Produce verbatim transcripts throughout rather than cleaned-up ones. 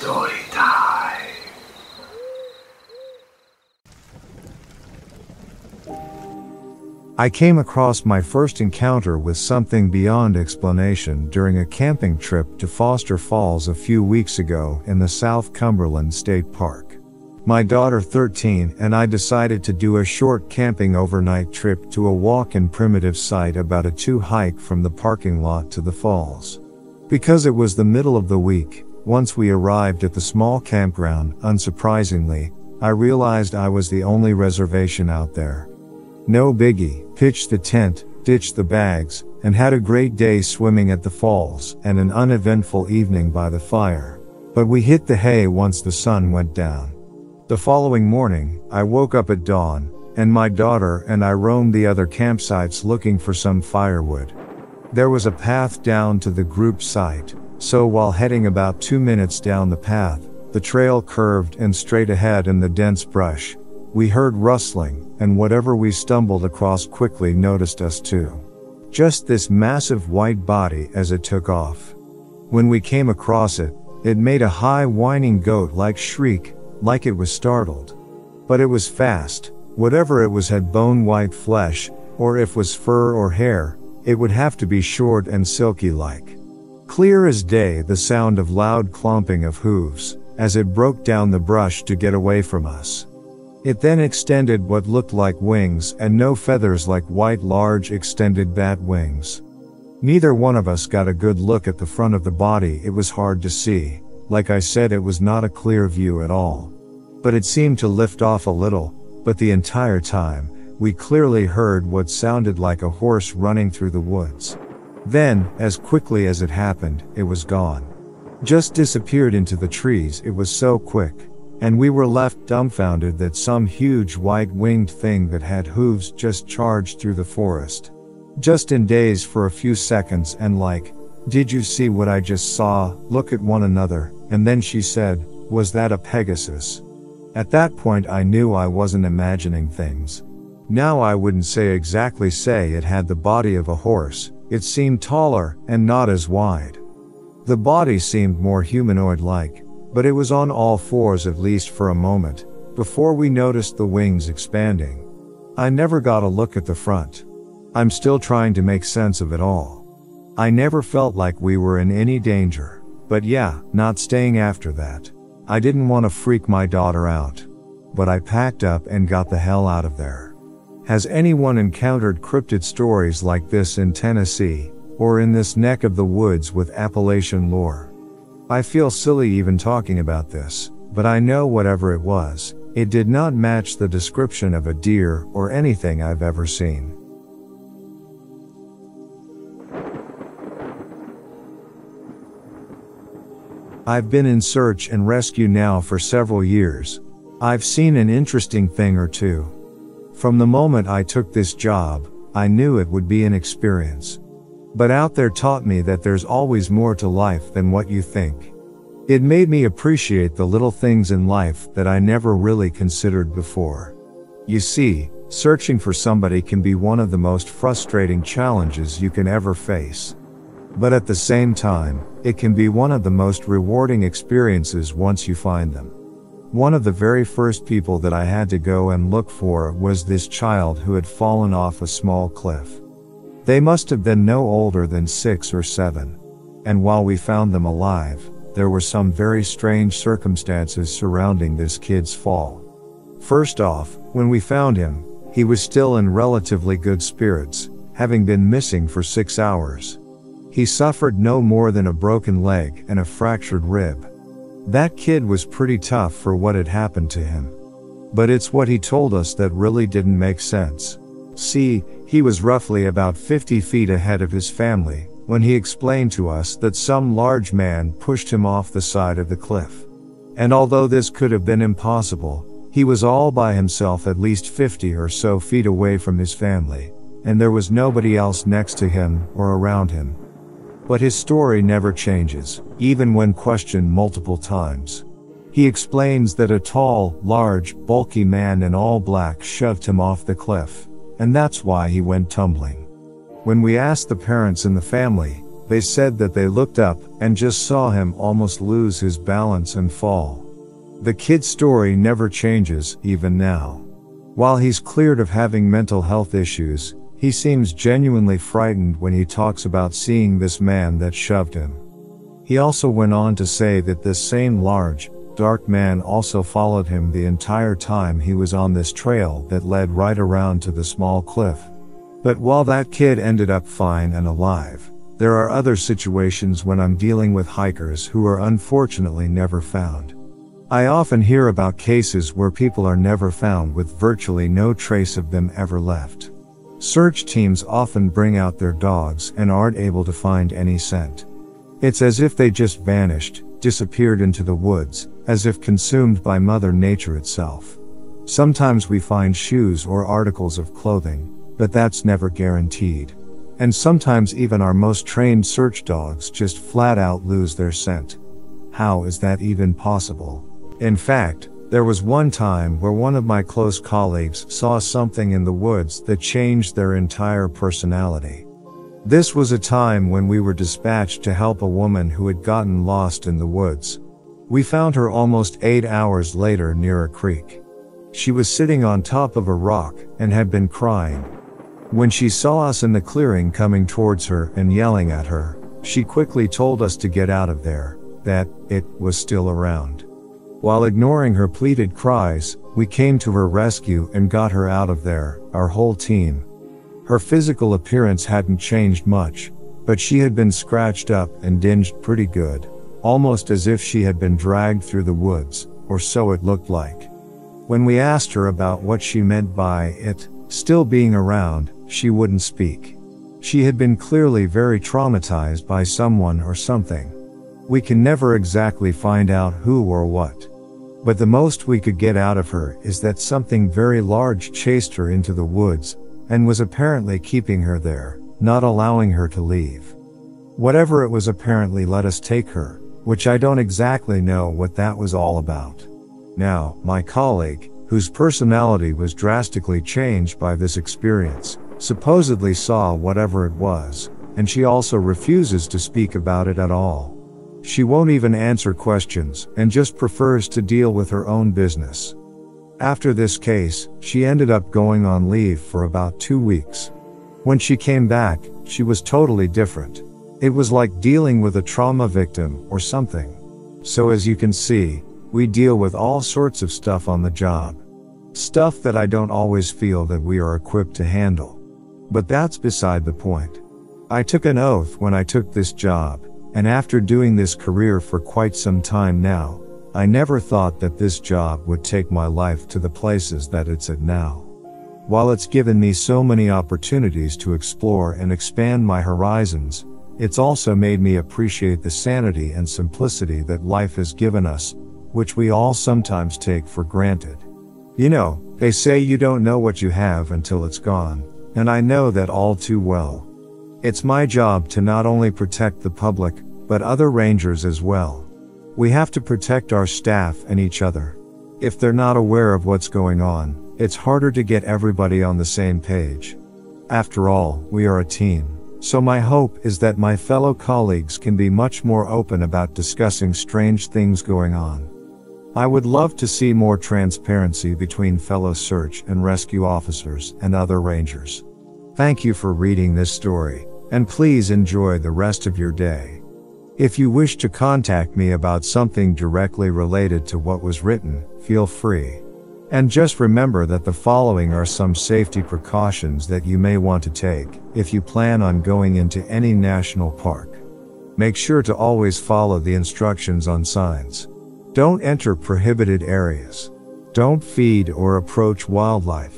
Story time. I came across my first encounter with something beyond explanation during a camping trip to Foster Falls a few weeks ago in the South Cumberland State Park. My daughter thirteen and I decided to do a short camping overnight trip to a walk-in primitive site about a two hike from the parking lot to the falls. Because it was the middle of the week, once we arrived at the small campground, unsurprisingly, I realized I was the only reservation out there. No biggie, pitched the tent, ditched the bags, and had a great day swimming at the falls and an uneventful evening by the fire. But we hit the hay once the sun went down. The following morning, I woke up at dawn, and my daughter and I roamed the other campsites looking for some firewood. There was a path down to the group site, so while heading about two minutes down the path, the trail curved and straight ahead in the dense brush. We heard rustling, and whatever we stumbled across quickly noticed us too. Just this massive white body as it took off. When we came across it, it made a high whining goat-like shriek, like it was startled. But it was fast. Whatever it was had bone-white flesh, or if was fur or hair, it would have to be short and silky-like. Clear as day the sound of loud clomping of hooves, as it broke down the brush to get away from us. It then extended what looked like wings and no feathers like white large extended bat wings. Neither one of us got a good look at the front of the body. It was hard to see. Like I said, it was not a clear view at all. But it seemed to lift off a little, but the entire time, we clearly heard what sounded like a horse running through the woods. Then, as quickly as it happened, it was gone. Just disappeared into the trees. It was so quick. And we were left dumbfounded that some huge white-winged thing that had hooves just charged through the forest. Just in days for a few seconds and like, "Did you see what I just saw?" Look at one another, and then she said, "Was that a Pegasus?" At that point I knew I wasn't imagining things. Now I wouldn't say exactly say it had the body of a horse, it seemed taller, and not as wide. The body seemed more humanoid-like. But it was on all fours at least for a moment, before we noticed the wings expanding. I never got a look at the front. I'm still trying to make sense of it all. I never felt like we were in any danger, but yeah, not staying after that. I didn't want to freak my daughter out. But I packed up and got the hell out of there. Has anyone encountered cryptid stories like this in Tennessee, or in this neck of the woods with Appalachian lore? I feel silly even talking about this, but I know whatever it was, it did not match the description of a deer or anything I've ever seen. I've been in search and rescue now for several years. I've seen an interesting thing or two. From the moment I took this job, I knew it would be an experience. But out there taught me that there's always more to life than what you think. It made me appreciate the little things in life that I never really considered before. You see, searching for somebody can be one of the most frustrating challenges you can ever face. But at the same time, it can be one of the most rewarding experiences once you find them. One of the very first people that I had to go and look for was this child who had fallen off a small cliff. They must have been no older than six or seven. And while we found them alive, there were some very strange circumstances surrounding this kid's fall. First off, when we found him, he was still in relatively good spirits, having been missing for six hours. He suffered no more than a broken leg and a fractured rib. That kid was pretty tough for what had happened to him. But it's what he told us that really didn't make sense. See, he was roughly about fifty feet ahead of his family, when he explained to us that some large man pushed him off the side of the cliff. And although this could have been impossible, he was all by himself at least fifty or so feet away from his family, and there was nobody else next to him or around him. But his story never changes, even when questioned multiple times. He explains that a tall, large, bulky man in all black shoved him off the cliff. And that's why he went tumbling. When we asked the parents in the family, They said that they looked up and just saw him almost lose his balance and fall. The kid's story never changes, even now. While he's cleared of having mental health issues, he seems genuinely frightened when he talks about seeing this man that shoved him. He also went on to say that this same large, dark man also followed him the entire time he was on this trail that led right around to the small cliff. But while that kid ended up fine and alive, there are other situations when I'm dealing with hikers who are unfortunately never found. I often hear about cases where people are never found with virtually no trace of them ever left. Search teams often bring out their dogs and aren't able to find any scent. It's as if they just vanished, disappeared into the woods, as if consumed by Mother Nature itself. Sometimes we find shoes or articles of clothing, but that's never guaranteed. And sometimes even our most trained search dogs just flat out lose their scent. How is that even possible? In fact, there was one time where one of my close colleagues saw something in the woods that changed their entire personality. This was a time when we were dispatched to help a woman who had gotten lost in the woods. We found her almost eight hours later near a creek. She was sitting on top of a rock and had been crying. When she saw us in the clearing coming towards her and yelling at her, she quickly told us to get out of there, that it was still around. While ignoring her pleaded cries, we came to her rescue and got her out of there, our whole team. Her physical appearance hadn't changed much, but she had been scratched up and dinged pretty good, almost as if she had been dragged through the woods, or so it looked like. When we asked her about what she meant by it still being around, she wouldn't speak. She had been clearly very traumatized by someone or something. We can never exactly find out who or what. But the most we could get out of her is that something very large chased her into the woods, and was apparently keeping her there, not allowing her to leave. Whatever it was apparently let us take her, which I don't exactly know what that was all about. Now, my colleague, whose personality was drastically changed by this experience, supposedly saw whatever it was, and she also refuses to speak about it at all. She won't even answer questions and just prefers to deal with her own business. After this case, she ended up going on leave for about two weeks. When she came back, she was totally different. It was like dealing with a trauma victim or something. So as you can see, we deal with all sorts of stuff on the job. Stuff that I don't always feel that we are equipped to handle. But that's beside the point. I took an oath when I took this job. And after doing this career for quite some time now, I never thought that this job would take my life to the places that it's at now. While it's given me so many opportunities to explore and expand my horizons, it's also made me appreciate the sanity and simplicity that life has given us, which we all sometimes take for granted. You know, they say you don't know what you have until it's gone, and I know that all too well. It's my job to not only protect the public, but other rangers as well. We have to protect our staff and each other. If they're not aware of what's going on, it's harder to get everybody on the same page. After all, we are a team. So my hope is that my fellow colleagues can be much more open about discussing strange things going on. I would love to see more transparency between fellow search and rescue officers and other rangers. Thank you for reading this story, and please enjoy the rest of your day. If you wish to contact me about something directly related to what was written, feel free. And just remember that the following are some safety precautions that you may want to take if you plan on going into any national park. Make sure to always follow the instructions on signs. Don't enter prohibited areas. Don't feed or approach wildlife.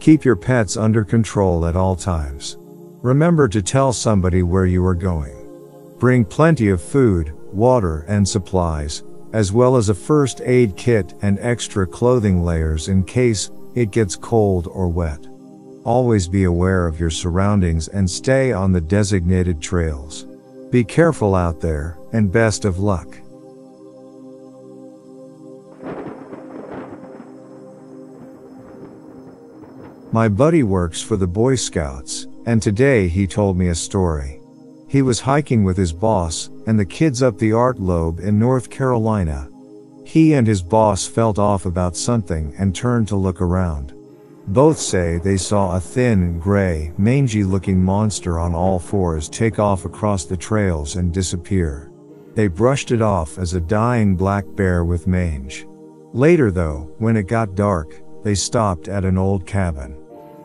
Keep your pets under control at all times. Remember to tell somebody where you are going. Bring plenty of food, water, and supplies, as well as a first aid kit and extra clothing layers in case it gets cold or wet. Always be aware of your surroundings and stay on the designated trails. Be careful out there, and best of luck. My buddy works for the Boy Scouts, and today he told me a story. He was hiking with his boss and the kids up the Art Loeb in North Carolina. He and his boss felt off about something and turned to look around. Both say they saw a thin, gray, mangy-looking monster on all fours take off across the trails and disappear. They brushed it off as a dying black bear with mange. Later though, when it got dark, they stopped at an old cabin.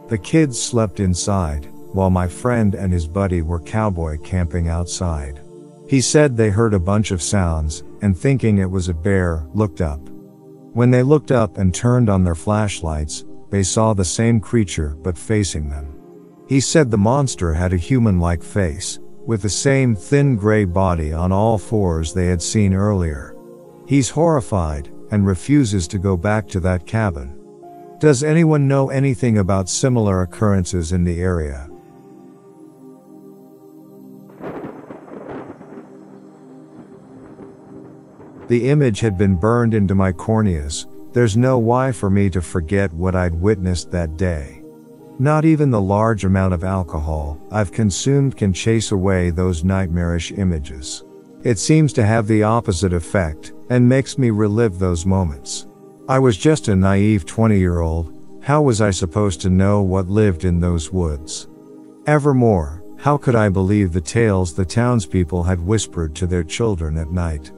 The kids slept inside, while my friend and his buddy were cowboy camping outside. He said they heard a bunch of sounds, and thinking it was a bear, looked up. When they looked up and turned on their flashlights, they saw the same creature but facing them. He said the monster had a human-like face, with the same thin gray body on all fours they had seen earlier. He's horrified, and refuses to go back to that cabin. Does anyone know anything about similar occurrences in the area? The image had been burned into my corneas. There's no way for me to forget what I'd witnessed that day. Not even the large amount of alcohol I've consumed can chase away those nightmarish images. It seems to have the opposite effect, and makes me relive those moments. I was just a naive twenty-year-old, how was I supposed to know what lived in those woods? Evermore, how could I believe the tales the townspeople had whispered to their children at night?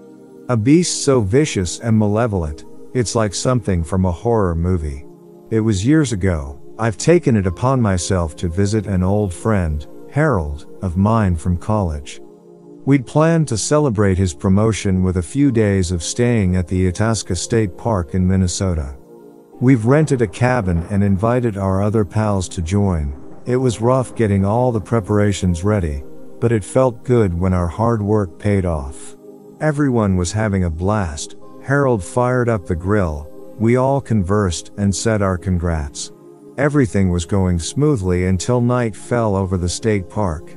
A beast so vicious and malevolent, it's like something from a horror movie. It was years ago, I've taken it upon myself to visit an old friend, Harold, of mine from college. We'd planned to celebrate his promotion with a few days of staying at the Itasca State Park in Minnesota. We've rented a cabin and invited our other pals to join. It was rough getting all the preparations ready, but it felt good when our hard work paid off. Everyone was having a blast. Harold fired up the grill, we all conversed and said our congrats. Everything was going smoothly until night fell over the state park.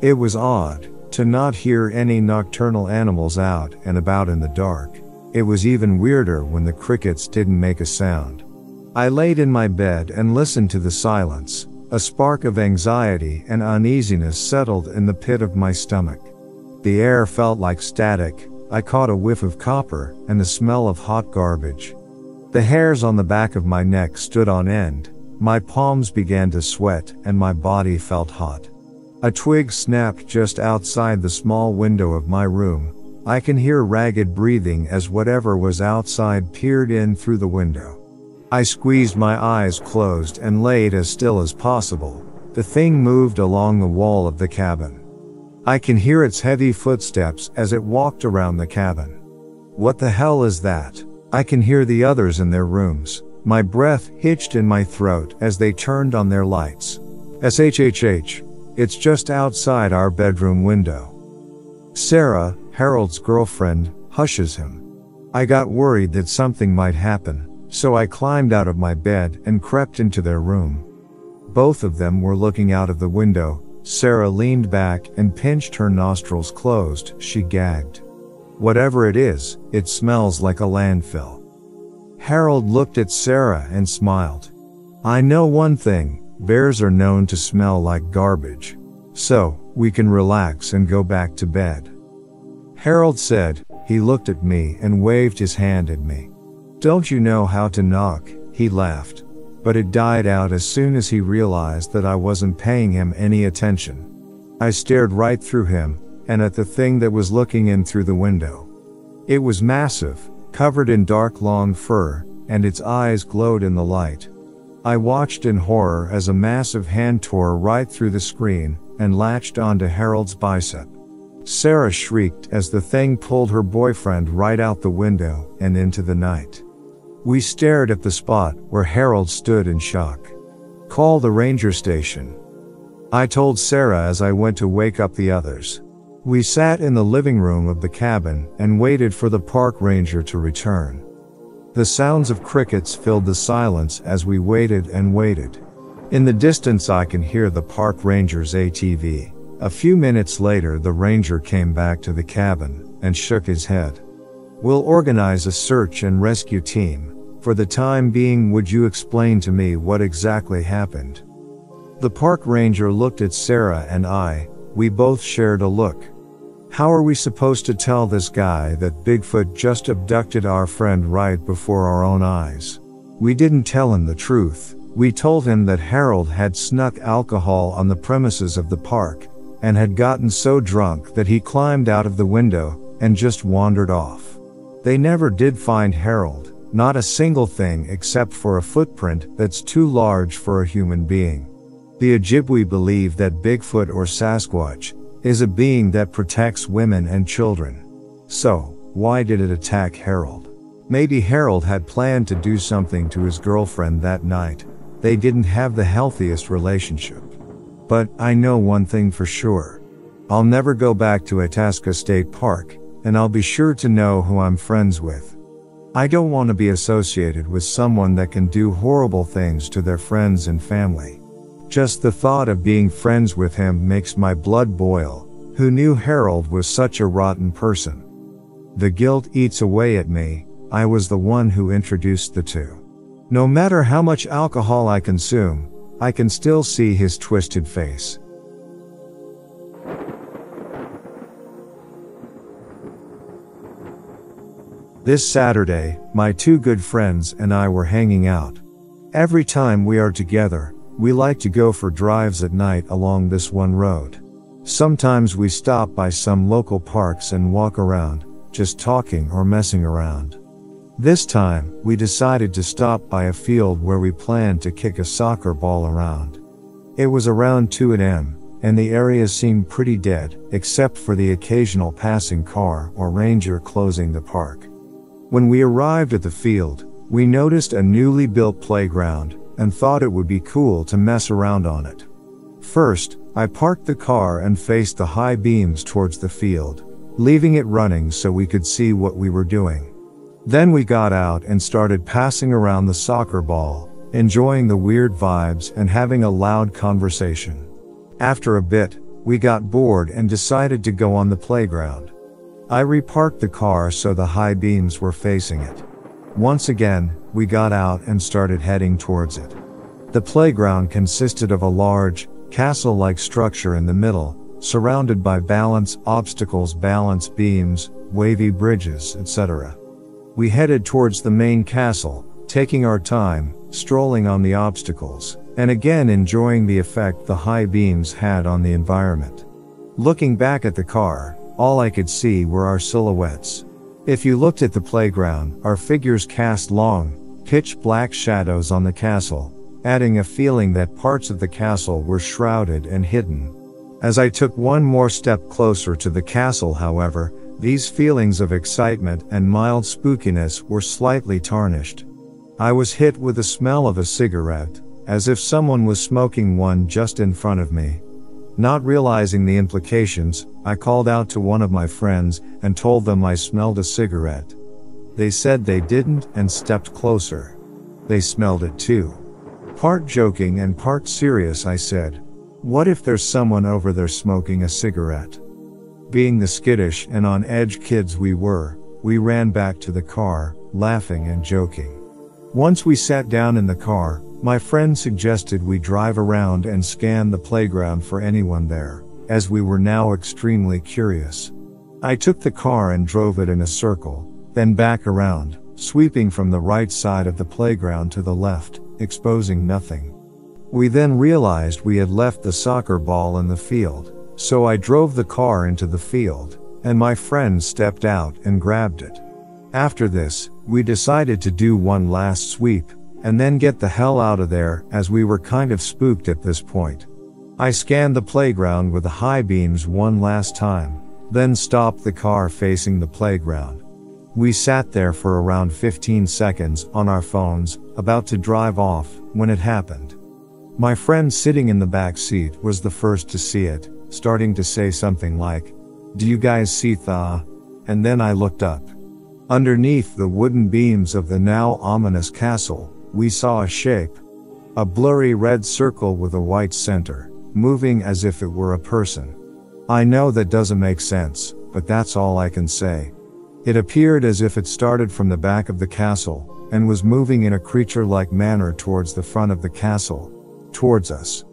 It was odd to not hear any nocturnal animals out and about in the dark. It was even weirder when the crickets didn't make a sound. I laid in my bed and listened to the silence. A spark of anxiety and uneasiness settled in the pit of my stomach. The air felt like static. I caught a whiff of copper and the smell of hot garbage. The hairs on the back of my neck stood on end. My palms began to sweat and my body felt hot. A twig snapped just outside the small window of my room. I can hear ragged breathing as whatever was outside peered in through the window. I squeezed my eyes closed and laid as still as possible. The thing moved along the wall of the cabin. I can hear its heavy footsteps as it walked around the cabin. What the hell is that? I can hear the others in their rooms. My breath hitched in my throat as they turned on their lights. S H H H. It's just outside our bedroom window. Sarah, Harold's girlfriend, hushes him. I got worried that something might happen, so I climbed out of my bed and crept into their room. Both of them were looking out of the window. Sarah leaned back and pinched her nostrils closed. She gagged. Whatever it is, it smells like a landfill. Harold looked at Sarah and smiled. I know one thing. Bears are known to smell like garbage. So, we can relax and go back to bed. Harold said. He looked at me and waved his hand at me. Don't you know how to knock? He laughed. But it died out as soon as he realized that I wasn't paying him any attention. I stared right through him, and at the thing that was looking in through the window. It was massive, covered in dark long fur, and its eyes glowed in the light. I watched in horror as a massive hand tore right through the screen and latched onto Harold's bicep. Sarah shrieked as the thing pulled her boyfriend right out the window and into the night. We stared at the spot where Harold stood in shock. Call the ranger station. I told Sarah as I went to wake up the others. We sat in the living room of the cabin and waited for the park ranger to return. The sounds of crickets filled the silence as we waited and waited. In the distance I can hear the park ranger's A T V. A few minutes later the ranger came back to the cabin and shook his head. We'll organize a search and rescue team. For the time being, would you explain to me what exactly happened? The park ranger looked at Sarah and I, We both shared a look. How are we supposed to tell this guy that Bigfoot just abducted our friend right before our own eyes? We didn't tell him the truth. We told him that Harold had snuck alcohol on the premises of the park, and had gotten so drunk that he climbed out of the window, and just wandered off. They never did find Harold, not a single thing except for a footprint that's too large for a human being. The Ojibwe believe that Bigfoot or Sasquatch is a being that protects women and children. So, why did it attack Harold? Maybe Harold had planned to do something to his girlfriend that night. They didn't have the healthiest relationship. But I know one thing for sure. I'll never go back to Itasca State Park, and I'll be sure to know who I'm friends with. I don't want to be associated with someone that can do horrible things to their friends and family. Just the thought of being friends with him makes my blood boil. Who knew Harold was such a rotten person? The guilt eats away at me. I was the one who introduced the two. No matter how much alcohol I consume, I can still see his twisted face. This Saturday, my two good friends and I were hanging out. Every time we are together, we like to go for drives at night along this one road. Sometimes we stop by some local parks and walk around, just talking or messing around. This time, we decided to stop by a field where we planned to kick a soccer ball around. It was around two A M, and the area seemed pretty dead, except for the occasional passing car or ranger closing the park. When we arrived at the field, we noticed a newly built playground, and thought it would be cool to mess around on it. First, I parked the car and faced the high beams towards the field, leaving it running so we could see what we were doing. Then we got out and started passing around the soccer ball, enjoying the weird vibes and having a loud conversation. After a bit, we got bored and decided to go on the playground. I reparked the car so the high beams were facing it. Once again, we got out and started heading towards it. The playground consisted of a large, castle-like structure in the middle, surrounded by balance obstacles, balance beams, wavy bridges, et cetera. We headed towards the main castle, taking our time, strolling on the obstacles, and again enjoying the effect the high beams had on the environment. Looking back at the car, all I could see were our silhouettes. If you looked at the playground, our figures cast long, pitch-black shadows on the castle, adding a feeling that parts of the castle were shrouded and hidden. As I took one more step closer to the castle, however, these feelings of excitement and mild spookiness were slightly tarnished. I was hit with the smell of a cigarette, as if someone was smoking one just in front of me. Not realizing the implications, I called out to one of my friends and told them I smelled a cigarette. They said they didn't and stepped closer. They smelled it too. Part joking and part serious, I said, "What if there's someone over there smoking a cigarette?" Being the skittish and on-edge kids we were, we ran back to the car, laughing and joking. Once we sat down in the car, my friend suggested we drive around and scan the playground for anyone there, as we were now extremely curious. I took the car and drove it in a circle, then back around, sweeping from the right side of the playground to the left, exposing nothing. We then realized we had left the soccer ball in the field. So I drove the car into the field, and my friend stepped out and grabbed it. After this, we decided to do one last sweep, and then get the hell out of there, as we were kind of spooked at this point. I scanned the playground with the high beams one last time, then stopped the car facing the playground. We sat there for around fifteen seconds on our phones, about to drive off, when it happened. My friend sitting in the back seat was the first to see it, starting to say something like, "Do you guys see tha?" And then I looked up. Underneath the wooden beams of the now ominous castle, we saw a shape. A blurry red circle with a white center, moving as if it were a person. I know that doesn't make sense, but that's all I can say. It appeared as if it started from the back of the castle, and was moving in a creature-like manner towards the front of the castle, towards us.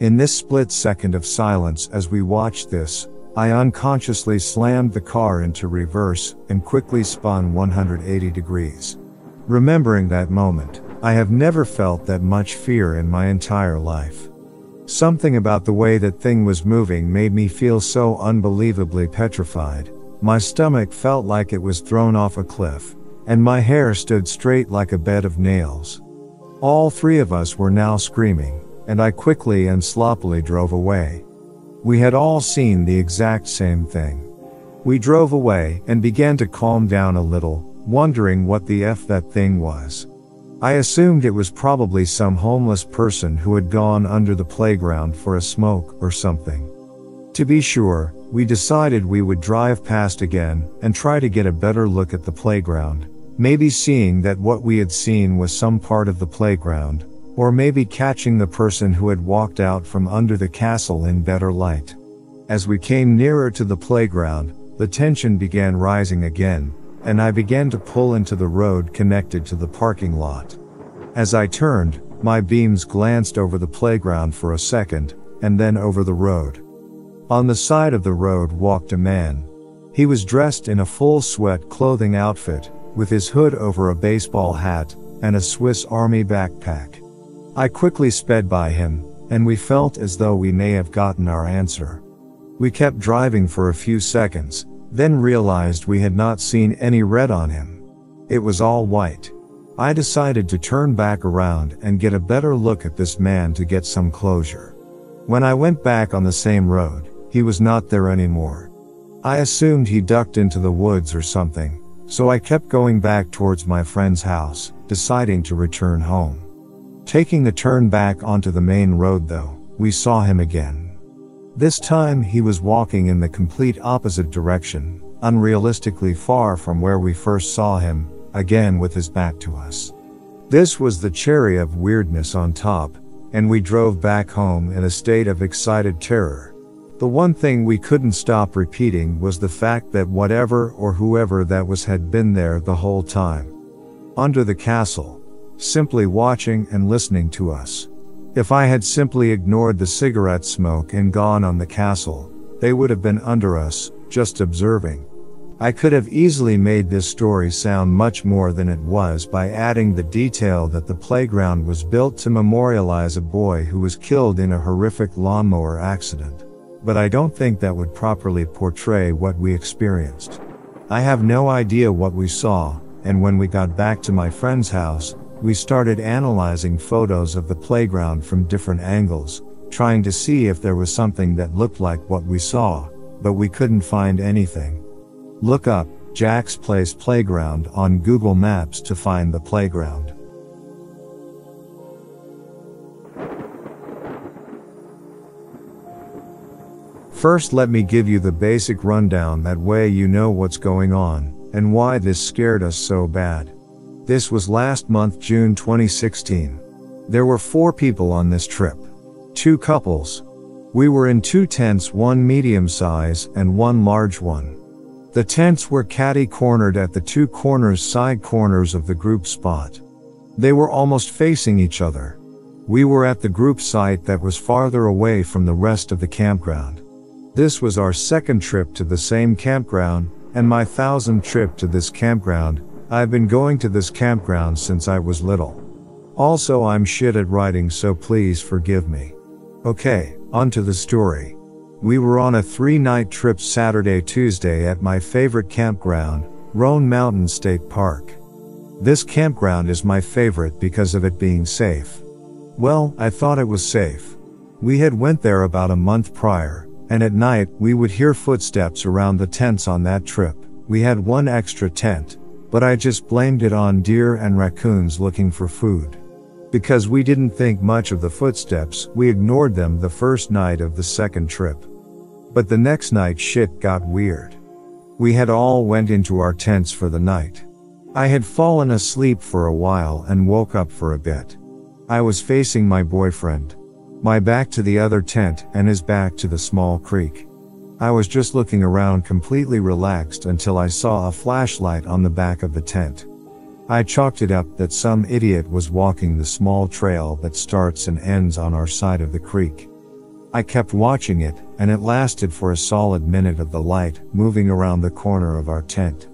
In this split second of silence as we watched this, I unconsciously slammed the car into reverse and quickly spun one hundred eighty degrees. Remembering that moment, I have never felt that much fear in my entire life. Something about the way that thing was moving made me feel so unbelievably petrified. My stomach felt like it was thrown off a cliff, and my hair stood straight like a bed of nails. All three of us were now screaming, and I quickly and sloppily drove away. We had all seen the exact same thing. We drove away and began to calm down a little, wondering what the F that thing was. I assumed it was probably some homeless person who had gone under the playground for a smoke or something. To be sure, we decided we would drive past again and try to get a better look at the playground, maybe seeing that what we had seen was some part of the playground, or maybe catching the person who had walked out from under the castle in better light. As we came nearer to the playground, the tension began rising again, and I began to pull into the road connected to the parking lot. As I turned, my beams glanced over the playground for a second, and then over the road. On the side of the road walked a man. He was dressed in a full sweat clothing outfit, with his hood over a baseball hat, and a Swiss Army backpack. I quickly sped by him, and we felt as though we may have gotten our answer. We kept driving for a few seconds, then realized we had not seen any red on him. It was all white. I decided to turn back around and get a better look at this man to get some closure. When I went back on the same road, he was not there anymore. I assumed he ducked into the woods or something, so I kept going back towards my friend's house, deciding to return home. Taking the turn back onto the main road though, we saw him again. This time he was walking in the complete opposite direction, unrealistically far from where we first saw him, again with his back to us. This was the cherry of weirdness on top, and we drove back home in a state of excited terror. The one thing we couldn't stop repeating was the fact that whatever or whoever that was had been there the whole time. Under the castle, simply watching and listening to us. If I had simply ignored the cigarette smoke and gone on the castle, they would have been under us, just observing. I could have easily made this story sound much more than it was by adding the detail that the playground was built to memorialize a boy who was killed in a horrific lawnmower accident. But I don't think that would properly portray what we experienced. I have no idea what we saw, and when we got back to my friend's house, we started analyzing photos of the playground from different angles, trying to see if there was something that looked like what we saw, but we couldn't find anything. Look up Jack's Place Playground on Google Maps to find the playground. First, let me give you the basic rundown, that way you know what's going on, and why this scared us so bad. This was last month, June twenty sixteen. There were four people on this trip. Two couples. We were in two tents, one medium size and one large one. The tents were catty-cornered at the two corners side corners of the group spot. They were almost facing each other. We were at the group site that was farther away from the rest of the campground. This was our second trip to the same campground, and my thousandth trip to this campground. I've been going to this campground since I was little. Also, I'm shit at writing, so please forgive me. Okay, on to the story. We were on a three-night trip Saturday, Tuesday at my favorite campground, Roan Mountain State Park. This campground is my favorite because of it being safe. Well, I thought it was safe. We had went there about a month prior, and at night we would hear footsteps around the tents on that trip. We had one extra tent, but I just blamed it on deer and raccoons looking for food. Because we didn't think much of the footsteps, we ignored them the first night of the second trip. But the next night shit got weird. We had all went into our tents for the night. I had fallen asleep for a while and woke up for a bit. I was facing my boyfriend. My back to the other tent and his back to the small creek. I was just looking around completely relaxed until I saw a flashlight on the back of the tent. I chalked it up that some idiot was walking the small trail that starts and ends on our side of the creek. I kept watching it, and it lasted for a solid minute of the light moving around the corner of our tent.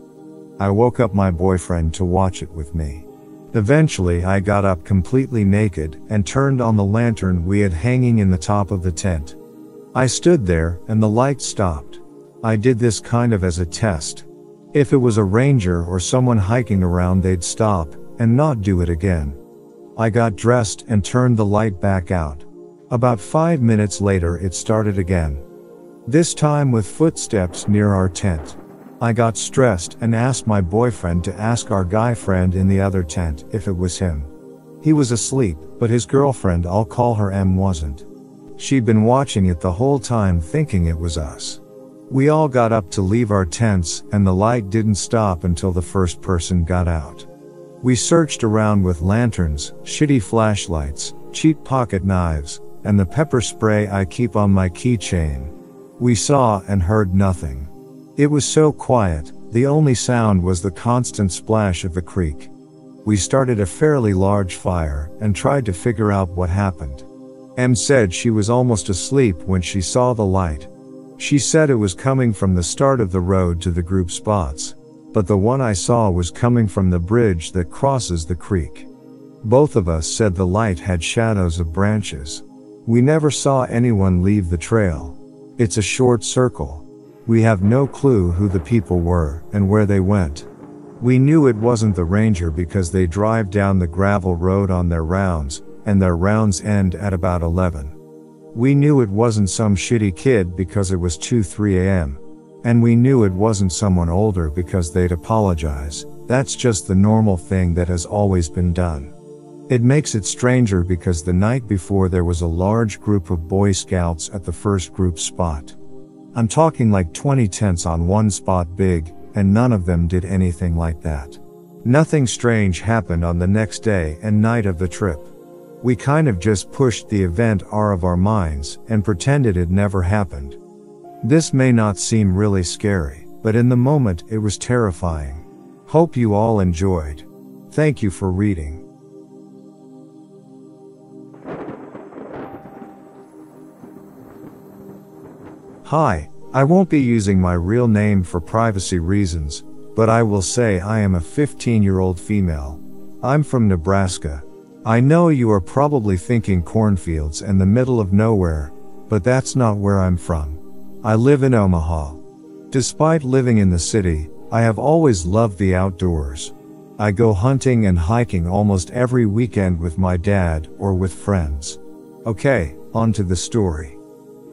I woke up my boyfriend to watch it with me. Eventually I got up completely naked and turned on the lantern we had hanging in the top of the tent. I stood there, and the light stopped. I did this kind of as a test. If it was a ranger or someone hiking around, they'd stop and not do it again. I got dressed and turned the light back out. About five minutes later it started again. This time with footsteps near our tent. I got stressed and asked my boyfriend to ask our guy friend in the other tent if it was him. He was asleep, but his girlfriend, I'll call her M, wasn't. She'd been watching it the whole time thinking it was us. We all got up to leave our tents, and the light didn't stop until the first person got out. We searched around with lanterns, shitty flashlights, cheap pocket knives, and the pepper spray I keep on my keychain. We saw and heard nothing. It was so quiet, the only sound was the constant splash of the creek. We started a fairly large fire and tried to figure out what happened. Em said she was almost asleep when she saw the light. She said it was coming from the start of the road to the group spots, but the one I saw was coming from the bridge that crosses the creek. Both of us said the light had shadows of branches. We never saw anyone leave the trail. It's a short circle. We have no clue who the people were and where they went. We knew it wasn't the ranger because they drive down the gravel road on their rounds, and their rounds end at about eleven. We knew it wasn't some shitty kid because it was two three a m And we knew it wasn't someone older because they'd apologize. That's just the normal thing that has always been done. It makes it stranger because the night before there was a large group of Boy Scouts at the first group spot. I'm talking like twenty tents on one spot big, and none of them did anything like that. Nothing strange happened on the next day and night of the trip. We kind of just pushed the event out of our minds and pretended it never happened. This may not seem really scary, but in the moment it was terrifying. Hope you all enjoyed. Thank you for reading. Hi, I won't be using my real name for privacy reasons, but I will say I am a fifteen-year-old female. I'm from Nebraska. I know you are probably thinking cornfields and the middle of nowhere, but that's not where I'm from. I live in Omaha. Despite living in the city, I have always loved the outdoors. I go hunting and hiking almost every weekend with my dad or with friends. Okay, on to the story.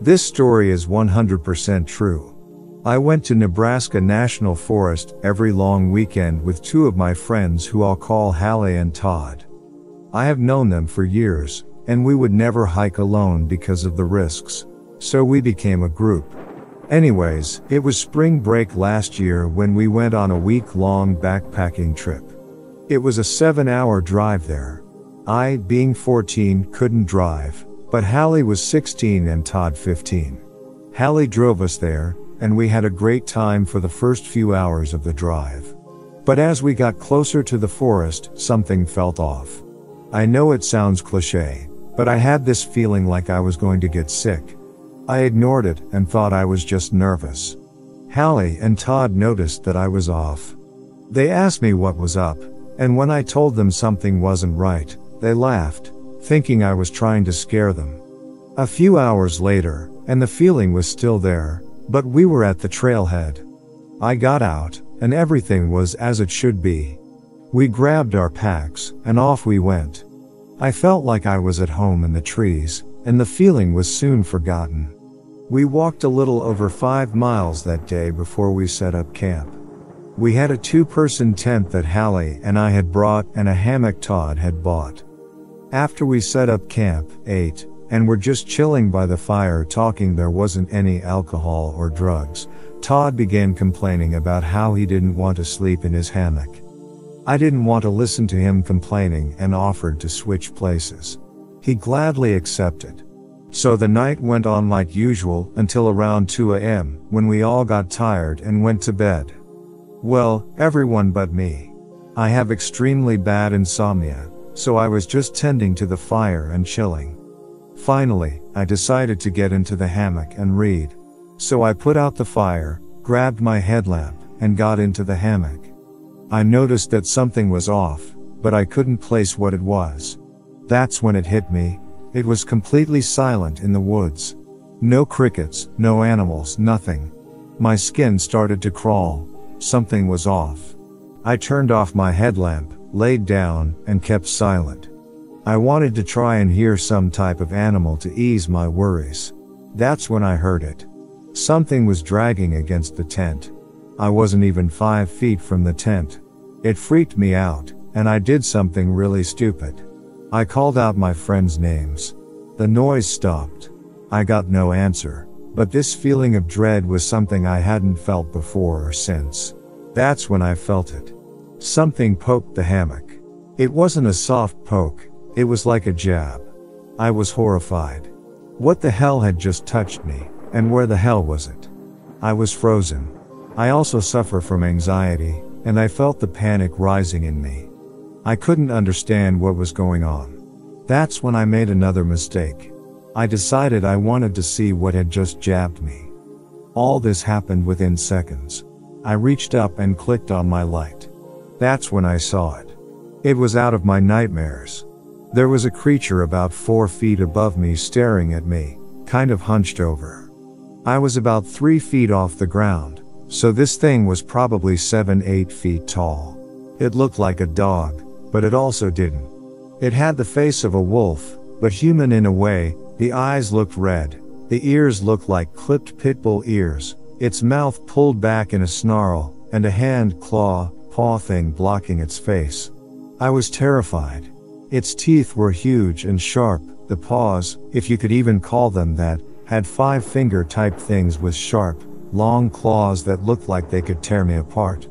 This story is one hundred percent true. I went to Nebraska National Forest every long weekend with two of my friends who I'll call Hallie and Todd. I have known them for years, and we would never hike alone because of the risks, so we became a group. Anyways, it was spring break last year when we went on a week-long backpacking trip. It was a seven-hour drive there. I, being fourteen, couldn't drive. But Hallie was sixteen and Todd fifteen. Hallie drove us there, and we had a great time for the first few hours of the drive. But as we got closer to the forest, something felt off. I know it sounds cliché, but I had this feeling like I was going to get sick. I ignored it and thought I was just nervous. Hallie and Todd noticed that I was off. They asked me what was up, and when I told them something wasn't right, they laughed, thinking I was trying to scare them. A few hours later, and the feeling was still there, but we were at the trailhead. I got out, and everything was as it should be. We grabbed our packs, and off we went. I felt like I was at home in the trees, and the feeling was soon forgotten. We walked a little over five miles that day before we set up camp. We had a two-person tent that Hallie and I had brought and a hammock Todd had bought. After we set up camp, ate, and were just chilling by the fire talking, there wasn't any alcohol or drugs, Todd began complaining about how he didn't want to sleep in his hammock. I didn't want to listen to him complaining and offered to switch places. He gladly accepted. So the night went on like usual until around two a m when we all got tired and went to bed. Well, everyone but me. I have extremely bad insomnia, so I was just tending to the fire and chilling. Finally, I decided to get into the hammock and read. So I put out the fire, grabbed my headlamp, and got into the hammock. I noticed that something was off, but I couldn't place what it was. That's when it hit me. It was completely silent in the woods. No crickets, no animals, nothing. My skin started to crawl. Something was off. I turned off my headlamp, laid down, and kept silent. I wanted to try and hear some type of animal to ease my worries. That's when I heard it. Something was dragging against the tent. I wasn't even five feet from the tent. It freaked me out, and I did something really stupid. I called out my friends' names. The noise stopped. I got no answer, but this feeling of dread was something I hadn't felt before or since. That's when I felt it. Something poked the hammock. It wasn't a soft poke. It was like a jab. I was horrified. What the hell had just touched me, and where the hell was it? I was frozen. I also suffer from anxiety, and I felt the panic rising in me. I couldn't understand what was going on. That's when I made another mistake. I decided I wanted to see what had just jabbed me. All this happened within seconds. I reached up and clicked on my light. That's when I saw it. It was out of my nightmares. There was a creature about four feet above me staring at me, kind of hunched over. I was about three feet off the ground, so this thing was probably seven, eight feet tall. It looked like a dog, but it also didn't. It had the face of a wolf, but human in a way. The eyes looked red, the ears looked like clipped pit bull ears, its mouth pulled back in a snarl, and a hand, claw, paw thing blocking its face. I was terrified. Its teeth were huge and sharp. The paws, if you could even call them that, had five-finger type things with sharp, long claws that looked like they could tear me apart.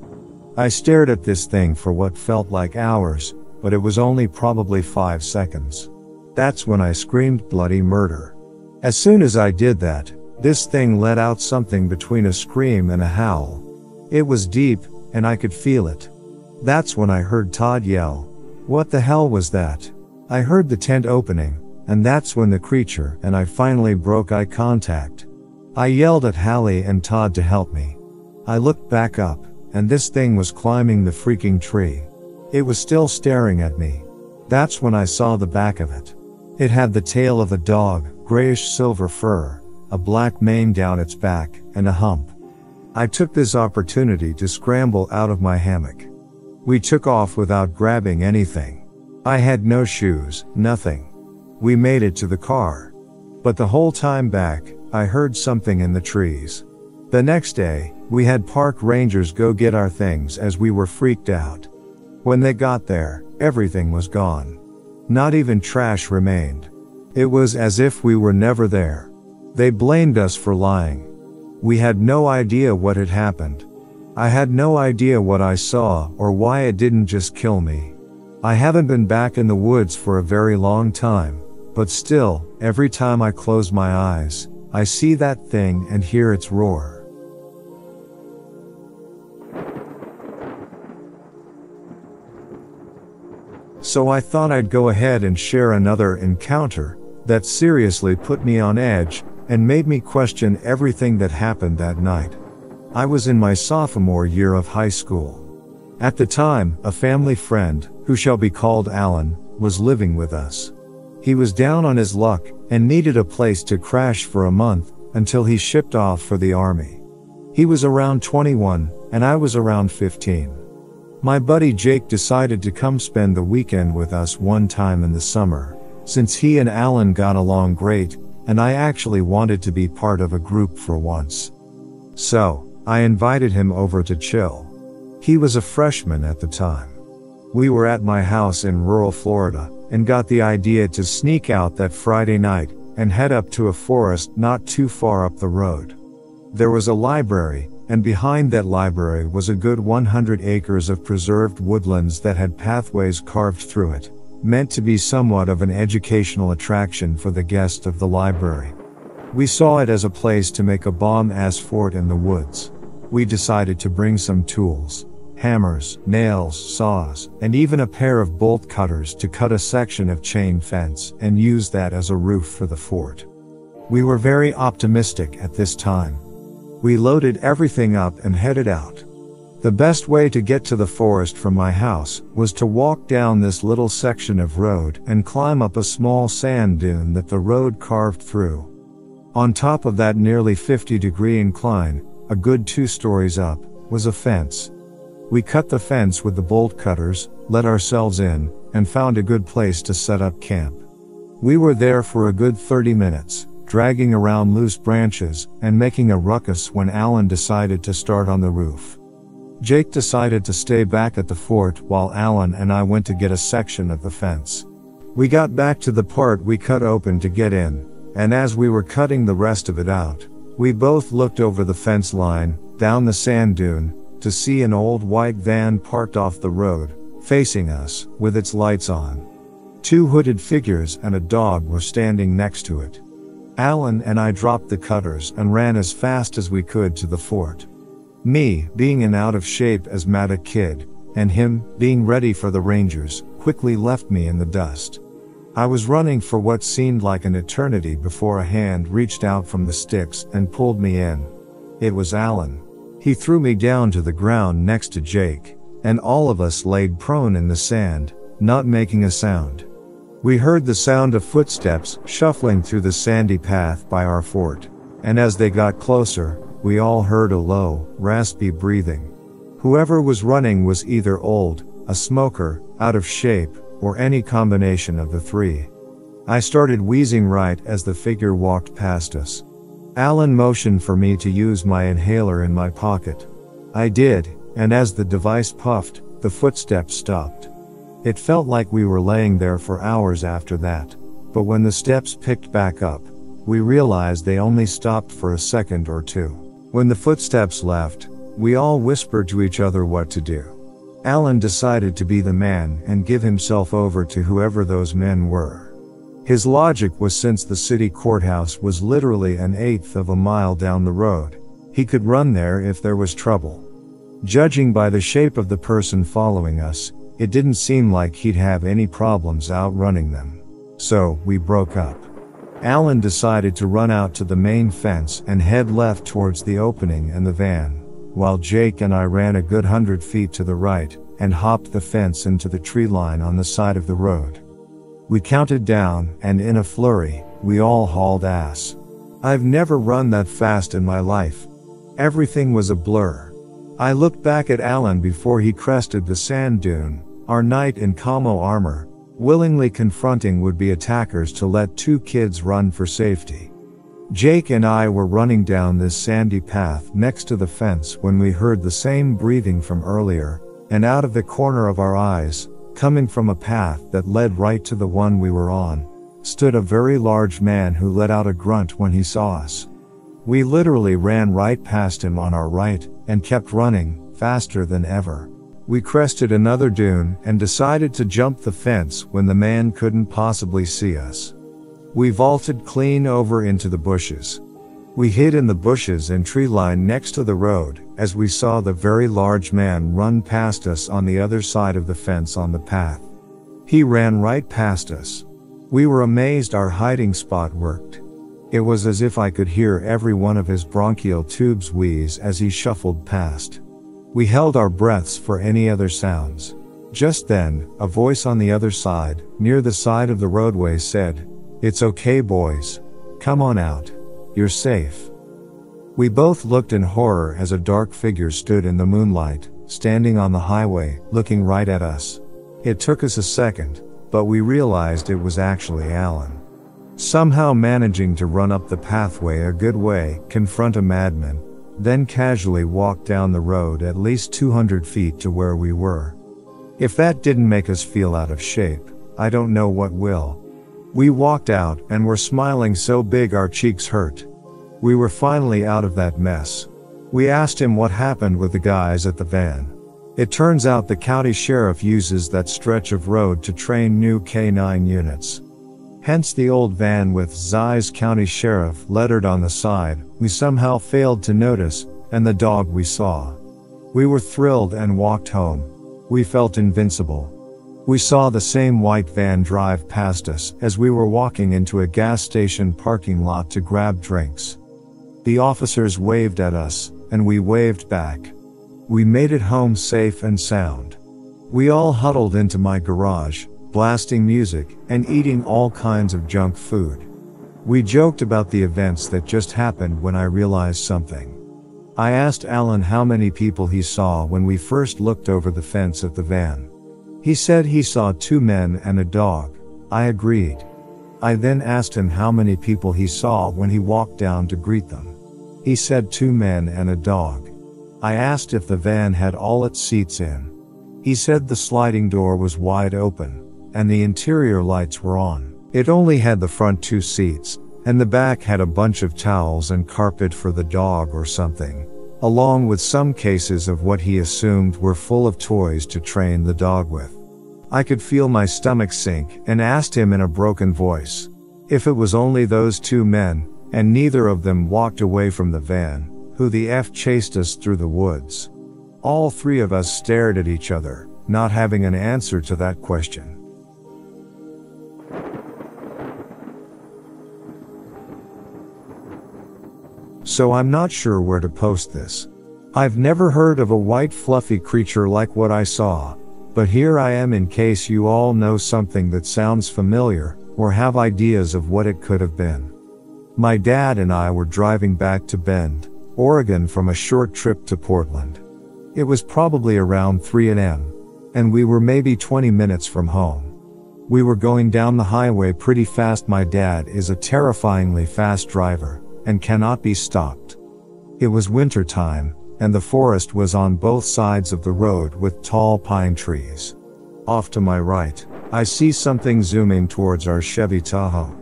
I stared at this thing for what felt like hours, but it was only probably five seconds. That's when I screamed bloody murder. As soon as I did that, this thing let out something between a scream and a howl. It was deep, and I could feel it. That's when I heard Todd yell, "What the hell was that?" I heard the tent opening, and that's when the creature and I finally broke eye contact. I yelled at Hallie and Todd to help me. I looked back up, and this thing was climbing the freaking tree. It was still staring at me. That's when I saw the back of it. It had the tail of a dog, grayish silver fur, a black mane down its back, and a hump. I took this opportunity to scramble out of my hammock. We took off without grabbing anything. I had no shoes, nothing. We made it to the car. But the whole time back, I heard something in the trees. The next day, we had park rangers go get our things as we were freaked out. When they got there, everything was gone. Not even trash remained. It was as if we were never there. They blamed us for lying. We had no idea what had happened. I had no idea what I saw or why it didn't just kill me. I haven't been back in the woods for a very long time, but still, every time I close my eyes, I see that thing and hear its roar. So I thought I'd go ahead and share another encounter that seriously put me on edge and made me question everything that happened that night. I was in my sophomore year of high school. At the time, a family friend, who shall be called Alan, was living with us. He was down on his luck and needed a place to crash for a month until he shipped off for the army. He was around twenty-one, and I was around fifteen. My buddy Jake decided to come spend the weekend with us one time in the summer, since he and Alan got along great, and I actually wanted to be part of a group for once. So, I invited him over to chill. He was a freshman at the time. We were at my house in rural Florida and got the idea to sneak out that Friday night and head up to a forest not too far up the road. There was a library, and behind that library was a good one hundred acres of preserved woodlands that had pathways carved through it, meant to be somewhat of an educational attraction for the guests of the library. We saw it as a place to make a bomb-ass fort in the woods. We decided to bring some tools, hammers, nails, saws, and even a pair of bolt cutters to cut a section of chain fence and use that as a roof for the fort. We were very optimistic at this time. We loaded everything up and headed out. The best way to get to the forest from my house was to walk down this little section of road and climb up a small sand dune that the road carved through. On top of that nearly fifty degree incline, a good two stories up, was a fence. We cut the fence with the bolt cutters, let ourselves in, and found a good place to set up camp. We were there for a good thirty minutes. Dragging around loose branches and making a ruckus when Alan decided to start on the roof. Jake decided to stay back at the fort while Alan and I went to get a section of the fence. We got back to the part we cut open to get in, and as we were cutting the rest of it out, we both looked over the fence line, down the sand dune, to see an old white van parked off the road, facing us, with its lights on. Two hooded figures and a dog were standing next to it. Alan and I dropped the cutters and ran as fast as we could to the fort. Me, being an out-of-shape asthmatic a kid, and him, being ready for the Rangers, quickly left me in the dust. I was running for what seemed like an eternity before a hand reached out from the sticks and pulled me in. It was Alan. He threw me down to the ground next to Jake, and all of us laid prone in the sand, not making a sound. We heard the sound of footsteps shuffling through the sandy path by our fort, and as they got closer, we all heard a low, raspy breathing. Whoever was running was either old, a smoker, out of shape, or any combination of the three. I started wheezing right as the figure walked past us. Alan motioned for me to use my inhaler in my pocket. I did, and as the device puffed, the footsteps stopped. It felt like we were laying there for hours after that, but when the steps picked back up, we realized they only stopped for a second or two. When the footsteps left, we all whispered to each other what to do. Alan decided to be the man and give himself over to whoever those men were. His logic was since the city courthouse was literally an eighth of a mile down the road, he could run there if there was trouble. Judging by the shape of the person following us, it didn't seem like he'd have any problems outrunning them. So, we broke up. Alan decided to run out to the main fence and head left towards the opening and the van, while Jake and I ran a good hundred feet to the right, and hopped the fence into the tree line on the side of the road. We counted down, and in a flurry, we all hauled ass. I've never run that fast in my life. Everything was a blur. I looked back at Alan before he crested the sand dune, our knight in camo armor, willingly confronting would-be attackers to let two kids run for safety. Jake and I were running down this sandy path next to the fence when we heard the same breathing from earlier, and out of the corner of our eyes, coming from a path that led right to the one we were on, stood a very large man who let out a grunt when he saw us. We literally ran right past him on our right, and kept running, faster than ever. We crested another dune and decided to jump the fence when the man couldn't possibly see us. We vaulted clean over into the bushes. We hid in the bushes and tree line next to the road, as we saw the very large man run past us on the other side of the fence on the path. He ran right past us. We were amazed our hiding spot worked. It was as if I could hear every one of his bronchial tubes wheeze as he shuffled past. We held our breaths for any other sounds. Just then, a voice on the other side, near the side of the roadway said, "It's okay boys. Come on out. You're safe." We both looked in horror as a dark figure stood in the moonlight, standing on the highway, looking right at us. It took us a second, but we realized it was actually Alan. Somehow managing to run up the pathway a good way, confront a madman, then casually walk down the road at least two hundred feet to where we were. If that didn't make us feel out of shape, I don't know what will. We walked out and were smiling so big our cheeks hurt. We were finally out of that mess. We asked him what happened with the guys at the van. It turns out the county sheriff uses that stretch of road to train new K nine units. Hence the old van with Ziege County Sheriff lettered on the side, we somehow failed to notice, and the dog we saw. We were thrilled and walked home. We felt invincible. We saw the same white van drive past us as we were walking into a gas station parking lot to grab drinks. The officers waved at us, and we waved back. We made it home safe and sound. We all huddled into my garage, blasting music and eating all kinds of junk food. We joked about the events that just happened when I realized something. I asked Alan how many people he saw when we first looked over the fence at the van. He said he saw two men and a dog. I agreed. I then asked him how many people he saw when he walked down to greet them. He said two men and a dog. I asked if the van had all its seats in. He said the sliding door was wide open, and the interior lights were on. It only had the front two seats, and the back had a bunch of towels and carpet for the dog or something, along with some cases of what he assumed were full of toys to train the dog with. I could feel my stomach sink and asked him in a broken voice. If it was only those two men, and neither of them walked away from the van, who the F chased us through the woods? All three of us stared at each other, not having an answer to that question. So I'm not sure where to post this. I've never heard of a white fluffy creature like what I saw, but here I am in case you all know something that sounds familiar, or have ideas of what it could have been. My dad and I were driving back to Bend, Oregon from a short trip to Portland. It was probably around three a m, and we were maybe twenty minutes from home. We were going down the highway pretty fast. My dad is a terrifyingly fast driver, and cannot be stopped. It was winter time, and the forest was on both sides of the road with tall pine trees. Off to my right, I see something zooming towards our Chevy Tahoe.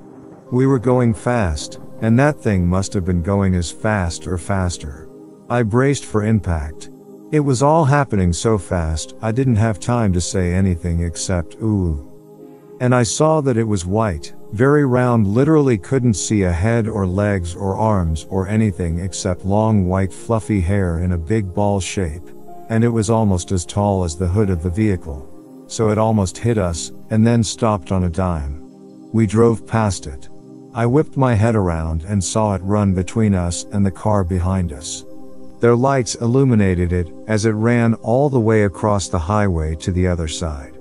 We were going fast, and that thing must have been going as fast or faster. I braced for impact. It was all happening so fast, I didn't have time to say anything except ooh. And I saw that it was white, very round, literally couldn't see a head or legs or arms or anything except long white fluffy hair in a big ball shape, and it was almost as tall as the hood of the vehicle. So it almost hit us, and then stopped on a dime. We drove past it. I whipped my head around and saw it run between us and the car behind us. Their lights illuminated it as it ran all the way across the highway to the other side.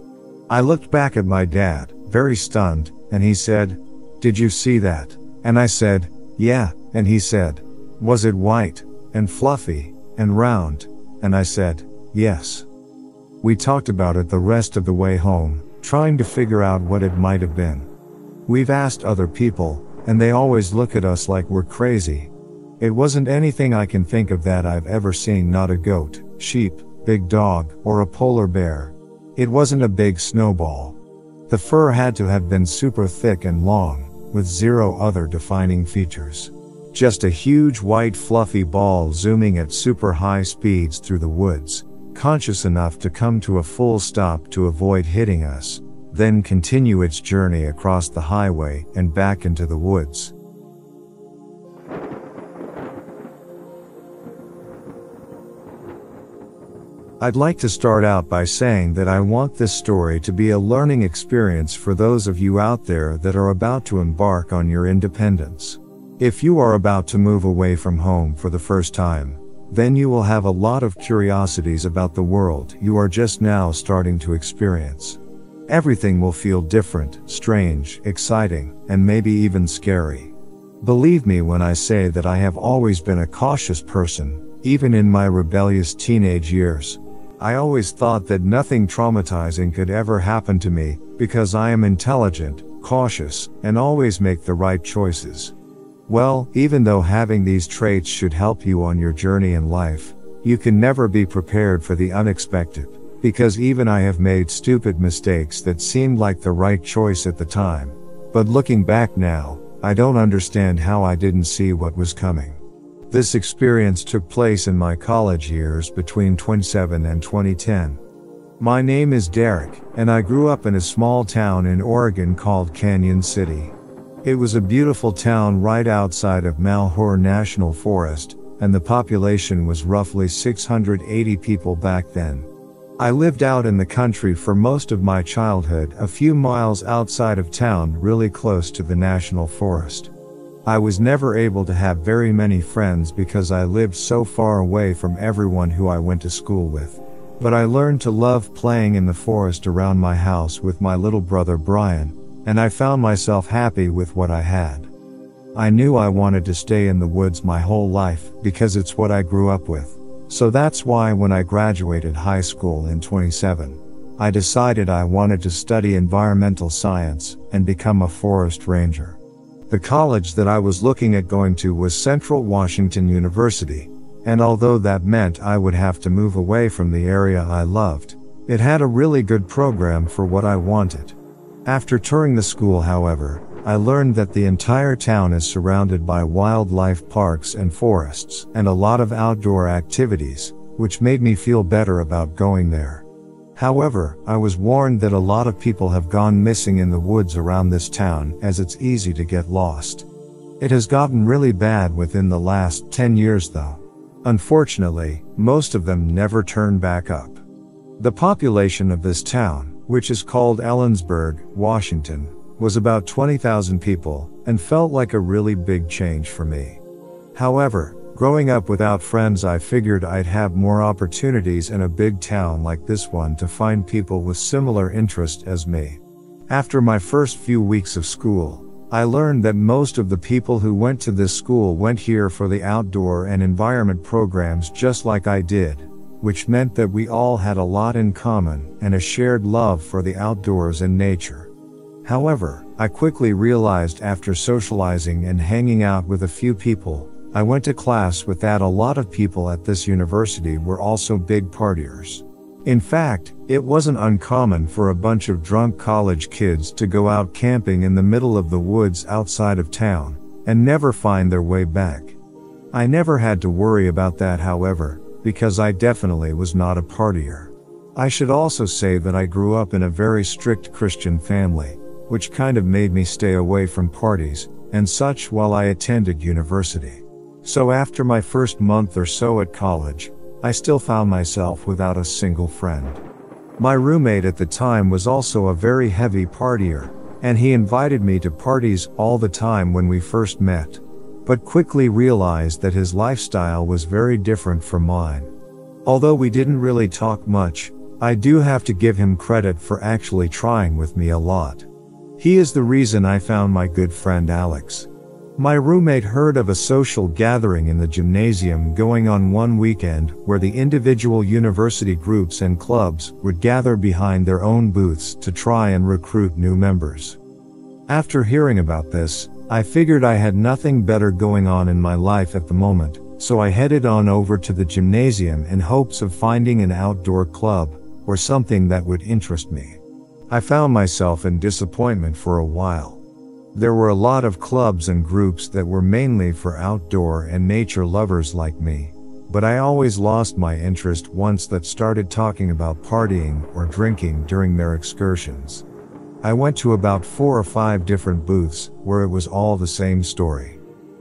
I looked back at my dad, very stunned, and he said, "Did you see that?" And I said, "Yeah," and he said, "Was it white, and fluffy, and round?" And I said, "Yes." We talked about it the rest of the way home, trying to figure out what it might have been. We've asked other people, and they always look at us like we're crazy. It wasn't anything I can think of that I've ever seen, not a goat, sheep, big dog, or a polar bear. It wasn't a big snowball. The fur had to have been super thick and long, with zero other defining features. Just a huge white fluffy ball zooming at super high speeds through the woods, conscious enough to come to a full stop to avoid hitting us, then continue its journey across the highway and back into the woods. I'd like to start out by saying that I want this story to be a learning experience for those of you out there that are about to embark on your independence. If you are about to move away from home for the first time, then you will have a lot of curiosities about the world you are just now starting to experience. Everything will feel different, strange, exciting, and maybe even scary. Believe me when I say that I have always been a cautious person, even in my rebellious teenage years. I always thought that nothing traumatizing could ever happen to me, because I am intelligent, cautious, and always make the right choices. Well, even though having these traits should help you on your journey in life, you can never be prepared for the unexpected, because even I have made stupid mistakes that seemed like the right choice at the time. But looking back now, I don't understand how I didn't see what was coming. This experience took place in my college years between twenty-seven and twenty ten. My name is Derek, and I grew up in a small town in Oregon called Canyon City. It was a beautiful town right outside of Malheur National Forest, and the population was roughly six hundred eighty people back then. I lived out in the country for most of my childhood, a few miles outside of town, really close to the National Forest. I was never able to have very many friends because I lived so far away from everyone who I went to school with. But I learned to love playing in the forest around my house with my little brother Brian, and I found myself happy with what I had. I knew I wanted to stay in the woods my whole life because it's what I grew up with. So that's why when I graduated high school in twenty-seven, I decided I wanted to study environmental science and become a forest ranger. The college that I was looking at going to was Central Washington University, and although that meant I would have to move away from the area I loved, it had a really good program for what I wanted. After touring the school, however, I learned that the entire town is surrounded by wildlife parks and forests and a lot of outdoor activities, which made me feel better about going there. However, I was warned that a lot of people have gone missing in the woods around this town, as it's easy to get lost. It has gotten really bad within the last ten years though. Unfortunately, most of them never turn back up. The population of this town, which is called Ellensburg, Washington, was about twenty thousand people, and felt like a really big change for me. However, growing up without friends, I figured I'd have more opportunities in a big town like this one to find people with similar interests as me. After my first few weeks of school, I learned that most of the people who went to this school went here for the outdoor and environment programs just like I did, which meant that we all had a lot in common and a shared love for the outdoors and nature. However, I quickly realized after socializing and hanging out with a few people, I went to class with that a lot of people at this university were also big partiers. In fact, it wasn't uncommon for a bunch of drunk college kids to go out camping in the middle of the woods outside of town, and never find their way back. I never had to worry about that, however, because I definitely was not a partier. I should also say that I grew up in a very strict Christian family, which kind of made me stay away from parties and such while I attended university. So after my first month or so at college, I still found myself without a single friend. My roommate at the time was also a very heavy partier, and he invited me to parties all the time when we first met, but quickly realized that his lifestyle was very different from mine. Although we didn't really talk much, I do have to give him credit for actually trying with me a lot. He is the reason I found my good friend Alex. My roommate heard of a social gathering in the gymnasium going on one weekend where the individual university groups and clubs would gather behind their own booths to try and recruit new members. After hearing about this, I figured I had nothing better going on in my life at the moment, so I headed on over to the gymnasium in hopes of finding an outdoor club or something that would interest me. I found myself in disappointment for a while. There were a lot of clubs and groups that were mainly for outdoor and nature lovers like me, but I always lost my interest once that started talking about partying or drinking during their excursions. I went to about four or five different booths where it was all the same story.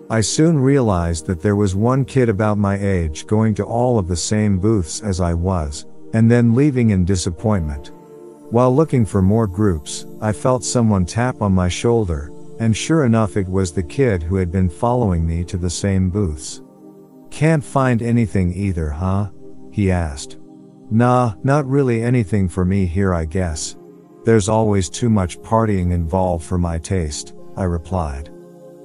I soon realized that there was one kid about my age going to all of the same booths as I was, and then leaving in disappointment. While looking for more groups, I felt someone tap on my shoulder, and sure enough it was the kid who had been following me to the same booths. "Can't find anything either, huh?" he asked. "Nah, not really anything for me here, I guess. There's always too much partying involved for my taste," I replied.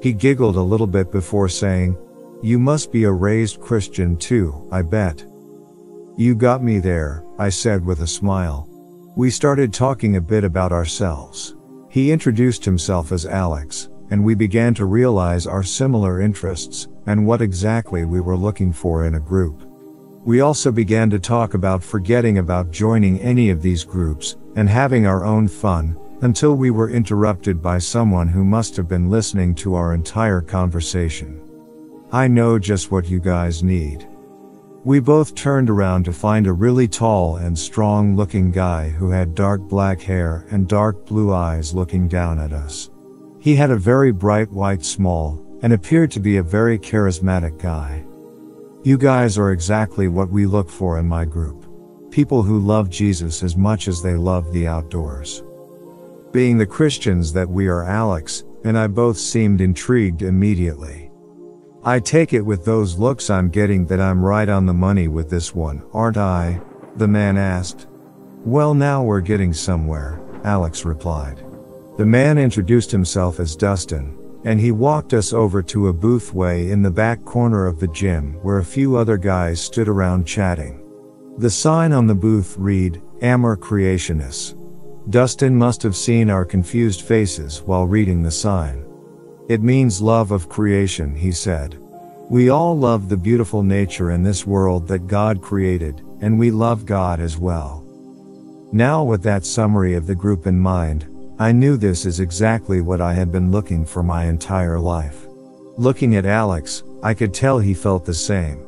He giggled a little bit before saying, "You must be a raised Christian too, I bet." "You got me there," I said with a smile. We started talking a bit about ourselves. He introduced himself as Alex, and we began to realize our similar interests and what exactly we were looking for in a group. We also began to talk about forgetting about joining any of these groups and having our own fun, until we were interrupted by someone who must have been listening to our entire conversation. "I know just what you guys need." We both turned around to find a really tall and strong-looking guy who had dark black hair and dark blue eyes looking down at us. He had a very bright white smile, and appeared to be a very charismatic guy. You guys are exactly what we look for in my group. People who love Jesus as much as they love the outdoors. Being the Christians that we are, Alex and I both seemed intrigued immediately. I take it with those looks I'm getting that I'm right on the money with this one, aren't I? The man asked. Well, now we're getting somewhere, Alex replied. The man introduced himself as Dustin, and he walked us over to a boothway in the back corner of the gym where a few other guys stood around chatting. The sign on the booth read, Amor Creationists. Dustin must have seen our confused faces while reading the sign. It means love of creation, he said. We all love the beautiful nature in this world that God created, and we love God as well. Now with that summary of the group in mind, I knew this is exactly what I had been looking for my entire life. Looking at Alex, I could tell he felt the same.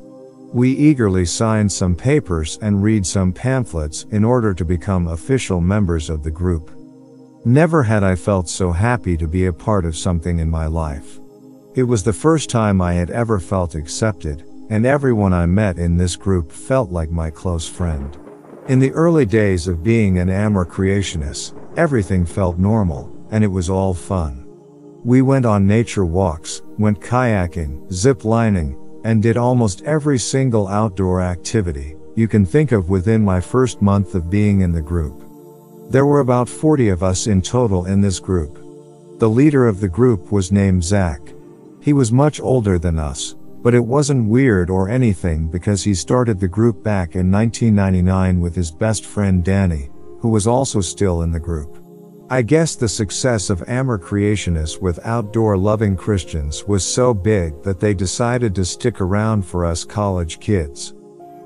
We eagerly signed some papers and read some pamphlets in order to become official members of the group. Never had I felt so happy to be a part of something in my life. It was the first time I had ever felt accepted, and everyone I met in this group felt like my close friend. In the early days of being an Amor Creationist, everything felt normal, and it was all fun. We went on nature walks, went kayaking, zip lining, and did almost every single outdoor activity you can think of within my first month of being in the group. There were about forty of us in total in this group. The leader of the group was named Zach. He was much older than us, but it wasn't weird or anything because he started the group back in nineteen ninety-nine with his best friend Danny, who was also still in the group. I guess the success of Amor Creationists with outdoor-loving Christians was so big that they decided to stick around for us college kids.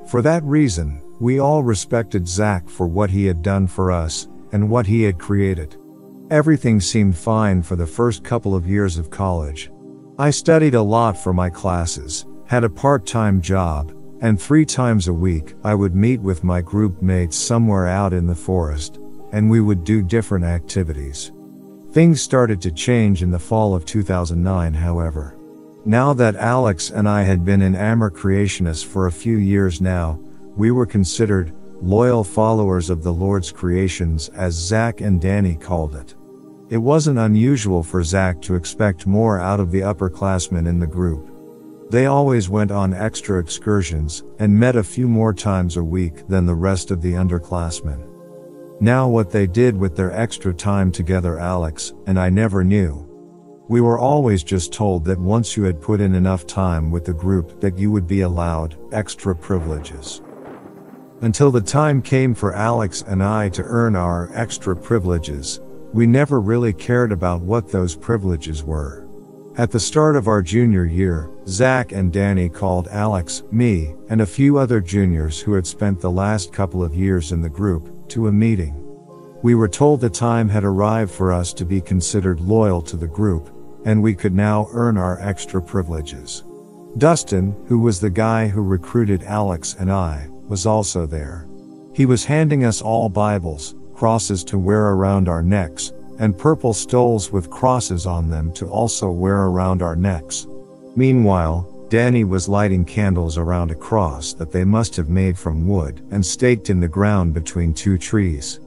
For that reason, we all respected Zach for what he had done for us, and what he had created. Everything seemed fine for the first couple of years of college. I studied a lot for my classes, had a part-time job, and three times a week I would meet with my group mates somewhere out in the forest, and we would do different activities. Things started to change in the fall of two thousand nine, however. Now that Alex and I had been in Amor Creationists for a few years now, we were considered loyal followers of the Lord's creations, as Zach and Danny called it. It wasn't unusual for Zach to expect more out of the upperclassmen in the group. They always went on extra excursions and met a few more times a week than the rest of the underclassmen. Now what they did with their extra time together, Alex and I never knew. We were always just told that once you had put in enough time with the group that you would be allowed extra privileges. Until the time came for Alex and I to earn our extra privileges, we never really cared about what those privileges were. At the start of our junior year, Zach and Danny called Alex, me, and a few other juniors who had spent the last couple of years in the group to a meeting. We were told the time had arrived for us to be considered loyal to the group, and we could now earn our extra privileges. Dustin, who was the guy who recruited Alex and I, was also there. He was handing us all Bibles, crosses to wear around our necks, and purple stoles with crosses on them to also wear around our necks. Meanwhile, Danny was lighting candles around a cross that they must have made from wood and staked in the ground between two trees.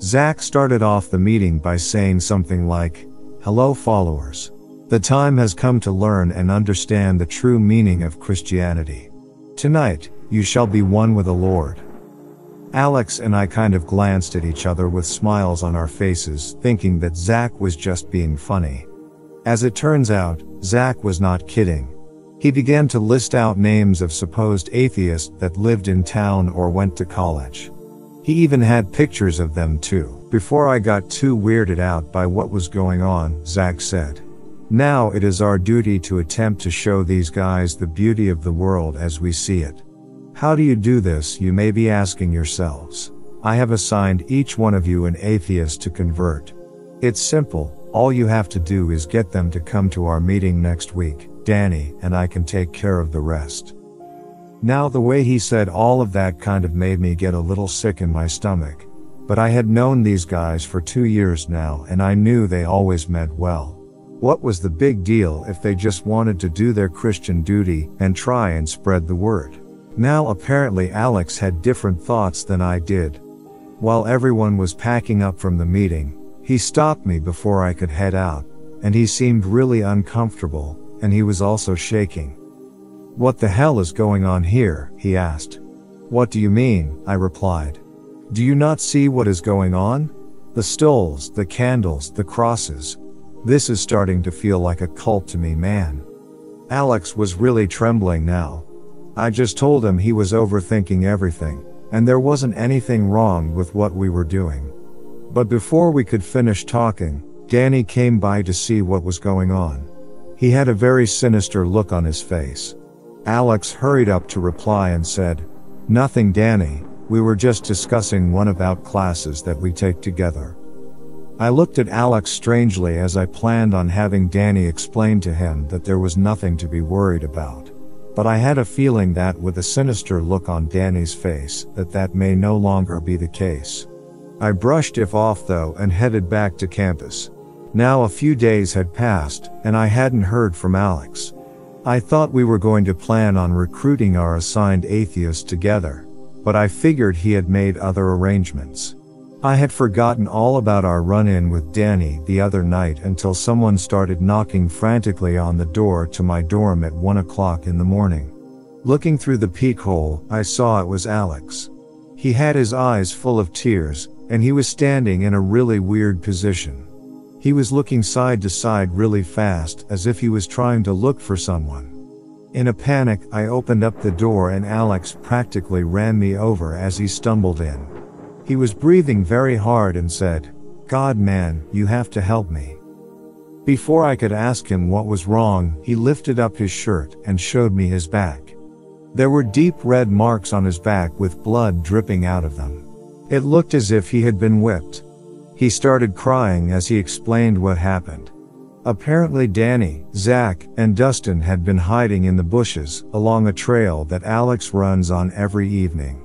Zach started off the meeting by saying something like, "Hello followers. The time has come to learn and understand the true meaning of Christianity. Tonight, you shall be one with the Lord." Alex and I kind of glanced at each other with smiles on our faces, thinking that Zach was just being funny. As it turns out, Zach was not kidding. He began to list out names of supposed atheists that lived in town or went to college. He even had pictures of them too. Before I got too weirded out by what was going on, Zach said, "Now it is our duty to attempt to show these guys the beauty of the world as we see it. How do you do this, you may be asking yourselves. I have assigned each one of you an atheist to convert. It's simple, all you have to do is get them to come to our meeting next week. Danny and I can take care of the rest." Now the way he said all of that kind of made me get a little sick in my stomach, but I had known these guys for two years now and I knew they always meant well. What was the big deal if they just wanted to do their Christian duty and try and spread the word? Now apparently Alex had different thoughts than I did. While everyone was packing up from the meeting, he stopped me before I could head out, and he seemed really uncomfortable, and he was also shaking. "What the hell is going on here?" he asked. "What do you mean?" I replied. "Do you not see what is going on? The stoles, the candles, the crosses. This is starting to feel like a cult to me, man." Alex was really trembling now. I just told him he was overthinking everything, and there wasn't anything wrong with what we were doing. But before we could finish talking, Danny came by to see what was going on. He had a very sinister look on his face. Alex hurried up to reply and said, "Nothing, Danny, we were just discussing one about classes that we take together." I looked at Alex strangely as I planned on having Danny explain to him that there was nothing to be worried about. But I had a feeling that with a sinister look on Danny's face that that may no longer be the case. I brushed it off though and headed back to campus. Now a few days had passed and I hadn't heard from Alex. I thought we were going to plan on recruiting our assigned atheists together, but I figured he had made other arrangements. I had forgotten all about our run-in with Danny the other night until someone started knocking frantically on the door to my dorm at one o'clock in the morning. Looking through the peek hole, I saw it was Alex. He had his eyes full of tears, and he was standing in a really weird position. He was looking side to side really fast as if he was trying to look for someone. In a panic, I opened up the door and Alex practically ran me over as he stumbled in. He was breathing very hard and said, "God, man, you have to help me." Before I could ask him what was wrong, he lifted up his shirt and showed me his back. There were deep red marks on his back with blood dripping out of them. It looked as if he had been whipped. He started crying as he explained what happened. Apparently Danny, Zach, and Dustin had been hiding in the bushes along a trail that Alex runs on every evening.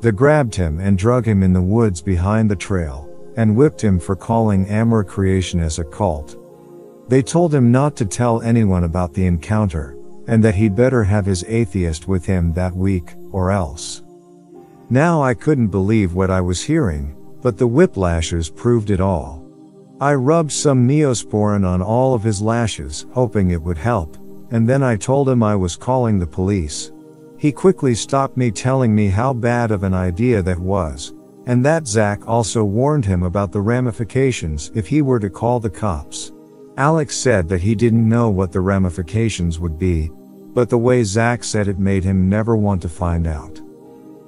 They grabbed him and drug him in the woods behind the trail, and whipped him for calling Amor Creationists a cult. They told him not to tell anyone about the encounter, and that he'd better have his atheist with him that week, or else. Now I couldn't believe what I was hearing, but the whiplashes proved it all. I rubbed some Neosporin on all of his lashes, hoping it would help, and then I told him I was calling the police. He quickly stopped me, telling me how bad of an idea that was, and that Zach also warned him about the ramifications if he were to call the cops. Alex said that he didn't know what the ramifications would be, but the way Zach said it made him never want to find out.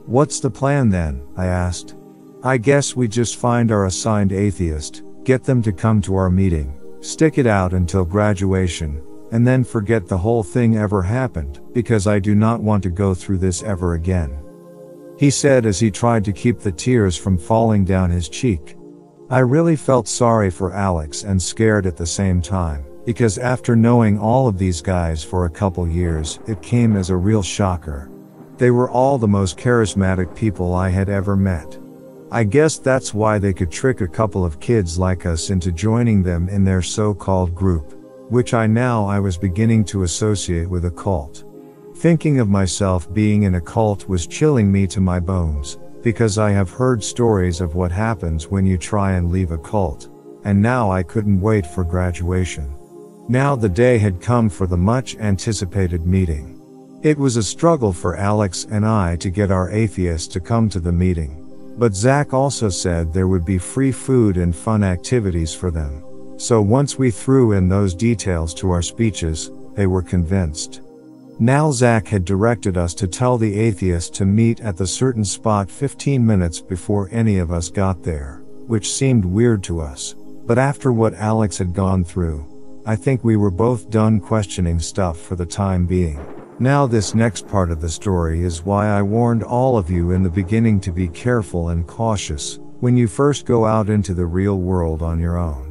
"What's the plan then?" I asked. "I guess we just find our assigned atheist, get them to come to our meeting, stick it out until graduation, and then forget the whole thing ever happened, because I do not want to go through this ever again," he said as he tried to keep the tears from falling down his cheek. I really felt sorry for Alex and scared at the same time, because after knowing all of these guys for a couple years, it came as a real shocker. They were all the most charismatic people I had ever met. I guess that's why they could trick a couple of kids like us into joining them in their so-called group, which I now I was beginning to associate with a cult. Thinking of myself being in a cult was chilling me to my bones, because I have heard stories of what happens when you try and leave a cult, and now I couldn't wait for graduation. Now the day had come for the much anticipated meeting. It was a struggle for Alex and I to get our atheists to come to the meeting, but Zach also said there would be free food and fun activities for them. So once we threw in those details to our speeches, they were convinced. Now Zach had directed us to tell the atheists to meet at the certain spot fifteen minutes before any of us got there, which seemed weird to us, but after what Alex had gone through, I think we were both done questioning stuff for the time being. Now this next part of the story is why I warned all of you in the beginning to be careful and cautious when you first go out into the real world on your own.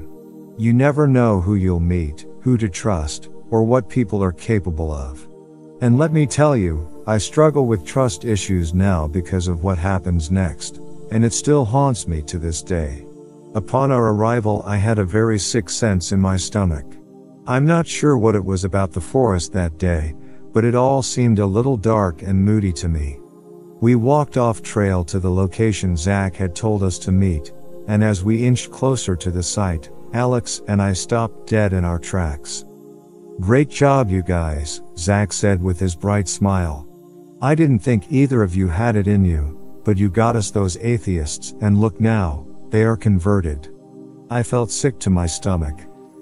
You never know who you'll meet, who to trust, or what people are capable of. And let me tell you, I struggle with trust issues now because of what happens next, and it still haunts me to this day. Upon our arrival, I had a very sick sense in my stomach. I'm not sure what it was about the forest that day, but it all seemed a little dark and moody to me. We walked off trail to the location Zach had told us to meet, and as we inched closer to the site, Alex and I stopped dead in our tracks. "Great job you guys," Zach said with his bright smile. "I didn't think either of you had it in you, but you got us those atheists, and look now, they are converted." I felt sick to my stomach.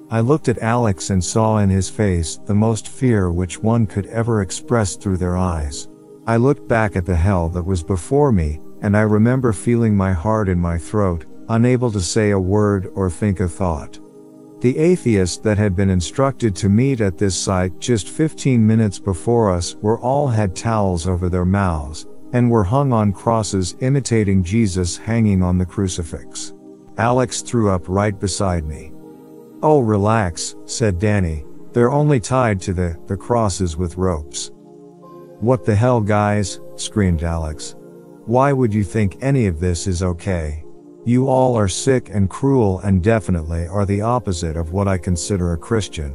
I looked at Alex and saw in his face the most fear which one could ever express through their eyes. I looked back at the hell that was before me, and I remember feeling my heart in my throat, unable to say a word or think a thought. The atheists that had been instructed to meet at this site just fifteen minutes before us were all had towels over their mouths, and were hung on crosses imitating Jesus hanging on the crucifix. Alex threw up right beside me. "Oh relax," said Danny, "they're only tied to the, the crosses with ropes." "What the hell guys," screamed Alex. "Why would you think any of this is okay? You all are sick and cruel and definitely are the opposite of what I consider a Christian."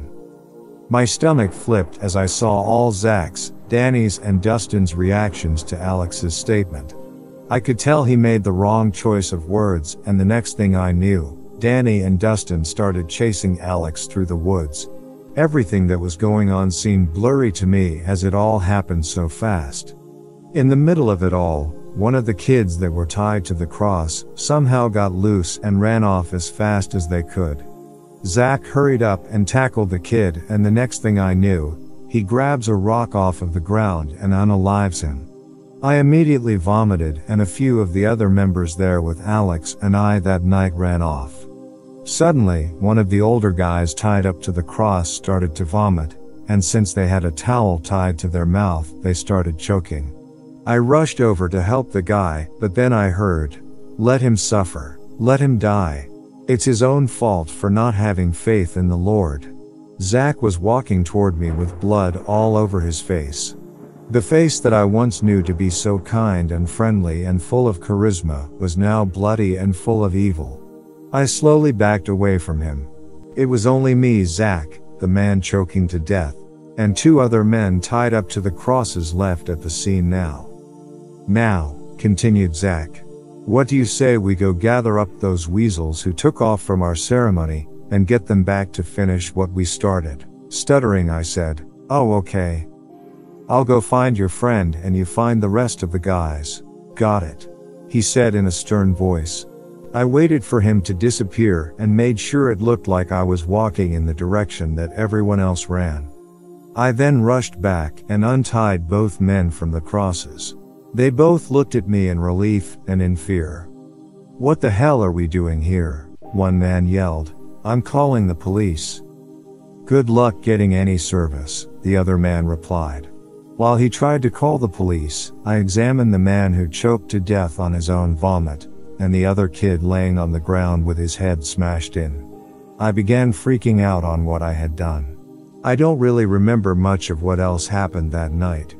My stomach flipped as I saw all Zach's, Danny's and Dustin's reactions to Alex's statement. I could tell he made the wrong choice of words, and the next thing I knew, Danny and Dustin started chasing Alex through the woods. Everything that was going on seemed blurry to me as it all happened so fast. In the middle of it all, one of the kids that were tied to the cross somehow got loose and ran off as fast as they could. Zach hurried up and tackled the kid, and the next thing I knew, he grabs a rock off of the ground and unalives him. I immediately vomited, and a few of the other members there with Alex and I that night ran off. Suddenly, one of the older guys tied up to the cross started to vomit, and since they had a towel tied to their mouth, they started choking. I rushed over to help the guy, but then I heard, "Let him suffer, let him die. It's his own fault for not having faith in the Lord." Zach was walking toward me with blood all over his face. The face that I once knew to be so kind and friendly and full of charisma was now bloody and full of evil. I slowly backed away from him. It was only me, Zach, the man choking to death, and two other men tied up to the crosses left at the scene now. "Now," continued Zach, "what do you say we go gather up those weasels who took off from our ceremony, and get them back to finish what we started?" Stuttering I said, "Oh okay. I'll go find your friend and you find the rest of the guys." "Got it," he said in a stern voice. I waited for him to disappear and made sure it looked like I was walking in the direction that everyone else ran. I then rushed back and untied both men from the crosses. They both looked at me in relief and in fear. "What the hell are we doing here?" one man yelled. "I'm calling the police." "Good luck getting any service," the other man replied. While he tried to call the police, I examined the man who choked to death on his own vomit, and the other kid laying on the ground with his head smashed in. I began freaking out on what I had done. I don't really remember much of what else happened that night.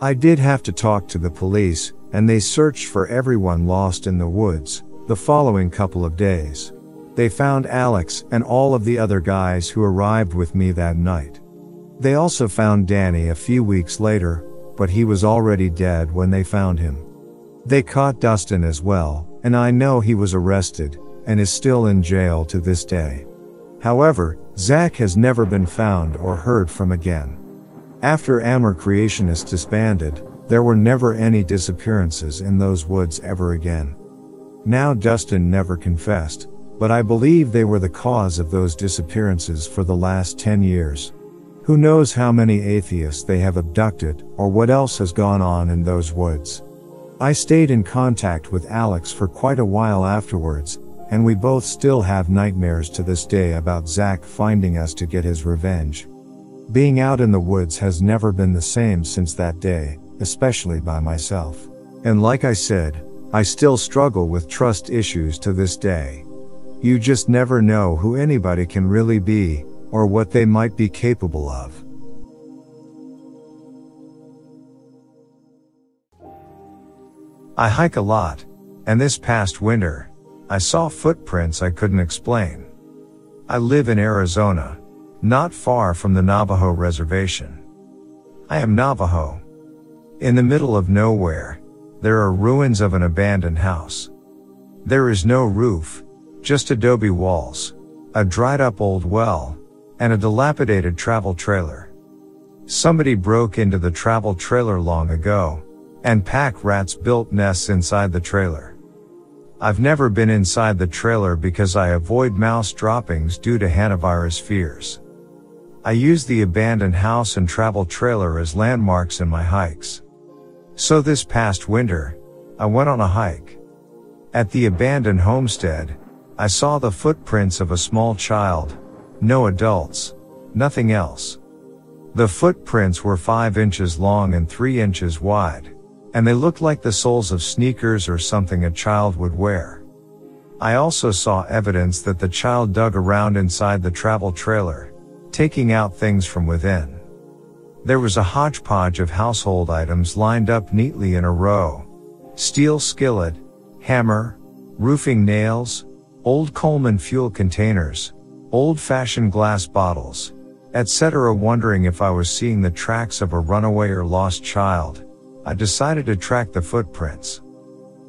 I did have to talk to the police, and they searched for everyone lost in the woods the following couple of days. They found Alex and all of the other guys who arrived with me that night. They also found Danny a few weeks later, but he was already dead when they found him. They caught Dustin as well, and I know he was arrested and is still in jail to this day. However, Zach has never been found or heard from again. After Amor Creationists disbanded, there were never any disappearances in those woods ever again. Now Dustin never confessed, but I believe they were the cause of those disappearances for the last ten years. Who knows how many atheists they have abducted, or what else has gone on in those woods. I stayed in contact with Alex for quite a while afterwards, and we both still have nightmares to this day about Zach finding us to get his revenge. Being out in the woods has never been the same since that day, especially by myself. And like I said, I still struggle with trust issues to this day. You just never know who anybody can really be, or what they might be capable of. I hike a lot, and this past winter, I saw footprints I couldn't explain. I live in Arizona, not far from the Navajo reservation. I am Navajo. In the middle of nowhere, there are ruins of an abandoned house. There is no roof, just adobe walls, a dried up old well, and a dilapidated travel trailer. Somebody broke into the travel trailer long ago, and pack rats built nests inside the trailer. I've never been inside the trailer because I avoid mouse droppings due to hantavirus fears. I use the abandoned house and travel trailer as landmarks in my hikes. So this past winter, I went on a hike. At the abandoned homestead, I saw the footprints of a small child, no adults, nothing else. The footprints were five inches long and three inches wide, and they looked like the soles of sneakers or something a child would wear. I also saw evidence that the child dug around inside the travel trailer, taking out things from within. There was a hodgepodge of household items lined up neatly in a row: steel skillet, hammer, roofing nails, old Coleman fuel containers, old-fashioned glass bottles, et cetera. Wondering if I was seeing the tracks of a runaway or lost child, I decided to track the footprints.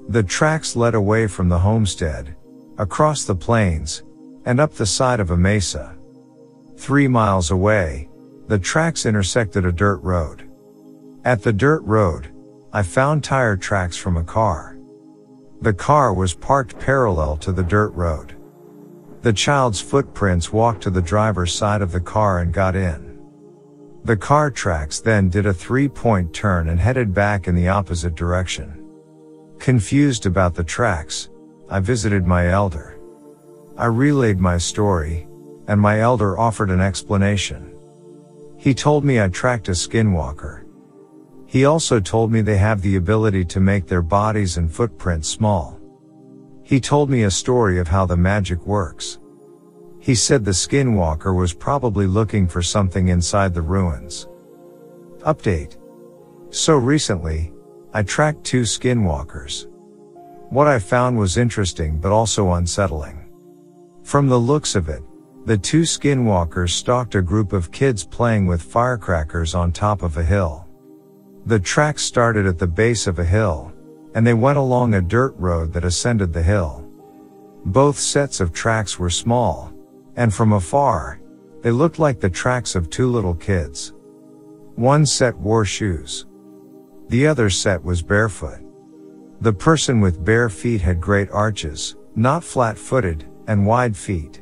The tracks led away from the homestead, across the plains, and up the side of a mesa. Three miles away, the tracks intersected a dirt road. At the dirt road, I found tire tracks from a car. The car was parked parallel to the dirt road. The child's footprints walked to the driver's side of the car and got in. The car tracks then did a three-point turn and headed back in the opposite direction. Confused about the tracks, I visited my elder. I relayed my story, and my elder offered an explanation. He told me I tracked a skinwalker. He also told me they have the ability to make their bodies and footprints small. He told me a story of how the magic works. He said the skinwalker was probably looking for something inside the ruins. Update. So recently, I tracked two skinwalkers. What I found was interesting but also unsettling. From the looks of it, the two skinwalkers stalked a group of kids playing with firecrackers on top of a hill. The tracks started at the base of a hill, and they went along a dirt road that ascended the hill. Both sets of tracks were small, and from afar, they looked like the tracks of two little kids. One set wore shoes. The other set was barefoot. The person with bare feet had great arches, not flat-footed, and wide feet.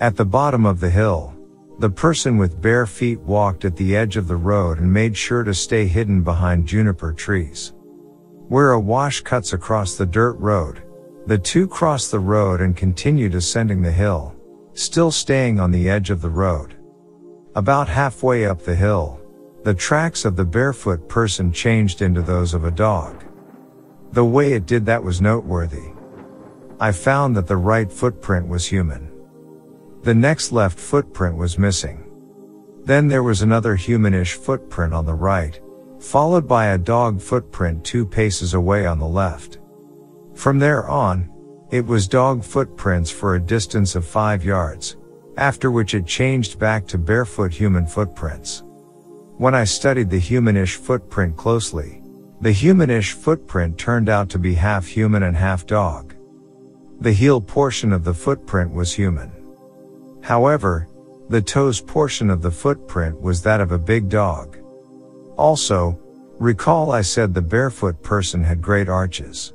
At the bottom of the hill, the person with bare feet walked at the edge of the road and made sure to stay hidden behind juniper trees. Where a wash cuts across the dirt road, the two crossed the road and continued ascending the hill, still staying on the edge of the road. About halfway up the hill, the tracks of the barefoot person changed into those of a dog. The way it did that was noteworthy. I found that the right footprint was human. The next left footprint was missing. Then there was another humanish footprint on the right, followed by a dog footprint two paces away on the left. From there on, it was dog footprints for a distance of five yards, after which it changed back to barefoot human footprints. When I studied the humanish footprint closely, the humanish footprint turned out to be half human and half dog. The heel portion of the footprint was human. However, the toes portion of the footprint was that of a big dog. Also, recall I said the barefoot person had great arches.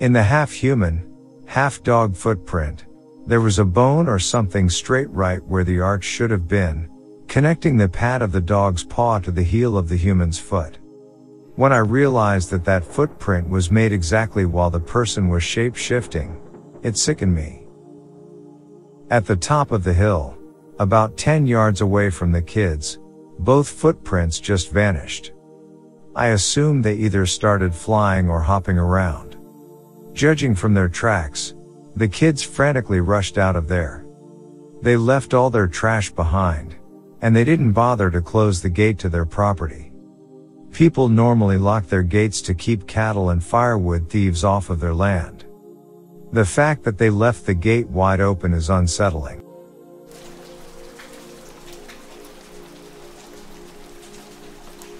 In the half human, half-dog footprint, there was a bone or something straight right where the arch should have been, connecting the pad of the dog's paw to the heel of the human's foot. When I realized that that footprint was made exactly while the person was shape-shifting, it sickened me. At the top of the hill, about ten yards away from the kids, both footprints just vanished. I assumed they either started flying or hopping around. Judging from their tracks, the kids frantically rushed out of there. They left all their trash behind, and they didn't bother to close the gate to their property. People normally lock their gates to keep cattle and firewood thieves off of their land. The fact that they left the gate wide open is unsettling.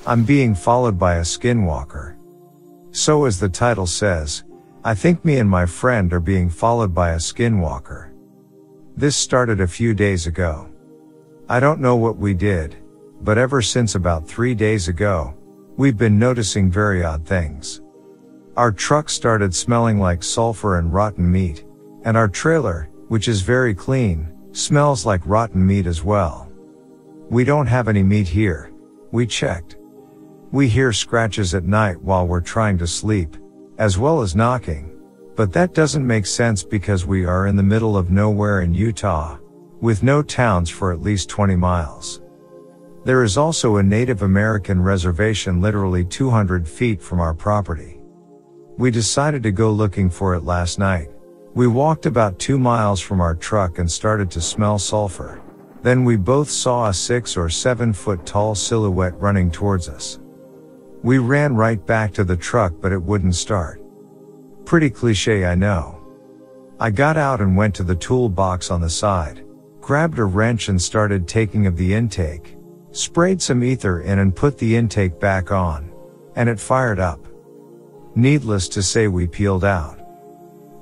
I'm being followed by a skinwalker. So as the title says, I think me and my friend are being followed by a skinwalker. This started a few days ago. I don't know what we did, but ever since about three days ago, we've been noticing very odd things. Our truck started smelling like sulfur and rotten meat, and our trailer, which is very clean, smells like rotten meat as well. We don't have any meat here. We checked. We hear scratches at night while we're trying to sleep, as well as knocking, but that doesn't make sense because we are in the middle of nowhere in Utah, with no towns for at least twenty miles. There is also a Native American reservation literally two hundred feet from our property. We decided to go looking for it last night. We walked about two miles from our truck and started to smell sulfur. Then we both saw a six or seven foot tall silhouette running towards us. We ran right back to the truck, but it wouldn't start. Pretty cliche, I know. I got out and went to the toolbox on the side, grabbed a wrench and started taking of the intake. Sprayed some ether in and put the intake back on, and it fired up. Needless to say, we peeled out.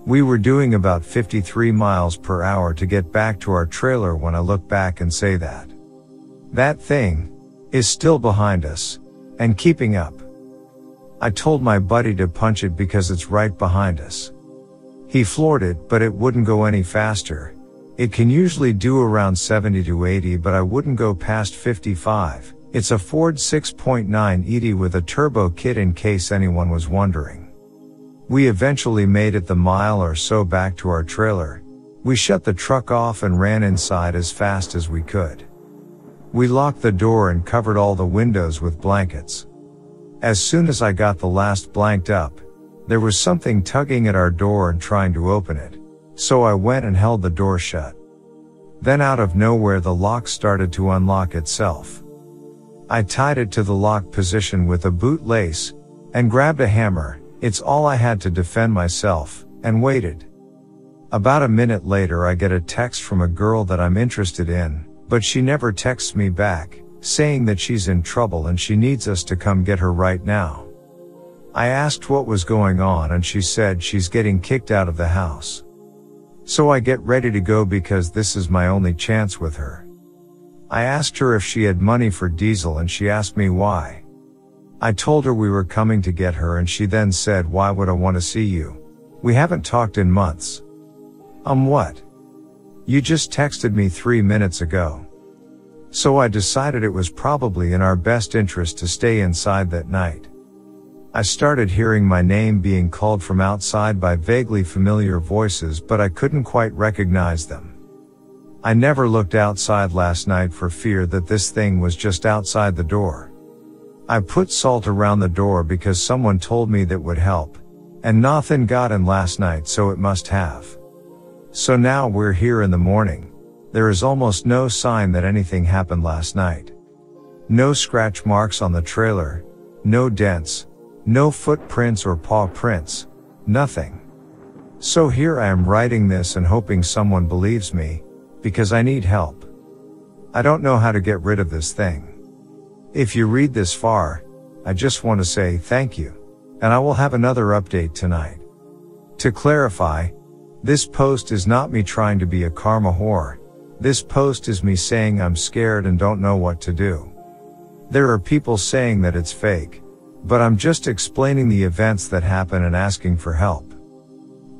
We were doing about fifty-three miles per hour to get back to our trailer when I look back and say that. That thing is still behind us, and keeping up. I told my buddy to punch it because it's right behind us. He floored it, but it wouldn't go any faster. It can usually do around seventy to eighty, but I wouldn't go past fifty-five. It's a Ford six point nine E D with a turbo kit, in case anyone was wondering. We eventually made it the mile or so back to our trailer. We shut the truck off and ran inside as fast as we could. We locked the door and covered all the windows with blankets. As soon as I got the last blanket up, there was something tugging at our door and trying to open it. So I went and held the door shut. Then out of nowhere the lock started to unlock itself. I tied it to the lock position with a boot lace, and grabbed a hammer. It's all I had to defend myself, and waited. About a minute later I get a text from a girl that I'm interested in, but she never texts me back, saying that she's in trouble and she needs us to come get her right now. I asked what was going on and she said she's getting kicked out of the house. So I get ready to go because this is my only chance with her. I asked her if she had money for diesel and she asked me why. I told her we were coming to get her and she then said, "Why would I want to see you? We haven't talked in months." Um what? You just texted me three minutes ago. So I decided it was probably in our best interest to stay inside that night. I started hearing my name being called from outside by vaguely familiar voices, but I couldn't quite recognize them. I never looked outside last night for fear that this thing was just outside the door. I put salt around the door because someone told me that would help, and nothing got in last night, so it must have. So now we're here in the morning. There is almost no sign that anything happened last night. No scratch marks on the trailer, no dents, no footprints or paw prints, nothing. So here I am writing this and hoping someone believes me, because I need help. I don't know how to get rid of this thing. If you read this far, I just want to say thank you, and I will have another update tonight. To clarify, this post is not me trying to be a karma whore. This post is me saying I'm scared and don't know what to do. There are people saying that it's fake, but I'm just explaining the events that happen and asking for help.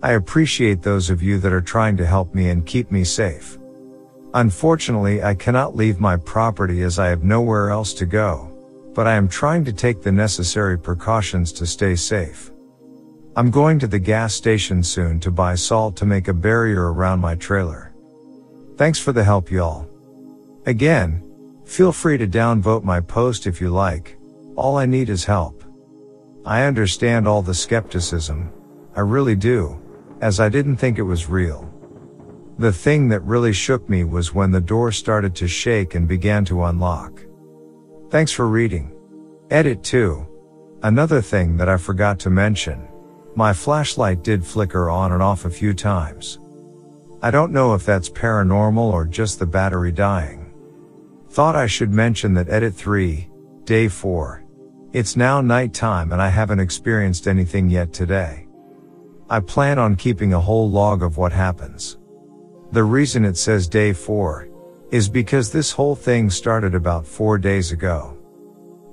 I appreciate those of you that are trying to help me and keep me safe. Unfortunately, I cannot leave my property as I have nowhere else to go, but I am trying to take the necessary precautions to stay safe. I'm going to the gas station soon to buy salt to make a barrier around my trailer. Thanks for the help, y'all. Again, feel free to downvote my post if you like. All I need is help. I understand all the skepticism. I really do, as I didn't think it was real. The thing that really shook me was when the door started to shake and began to unlock. Thanks for reading. Edit two. Another thing that I forgot to mention. My flashlight did flicker on and off a few times. I don't know if that's paranormal or just the battery dying. Thought I should mention that edit three, day four. It's now nighttime and I haven't experienced anything yet today. I plan on keeping a whole log of what happens. The reason it says day four is because this whole thing started about four days ago.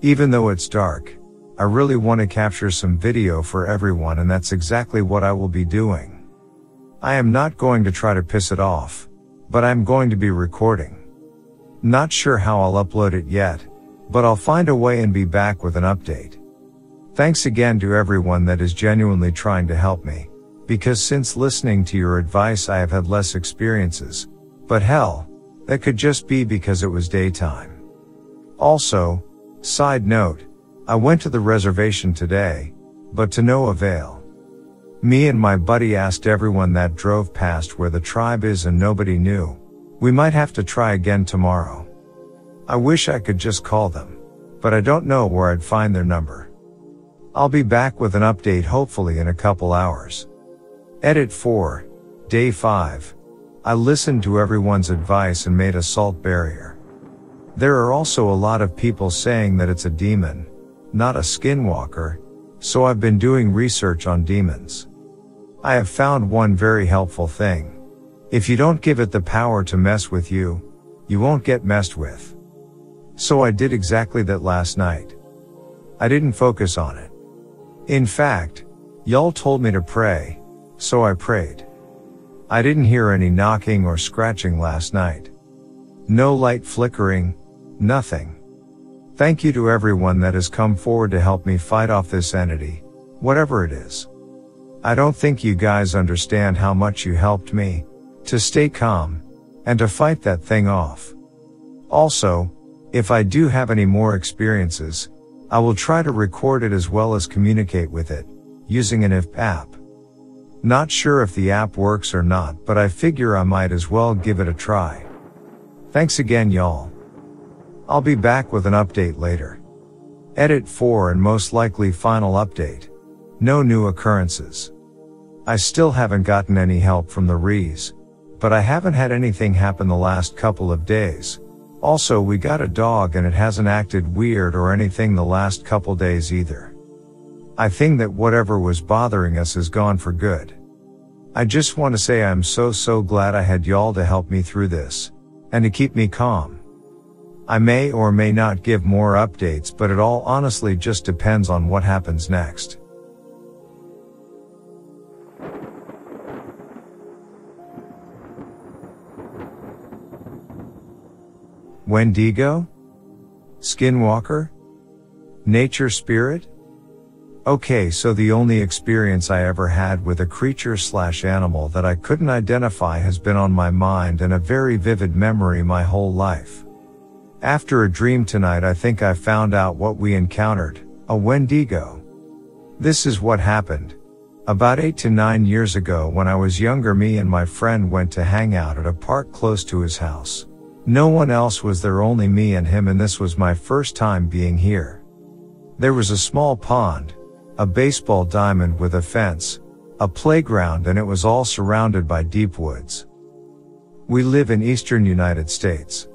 Even though it's dark, I really want to capture some video for everyone, and that's exactly what I will be doing. I am not going to try to piss it off, but I'm going to be recording. Not sure how I'll upload it yet, but I'll find a way and be back with an update. Thanks again to everyone that is genuinely trying to help me, because since listening to your advice I have had less experiences, but hell, that could just be because it was daytime. Also, side note, I went to the reservation today, but to no avail. Me and my buddy asked everyone that drove past where the tribe is and nobody knew. We might have to try again tomorrow. I wish I could just call them, but I don't know where I'd find their number. I'll be back with an update hopefully in a couple hours. Edit four, day five. I listened to everyone's advice and made a salt barrier. There are also a lot of people saying that it's a demon, not a skinwalker, so I've been doing research on demons. I have found one very helpful thing. If you don't give it the power to mess with you, you won't get messed with. So I did exactly that last night. I didn't focus on it. In fact, y'all told me to pray, so I prayed. I didn't hear any knocking or scratching last night. No light flickering, nothing. Thank you to everyone that has come forward to help me fight off this entity, whatever it is. I don't think you guys understand how much you helped me to stay calm and to fight that thing off. Also, if I do have any more experiences, I will try to record it as well as communicate with it, using an I F P app. Not sure if the app works or not, but I figure I might as well give it a try. Thanks again y'all. I'll be back with an update later. Edit four and most likely final update. No new occurrences. I still haven't gotten any help from the Rees, but I haven't had anything happen the last couple of days. Also, we got a dog and it hasn't acted weird or anything the last couple days either. I think that whatever was bothering us is gone for good. I just want to say I'm so so glad I had y'all to help me through this, and to keep me calm. I may or may not give more updates, but it all honestly just depends on what happens next. Wendigo? Skinwalker? Nature spirit? Okay, so the only experience I ever had with a creature slash animal that I couldn't identify has been on my mind and a very vivid memory my whole life. After a dream tonight, I think I found out what we encountered, a Wendigo. This is what happened. About eight to nine years ago when I was younger, me and my friend went to hang out at a park close to his house. No one else was there, only me and him, and this was my first time being here. There was a small pond, a baseball diamond with a fence, a playground, and it was all surrounded by deep woods. We live in eastern United States.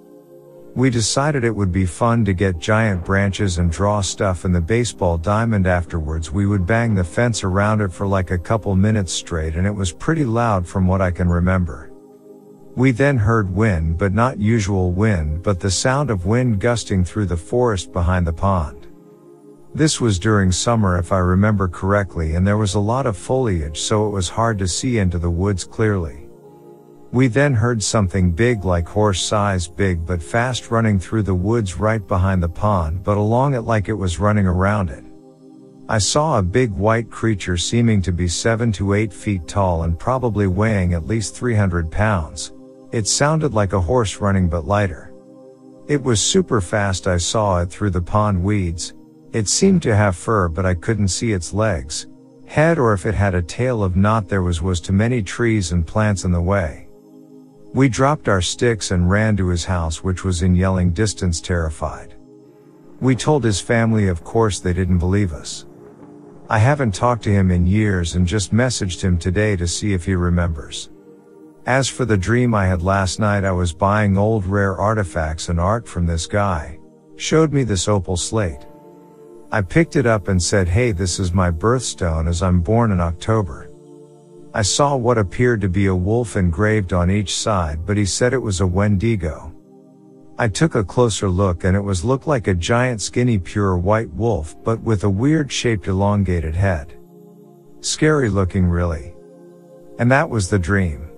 We decided it would be fun to get giant branches and draw stuff in the baseball diamond. Afterwards we would bang the fence around it for like a couple minutes straight, and it was pretty loud from what I can remember. We then heard wind, but not usual wind, but the sound of wind gusting through the forest behind the pond. This was during summer if I remember correctly, and there was a lot of foliage, so it was hard to see into the woods clearly. We then heard something big, like horse size big but fast, running through the woods right behind the pond, but along it like it was running around it. I saw a big white creature seeming to be seven to eight feet tall and probably weighing at least three hundred pounds. It sounded like a horse running but lighter. It was super fast. I saw it through the pond weeds. It seemed to have fur, but I couldn't see its legs, head, or if it had a tail. If not, there was was too many trees and plants in the way. We dropped our sticks and ran to his house, which was in yelling distance, terrified. We told his family. Of course they didn't believe us. I haven't talked to him in years and just messaged him today to see if he remembers. As for the dream I had last night, I was buying old rare artifacts and art from this guy. Showed me this opal slate. I picked it up and said, "Hey, this is my birthstone as I'm born in October." I saw what appeared to be a wolf engraved on each side, but he said it was a Wendigo. I took a closer look and it was looked like a giant skinny pure white wolf, but with a weird shaped elongated head. Scary looking, really. And that was the dream.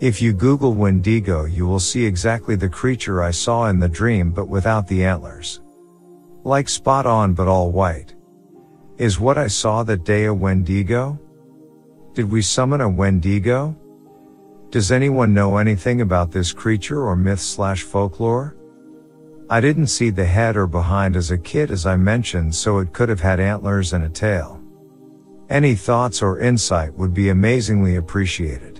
If you Google Wendigo, you will see exactly the creature I saw in the dream, but without the antlers. Like spot on, but all white. Is what I saw that day a Wendigo? Did we summon a Wendigo? Does anyone know anything about this creature or myth slash folklore? I didn't see the head or behind as a kid, as I mentioned, so it could have had antlers and a tail. Any thoughts or insight would be amazingly appreciated.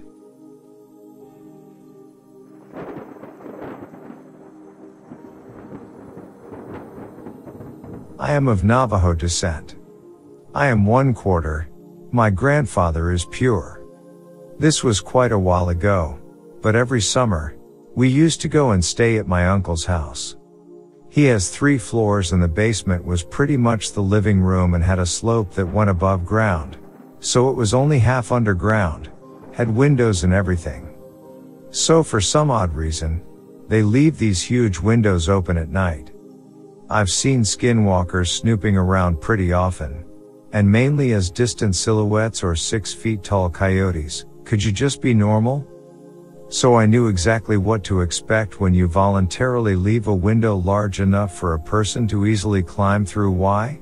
I am of Navajo descent. I am one quarter. My grandfather is pure. This was quite a while ago, but every summer, we used to go and stay at my uncle's house. He has three floors and the basement was pretty much the living room and had a slope that went above ground, so it was only half underground, had windows and everything. So for some odd reason, they leave these huge windows open at night. I've seen skinwalkers snooping around pretty often, and mainly as distant silhouettes or six feet tall coyotes. Could you just be normal? So I knew exactly what to expect when you voluntarily leave a window large enough for a person to easily climb through. Why?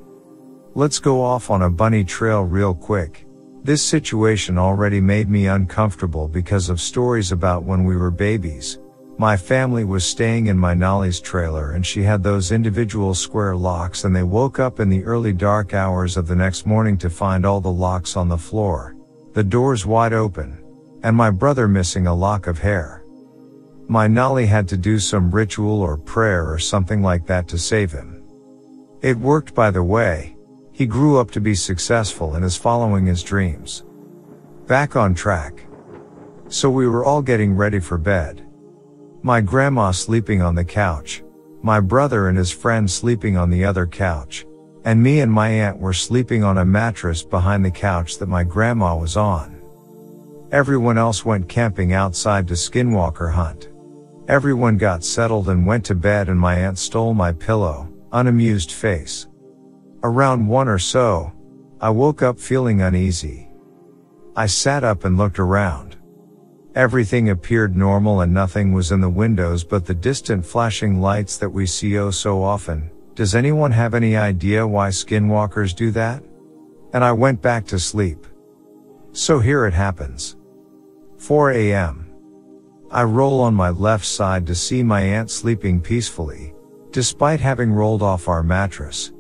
Let's go off on a bunny trail real quick. This situation already made me uncomfortable because of stories about when we were babies. My family was staying in my Nolly's trailer and she had those individual square locks, and they woke up in the early dark hours of the next morning to find all the locks on the floor, the doors wide open, and my brother missing a lock of hair. My Nolly had to do some ritual or prayer or something like that to save him. It worked, by the way. He grew up to be successful and is following his dreams. Back on track. So we were all getting ready for bed. My grandma sleeping on the couch, my brother and his friend sleeping on the other couch, and me and my aunt were sleeping on a mattress behind the couch that my grandma was on. Everyone else went camping outside to skinwalker hunt. Everyone got settled and went to bed, and my aunt stole my pillow, unamused face. Around one or so, I woke up feeling uneasy. I sat up and looked around. Everything appeared normal and nothing was in the windows but the distant flashing lights that we see oh so often. Does anyone have any idea why skinwalkers do that? And I went back to sleep. So here it happens. four a m I roll on my left side to see my aunt sleeping peacefully, despite having rolled off our mattress.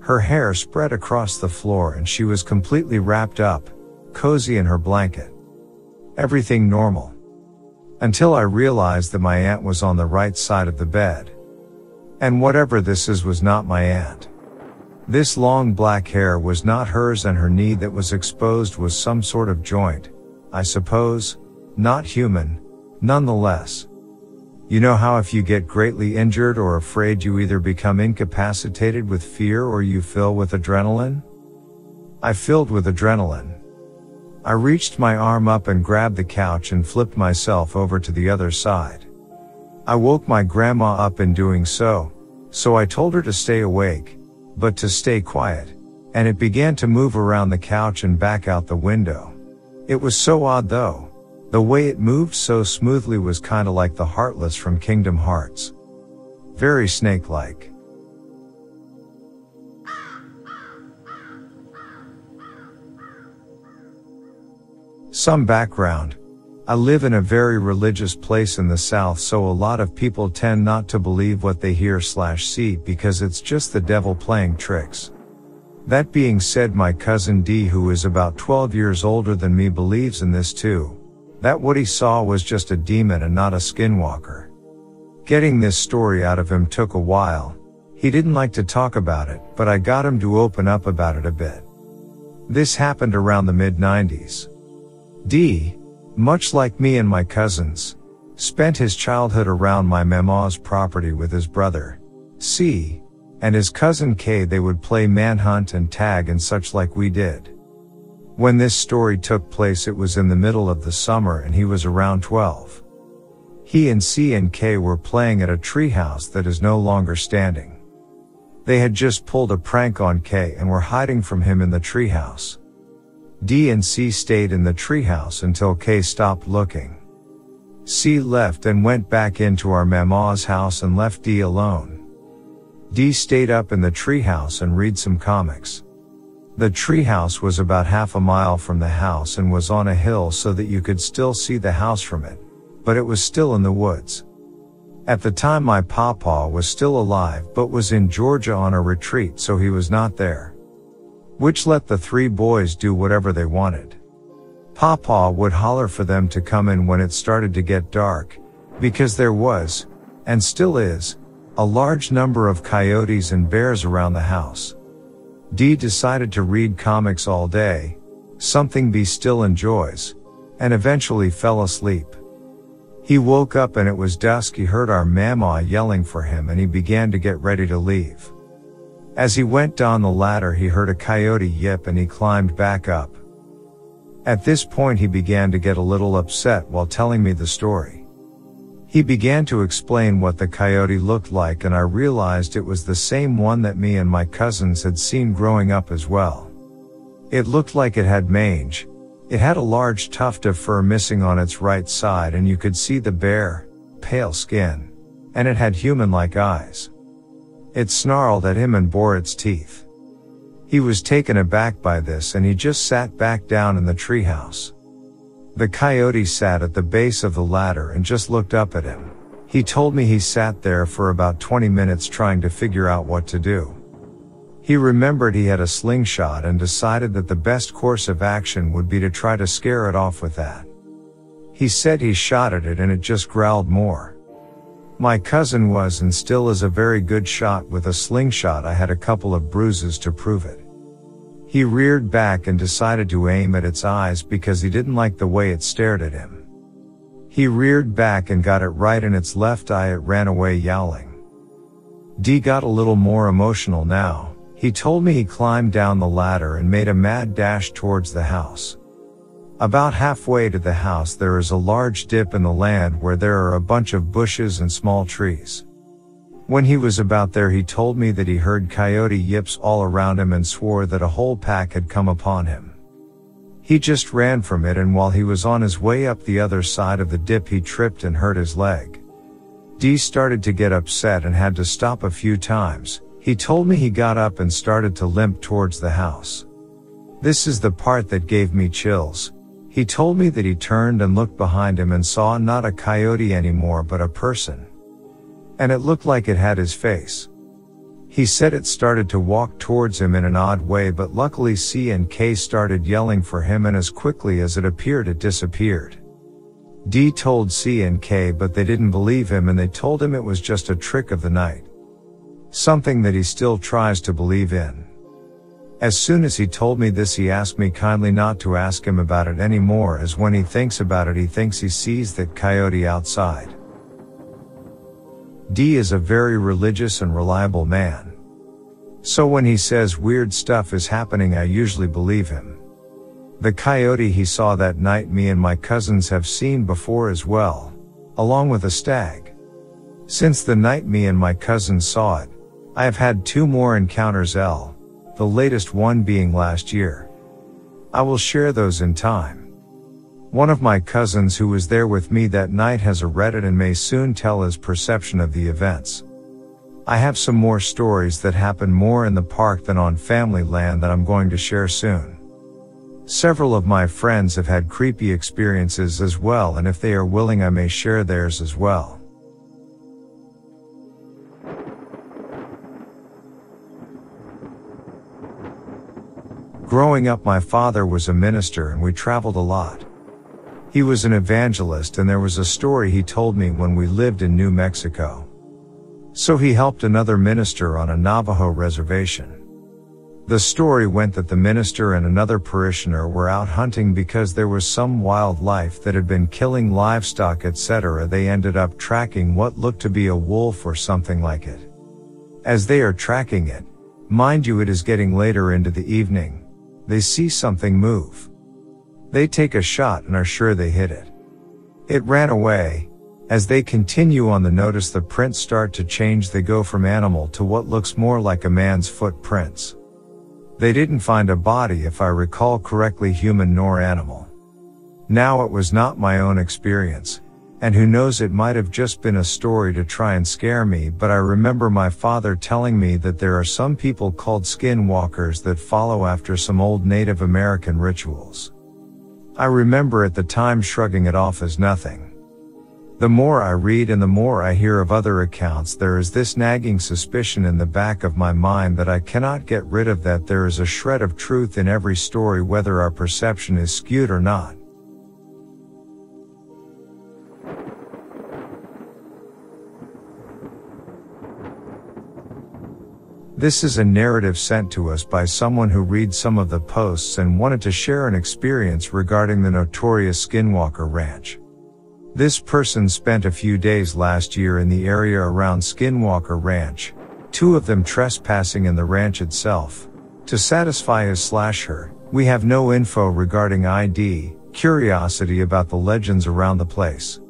Her hair spread across the floor and she was completely wrapped up, cozy in her blanket. Everything normal. Until I realized that my aunt was on the right side of the bed. And whatever this is was not my aunt. This long black hair was not hers, and her knee that was exposed was some sort of joint, I suppose, not human, nonetheless. You know how if you get greatly injured or afraid, you either become incapacitated with fear or you fill with adrenaline? I filled with adrenaline. I reached my arm up and grabbed the couch and flipped myself over to the other side. I woke my grandma up in doing so, so I told her to stay awake, but to stay quiet, and it began to move around the couch and back out the window. It was so odd though. The way it moved so smoothly was kinda like the Heartless from Kingdom Hearts. Very snake-like. Some background. I live in a very religious place in the South, so a lot of people tend not to believe what they hear slash see because it's just the devil playing tricks. That being said, my cousin D, who is about twelve years older than me, believes in this too. That what he saw was just a demon and not a skinwalker. Getting this story out of him took a while. He didn't like to talk about it, but I got him to open up about it a bit. This happened around the mid nineties. D, much like me and my cousins, spent his childhood around my mama's property with his brother, C, and his cousin Kay, they would play manhunt and tag and such like we did. When this story took place, it was in the middle of the summer and he was around twelve. He and C and K were playing at a treehouse that is no longer standing. They had just pulled a prank on K and were hiding from him in the treehouse. D and C stayed in the treehouse until K stopped looking. C left and went back into our mama's house and left D alone. D stayed up in the treehouse and read some comics. The treehouse was about half a mile from the house and was on a hill so that you could still see the house from it, but it was still in the woods. At the time my papa was still alive but was in Georgia on a retreat, so he was not there, which let the three boys do whatever they wanted. Papa would holler for them to come in when it started to get dark, because there was, and still is, a large number of coyotes and bears around the house. D decided to read comics all day, something B still enjoys, and eventually fell asleep. He woke up and it was dusk. He heard our mama yelling for him and he began to get ready to leave. As he went down the ladder he heard a coyote yip and he climbed back up. At this point he began to get a little upset while telling me the story. He began to explain what the coyote looked like and I realized it was the same one that me and my cousins had seen growing up as well. It looked like it had mange. It had a large tuft of fur missing on its right side and you could see the bare, pale skin, and it had human-like eyes. It snarled at him and bore its teeth. He was taken aback by this and he just sat back down in the treehouse. The coyote sat at the base of the ladder and just looked up at him. He told me he sat there for about twenty minutes trying to figure out what to do. He remembered he had a slingshot and decided that the best course of action would be to try to scare it off with that. He said he shot at it and it just growled more. My cousin was and still is a very good shot with a slingshot. I had a couple of bruises to prove it. He reared back and decided to aim at its eyes because he didn't like the way it stared at him. He reared back and got it right in its left eye. It ran away yowling. D got a little more emotional now. He told me he climbed down the ladder and made a mad dash towards the house. About halfway to the house there is a large dip in the land where there are a bunch of bushes and small trees. When he was about there he told me that he heard coyote yips all around him and swore that a whole pack had come upon him. He just ran from it, and while he was on his way up the other side of the dip he tripped and hurt his leg. D started to get upset and had to stop a few times. He told me he got up and started to limp towards the house. This is the part that gave me chills. He told me that he turned and looked behind him and saw not a coyote anymore but a person. And it looked like it had his face. He said it started to walk towards him in an odd way, but luckily C and K started yelling for him and as quickly as it appeared it disappeared. D told C and K, but they didn't believe him and they told him it was just a trick of the night. Something that he still tries to believe in. As soon as he told me this he asked me kindly not to ask him about it anymore, as when he thinks about it he thinks he sees that coyote outside. D is a very religious and reliable man. So when he says weird stuff is happening I usually believe him. The coyote he saw that night me and my cousins have seen before as well, along with a stag. Since the night me and my cousins saw it, I have had two more encounters, L, the latest one being last year. I will share those in time. One of my cousins who was there with me that night has a Reddit and may soon tell his perception of the events. I have some more stories that happen more in the park than on family land that I'm going to share soon. Several of my friends have had creepy experiences as well, and if they are willing I may share theirs as well. Growing up my father was a minister and we traveled a lot. He was an evangelist, and there was a story he told me when we lived in New Mexico. So he helped another minister on a Navajo reservation. The story went that the minister and another parishioner were out hunting because there was some wildlife that had been killing livestock, et cetera. They ended up tracking what looked to be a wolf or something like it. As they are tracking it, mind you it is getting later into the evening, they see something move. They take a shot and are sure they hit it. It ran away. As they continue on the notice the prints start to change, they go from animal to what looks more like a man's footprints. They didn't find a body, if I recall correctly, human nor animal. Now it was not my own experience, and who knows, it might have just been a story to try and scare me, but I remember my father telling me that there are some people called skinwalkers that follow after some old Native American rituals. I remember at the time shrugging it off as nothing. The more I read and the more I hear of other accounts, there is this nagging suspicion in the back of my mind that I cannot get rid of, that there is a shred of truth in every story, whether our perception is skewed or not. This is a narrative sent to us by someone who read some of the posts and wanted to share an experience regarding the notorious Skinwalker Ranch. This person spent a few days last year in the area around Skinwalker Ranch, two of them trespassing in the ranch itself. To satisfy his slash her, we have no info regarding I D, curiosity about the legends around the place.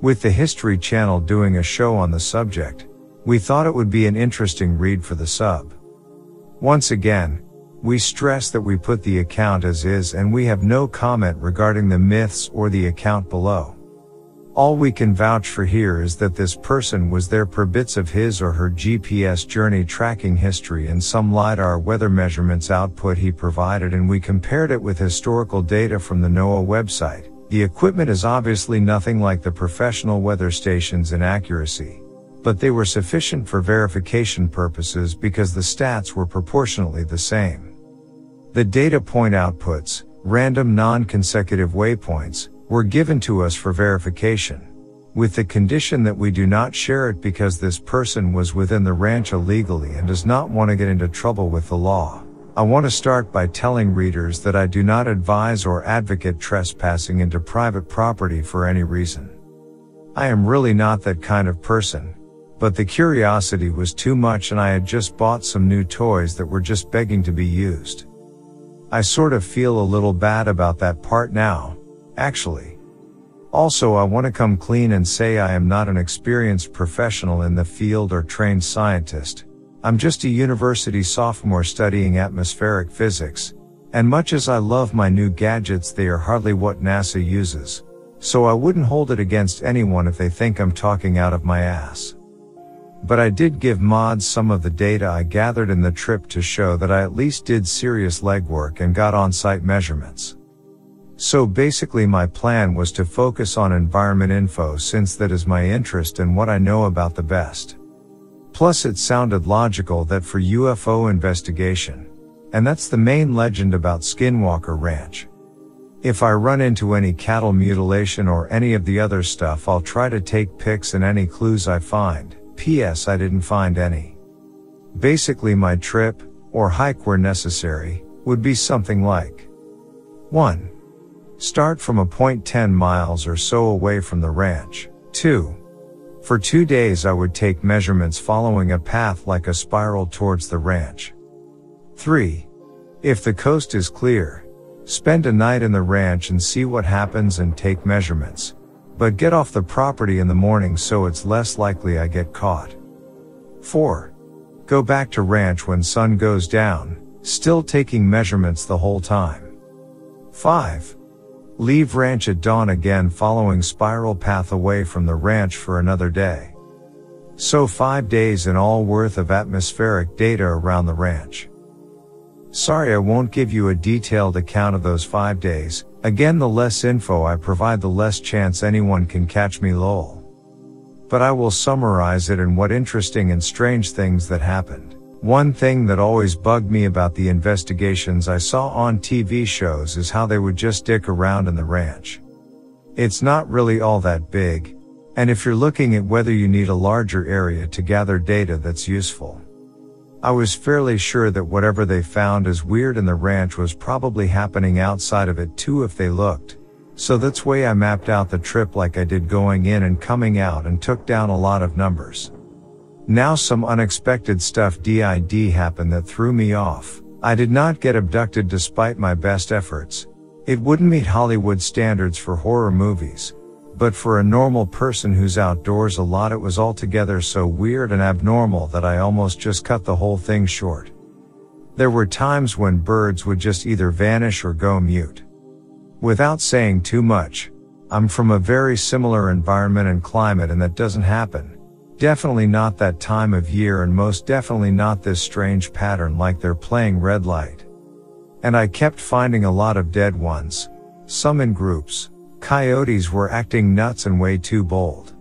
With the History Channel doing a show on the subject, we thought it would be an interesting read for the sub. Once again, we stress that we put the account as is and we have no comment regarding the myths or the account below. All we can vouch for here is that this person was there per bits of his or her G P S journey tracking history and some LiDAR weather measurements output he provided, and we compared it with historical data from the NOAA website. The equipment is obviously nothing like the professional weather stations in accuracy, but they were sufficient for verification purposes because the stats were proportionally the same. The data point outputs, random non-consecutive waypoints, were given to us for verification, with the condition that we do not share it because this person was within the ranch illegally and does not want to get into trouble with the law. I want to start by telling readers that I do not advise or advocate trespassing into private property for any reason. I am really not that kind of person. But the curiosity was too much and I had just bought some new toys that were just begging to be used. I sort of feel a little bad about that part now, actually. Also, I want to come clean and say I am not an experienced professional in the field or trained scientist. I'm just a university sophomore studying atmospheric physics, and much as I love my new gadgets, they are hardly what NASA uses, so I wouldn't hold it against anyone if they think I'm talking out of my ass. But I did give mods some of the data I gathered in the trip to show that I at least did serious legwork and got on-site measurements. So basically my plan was to focus on environment info since that is my interest and what I know about the best. Plus it sounded logical that for U F O investigation, and that's the main legend about Skinwalker Ranch. If I run into any cattle mutilation or any of the other stuff, I'll try to take pics and any clues I find. P S I didn't find any. Basically my trip, or hike where necessary, would be something like one. Start from a point ten miles or so away from the ranch. two. For two days I would take measurements following a path like a spiral towards the ranch. three. If the coast is clear, spend a night in the ranch and see what happens and take measurements, but get off the property in the morning so it's less likely I get caught. four. Go back to ranch when sun goes down, still taking measurements the whole time. five. Leave ranch at dawn again following spiral path away from the ranch for another day. So five days in all worth of atmospheric data around the ranch. Sorry I won't give you a detailed account of those five days. Again, the less info I provide, the less chance anyone can catch me, lol. But I will summarize it in what interesting and strange things that happened. One thing that always bugged me about the investigations I saw on T V shows is how they would just dick around in the ranch. It's not really all that big, and if you're looking at whether you need a larger area to gather data that's useful. I was fairly sure that whatever they found as weird in the ranch was probably happening outside of it too if they looked. So that's why I mapped out the trip like I did going in and coming out and took down a lot of numbers. Now some unexpected stuff did happen that threw me off. I did not get abducted despite my best efforts. It wouldn't meet Hollywood standards for horror movies. But for a normal person who's outdoors a lot, it was altogether so weird and abnormal that I almost just cut the whole thing short. There were times when birds would just either vanish or go mute. Without saying too much, I'm from a very similar environment and climate, and that doesn't happen. Definitely not that time of year, and most definitely not this strange pattern like they're playing red light. And I kept finding a lot of dead ones, some in groups. Coyotes were acting nuts and way too bold.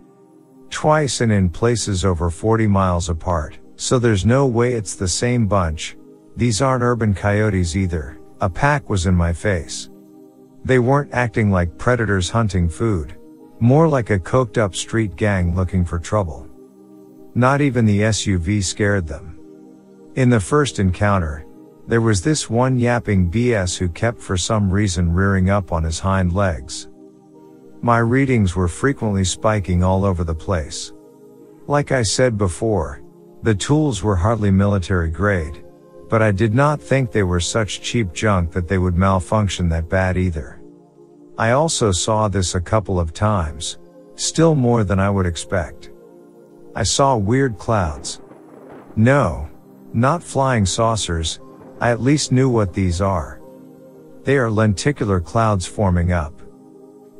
Twice and in places over forty miles apart, so there's no way it's the same bunch. These aren't urban coyotes either. A pack was in my face. They weren't acting like predators hunting food, more like a coked up street gang looking for trouble. Not even the S U V scared them. In the first encounter, there was this one yapping B S who kept for some reason rearing up on his hind legs. My readings were frequently spiking all over the place. Like I said before, the tools were hardly military grade, but I did not think they were such cheap junk that they would malfunction that bad either. I also saw this a couple of times, still more than I would expect. I saw weird clouds. No, not flying saucers. I at least knew what these are. They are lenticular clouds forming up.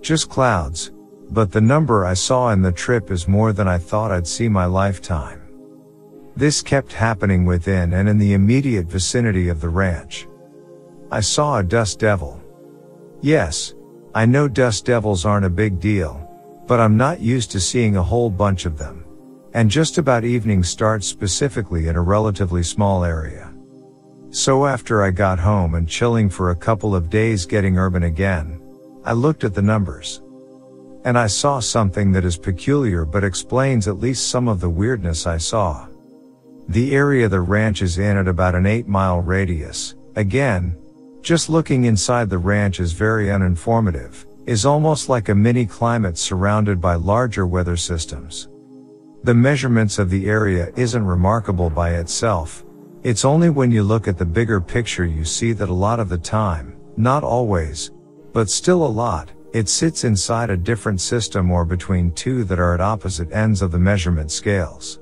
Just clouds, but the number I saw in the trip is more than I thought I'd see my lifetime. This kept happening within and in the immediate vicinity of the ranch. I saw a dust devil. Yes, I know dust devils aren't a big deal, but I'm not used to seeing a whole bunch of them. And just about evening starts specifically in a relatively small area. So after I got home and chilling for a couple of days getting urban again, I looked at the numbers. And I saw something that is peculiar but explains at least some of the weirdness I saw. The area the ranch is in at about an eight mile radius, again, just looking inside the ranch is very uninformative, is almost like a mini climate surrounded by larger weather systems. The measurements of the area isn't remarkable by itself, it's only when you look at the bigger picture you see that a lot of the time, not always, but still a lot, it sits inside a different system or between two that are at opposite ends of the measurement scales.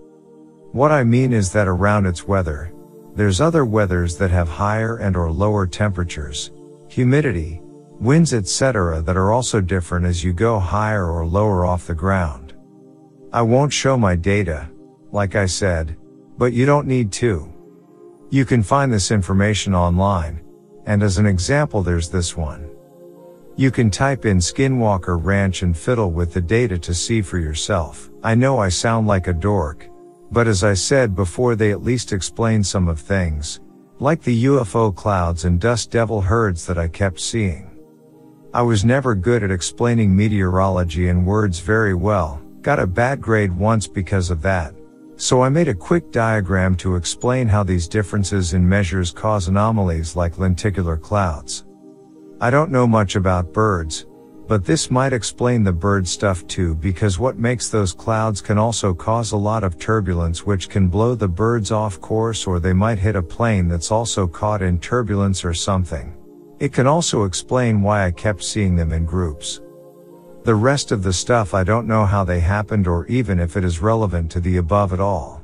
What I mean is that around its weather, there's other weathers that have higher and or lower temperatures, humidity, winds et cetera that are also different as you go higher or lower off the ground. I won't show my data, like I said, but you don't need to. You can find this information online, and as an example there's this one. You can type in Skinwalker Ranch and fiddle with the data to see for yourself. I know I sound like a dork, but as I said before, they at least explain some of things, like the U F O clouds and dust devil herds that I kept seeing. I was never good at explaining meteorology in words very well, got a bad grade once because of that, so I made a quick diagram to explain how these differences in measures cause anomalies like lenticular clouds. I don't know much about birds, but this might explain the bird stuff too, because what makes those clouds can also cause a lot of turbulence which can blow the birds off course, or they might hit a plane that's also caught in turbulence or something. It can also explain why I kept seeing them in groups. The rest of the stuff I don't know how they happened or even if it is relevant to the above at all.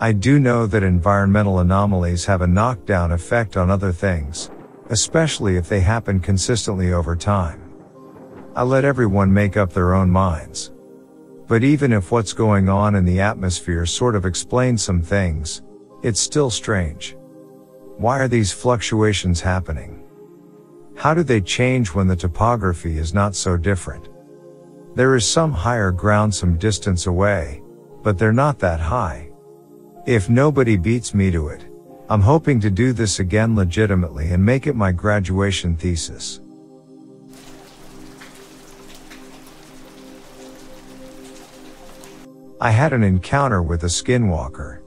I do know that environmental anomalies have a knockdown effect on other things, especially if they happen consistently over time. I let everyone make up their own minds. But even if what's going on in the atmosphere sort of explains some things, it's still strange. Why are these fluctuations happening? How do they change when the topography is not so different? There is some higher ground some distance away, but they're not that high. If nobody beats me to it, I'm hoping to do this again legitimately and make it my graduation thesis. I had an encounter with a skinwalker.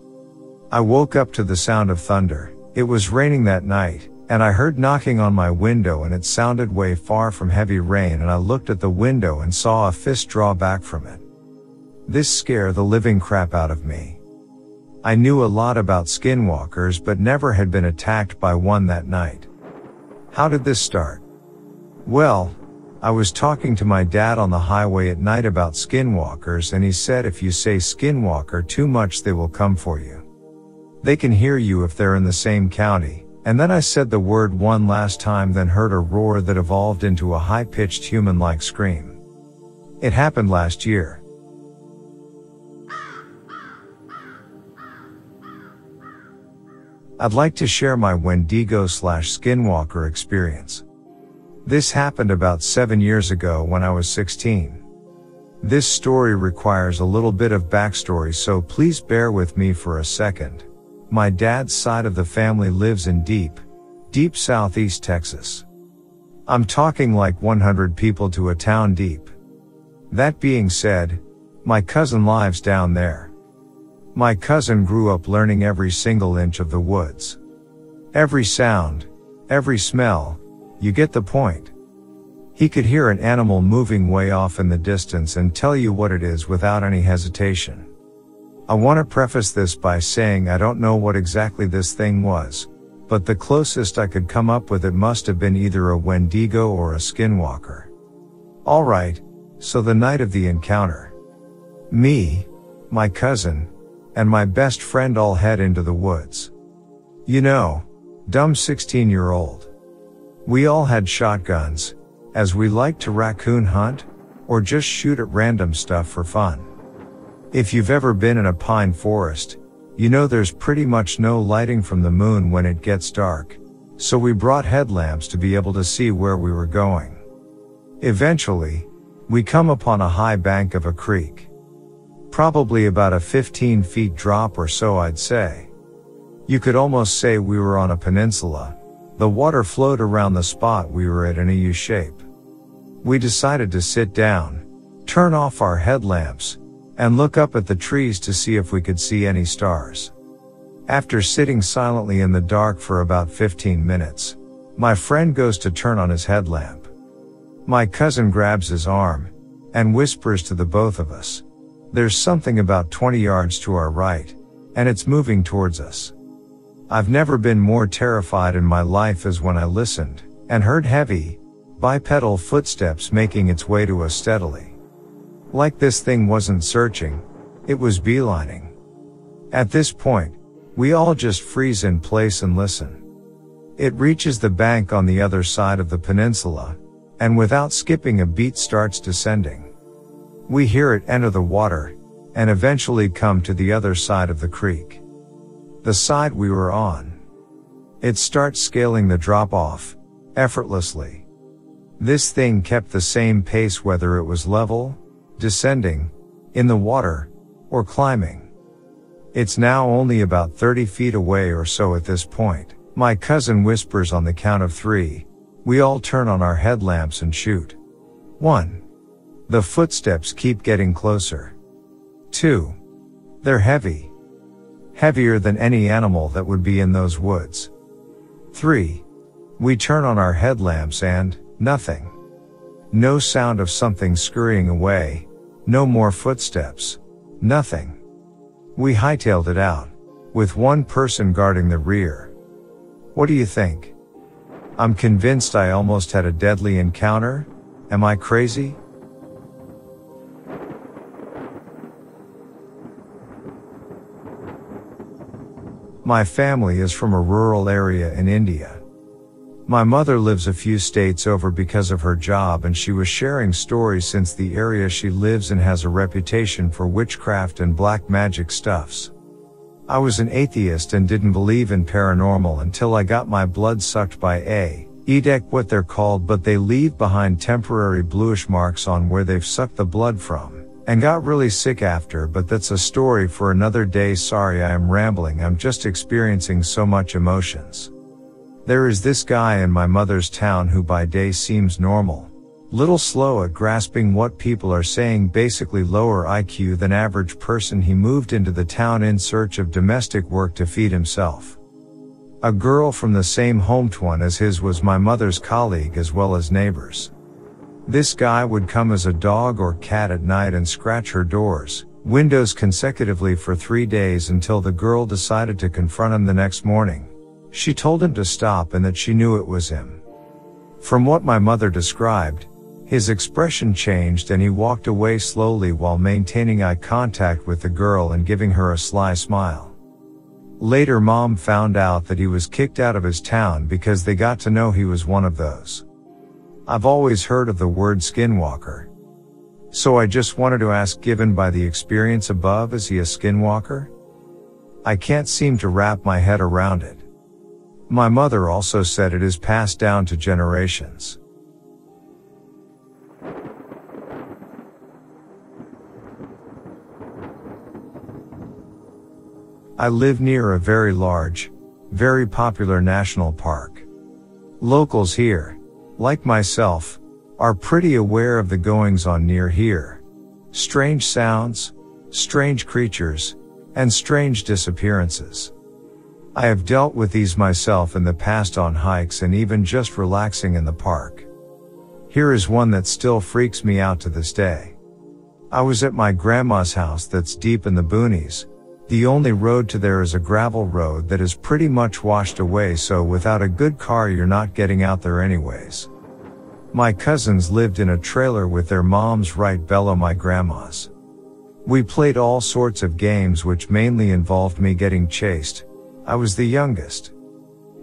I woke up to the sound of thunder. It was raining that night, and I heard knocking on my window, and it sounded way far from heavy rain, and I looked at the window and saw a fist draw back from it. This scared the living crap out of me. I knew a lot about skinwalkers but never had been attacked by one that night. How did this start? Well, I was talking to my dad on the highway at night about skinwalkers, and he said if you say skinwalker too much they will come for you. They can hear you if they're in the same county. And then I said the word one last time, then heard a roar that evolved into a high-pitched human-like scream. It happened last year. I'd like to share my Wendigo slash skinwalker experience. This happened about seven years ago when I was sixteen. This story requires a little bit of backstory, so please bear with me for a second. My dad's side of the family lives in deep, deep southeast Texas. I'm talking like one hundred people to a town deep. That being said, my cousin lives down there. My cousin grew up learning every single inch of the woods. Every sound, every smell, you get the point. He could hear an animal moving way off in the distance and tell you what it is without any hesitation. I want to preface this by saying I don't know what exactly this thing was, but the closest I could come up with it must have been either a Wendigo or a skinwalker. Alright, so the night of the encounter, me, my cousin, and my best friend all head into the woods. You know, dumb sixteen-year-old. We all had shotguns, as we liked to raccoon hunt, or just shoot at random stuff for fun. If you've ever been in a pine forest, you know there's pretty much no lighting from the moon when it gets dark, so we brought headlamps to be able to see where we were going. Eventually, we come upon a high bank of a creek. Probably about a fifteen feet drop or so, I'd say. You could almost say we were on a peninsula. The water flowed around the spot we were at in a U shape. We decided to sit down, turn off our headlamps, and look up at the trees to see if we could see any stars. After sitting silently in the dark for about fifteen minutes, my friend goes to turn on his headlamp. My cousin grabs his arm and whispers to the both of us, "There's something about twenty yards to our right, and it's moving towards us." I've never been more terrified in my life as when I listened, and heard heavy, bipedal footsteps making its way to us steadily. Like this thing wasn't searching, it was beelining. At this point, we all just freeze in place and listen. It reaches the bank on the other side of the peninsula, and without skipping a beat starts descending. We hear it enter the water, and eventually come to the other side of the creek. The side we were on. It starts scaling the drop-off, effortlessly. This thing kept the same pace whether it was level, descending, in the water, or climbing. It's now only about thirty feet away or so at this point. My cousin whispers on the count of three. We all turn on our headlamps and shoot. One. The footsteps keep getting closer. Two. They're heavy. Heavier than any animal that would be in those woods. Three. We turn on our headlamps and, nothing. No sound of something scurrying away. No more footsteps. Nothing. We hightailed it out, with one person guarding the rear. What do you think? I'm convinced I almost had a deadly encounter. Am I crazy? My family is from a rural area in India. My mother lives a few states over because of her job, and she was sharing stories since the area she lives in has a reputation for witchcraft and black magic stuffs. I was an atheist and didn't believe in paranormal until I got my blood sucked by a edek, what they're called, but they leave behind temporary bluish marks on where they've sucked the blood from. And got really sick after, but that's a story for another day. Sorry I am rambling, I'm just experiencing so much emotions. There is this guy in my mother's town who by day seems normal. Little slow at grasping what people are saying, basically lower I Q than average person. He moved into the town in search of domestic work to feed himself. A girl from the same home twin as his was my mother's colleague as well as neighbors. This guy would come as a dog or cat at night and scratch her doors, windows consecutively for three days until the girl decided to confront him the next morning. She told him to stop and that she knew it was him. From what my mother described, his expression changed and he walked away slowly while maintaining eye contact with the girl and giving her a sly smile. Later, Mom found out that he was kicked out of his town because they got to know he was one of those. I've always heard of the word skinwalker. So I just wanted to ask, given by the experience above, is he a skinwalker? I can't seem to wrap my head around it. My mother also said it is passed down to generations. I live near a very large, very popular national park. Locals here, like myself, are pretty aware of the goings-on near here. Strange sounds, strange creatures, and strange disappearances. I have dealt with these myself in the past on hikes and even just relaxing in the park. Here is one that still freaks me out to this day. I was at my grandma's house that's deep in the boonies. The only road to there is a gravel road that is pretty much washed away, so without a good car you're not getting out there anyways. My cousins lived in a trailer with their moms right below my grandma's. We played all sorts of games which mainly involved me getting chased. I was the youngest.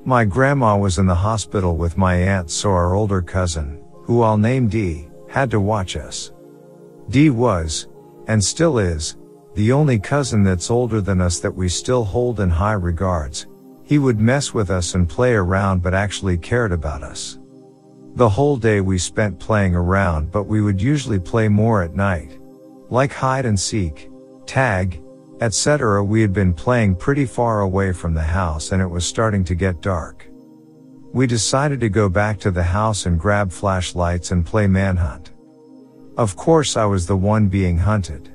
My grandma was in the hospital with my aunt, so our older cousin, who I'll name Dee, had to watch us. Dee was, and still is, the only cousin that's older than us that we still hold in high regards. He would mess with us and play around but actually cared about us. The whole day we spent playing around, but we would usually play more at night. Like hide and seek, tag, et cetera. We had been playing pretty far away from the house and it was starting to get dark. We decided to go back to the house and grab flashlights and play manhunt. Of course I was the one being hunted.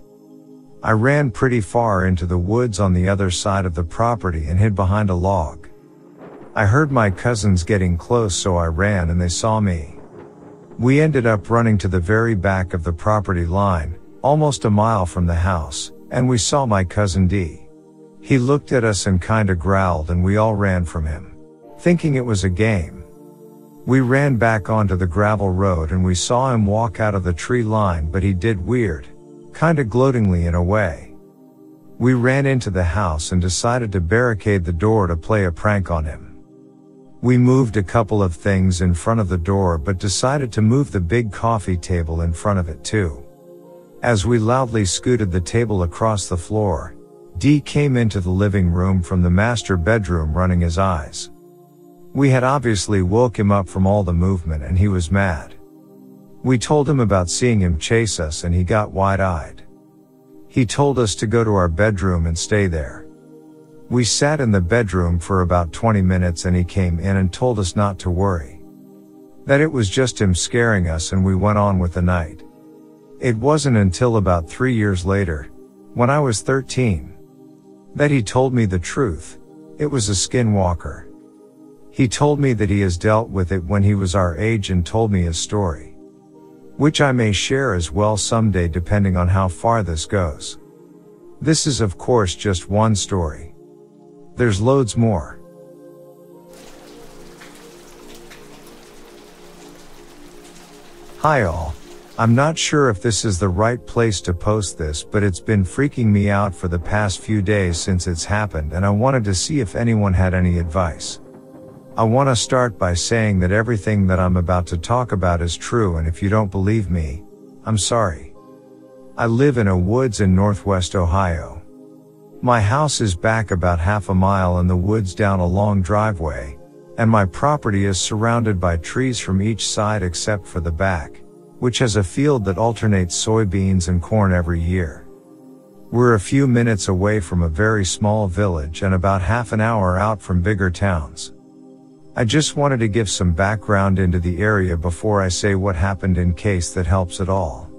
I ran pretty far into the woods on the other side of the property and hid behind a log. I heard my cousins getting close, so I ran and they saw me. We ended up running to the very back of the property line, almost a mile from the house, and we saw my cousin Dee. He looked at us and kinda growled and we all ran from him, thinking it was a game. We ran back onto the gravel road and we saw him walk out of the tree line, but he did weird, kinda gloatingly in a way. We ran into the house and decided to barricade the door to play a prank on him. We moved a couple of things in front of the door but decided to move the big coffee table in front of it too. As we loudly scooted the table across the floor, Dee came into the living room from the master bedroom running his eyes. We had obviously woke him up from all the movement and he was mad. We told him about seeing him chase us and he got wide-eyed. He told us to go to our bedroom and stay there. We sat in the bedroom for about twenty minutes and he came in and told us not to worry. That it was just him scaring us, and we went on with the night. It wasn't until about three years later, when I was thirteen, that he told me the truth. It was a skinwalker. He told me that he has dealt with it when he was our age and told me his story, which I may share as well someday depending on how far this goes. This is of course just one story. There's loads more. Hi all. I'm not sure if this is the right place to post this, but it's been freaking me out for the past few days since it's happened, and I wanted to see if anyone had any advice. I want to start by saying that everything that I'm about to talk about is true, and if you don't believe me, I'm sorry. I live in a woods in Northwest Ohio. My house is back about half a mile in the woods down a long driveway, and my property is surrounded by trees from each side except for the back, which has a field that alternates soybeans and corn every year. We're a few minutes away from a very small village and about half an hour out from bigger towns. I just wanted to give some background into the area before I say what happened, in case that helps at all.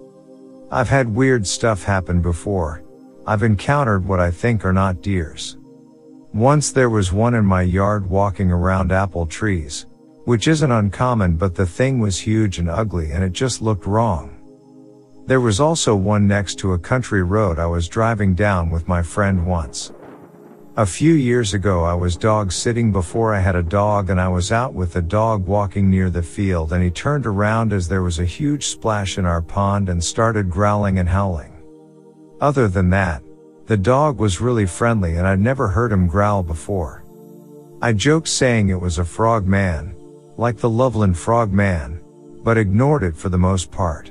I've had weird stuff happen before. I've encountered what I think are not deers. Once there was one in my yard walking around apple trees, which isn't uncommon, but the thing was huge and ugly and it just looked wrong. There was also one next to a country road I was driving down with my friend once. A few years ago I was dog sitting before I had a dog, and I was out with the dog walking near the field, and he turned around as there was a huge splash in our pond and started growling and howling. Other than that, the dog was really friendly and I'd never heard him growl before. I joked saying it was a frog man, like the Loveland frog man, but ignored it for the most part.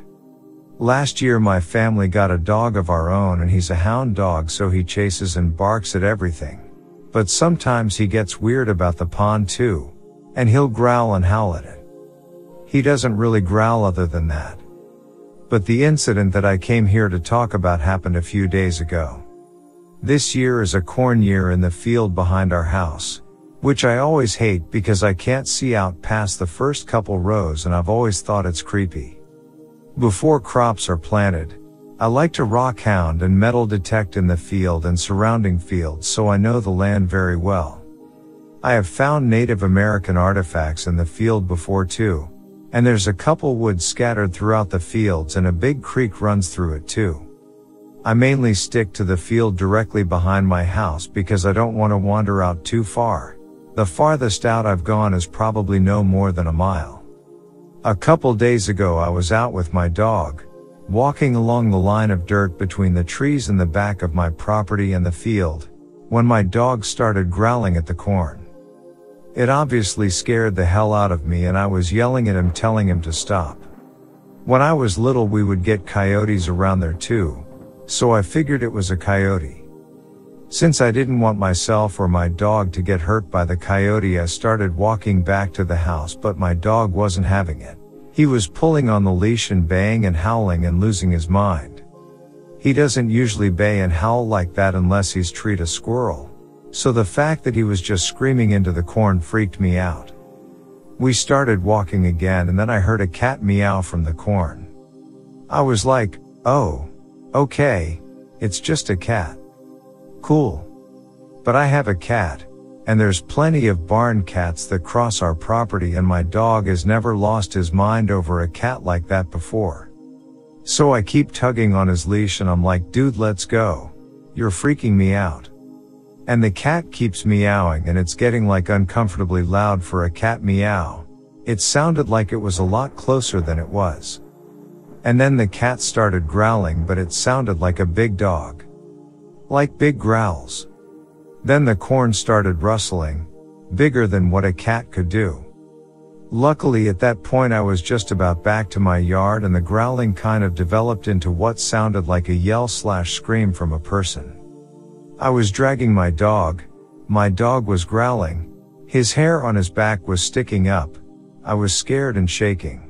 Last year my family got a dog of our own, and he's a hound dog, so he chases and barks at everything. But sometimes he gets weird about the pond too, and he'll growl and howl at it. He doesn't really growl other than that. But the incident that I came here to talk about happened a few days ago. This year is a corn year in the field behind our house, which I always hate because I can't see out past the first couple rows, and I've always thought it's creepy. Before crops are planted, I like to rock hound and metal detect in the field and surrounding fields, so I know the land very well. I have found Native American artifacts in the field before too, and there's a couple woods scattered throughout the fields, and a big creek runs through it too. I mainly stick to the field directly behind my house because I don't want to wander out too far. The farthest out I've gone is probably no more than a mile. A couple days ago I was out with my dog, walking along the line of dirt between the trees in the back of my property and the field, when my dog started growling at the corn. It obviously scared the hell out of me, and I was yelling at him, telling him to stop. When I was little we would get coyotes around there too, so I figured it was a coyote. Since I didn't want myself or my dog to get hurt by the coyote, I started walking back to the house, but my dog wasn't having it. He was pulling on the leash and baying and howling and losing his mind. He doesn't usually bay and howl like that unless he's treed a squirrel, so the fact that he was just screaming into the corn freaked me out. We started walking again, and then I heard a cat meow from the corn. I was like, oh, okay, it's just a cat. Cool. But I have a cat, and there's plenty of barn cats that cross our property, and my dog has never lost his mind over a cat like that before. So I keep tugging on his leash and I'm like, dude, let's go. You're freaking me out. And the cat keeps meowing, and it's getting like uncomfortably loud for a cat meow. It sounded like it was a lot closer than it was. And then the cat started growling, but it sounded like a big dog. Like big growls. Then the corn started rustling, bigger than what a cat could do. Luckily at that point I was just about back to my yard, and the growling kind of developed into what sounded like a yell slash scream from a person. I was dragging my dog. My dog was growling. His hair on his back was sticking up. I was scared and shaking.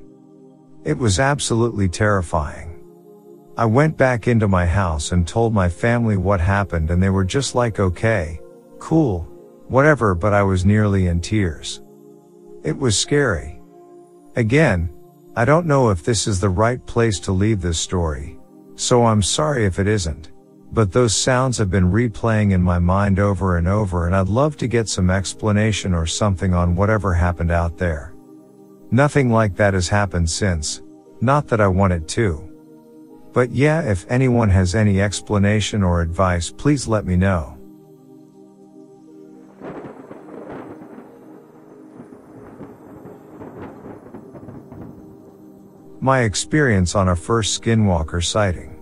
It was absolutely terrifying. I went back into my house and told my family what happened, and they were just like, okay, cool, whatever, but I was nearly in tears. It was scary. Again, I don't know if this is the right place to leave this story, so I'm sorry if it isn't, but those sounds have been replaying in my mind over and over, and I'd love to get some explanation or something on whatever happened out there. Nothing like that has happened since, not that I want it to. But yeah, if anyone has any explanation or advice, please let me know. My experience on a first skinwalker sighting.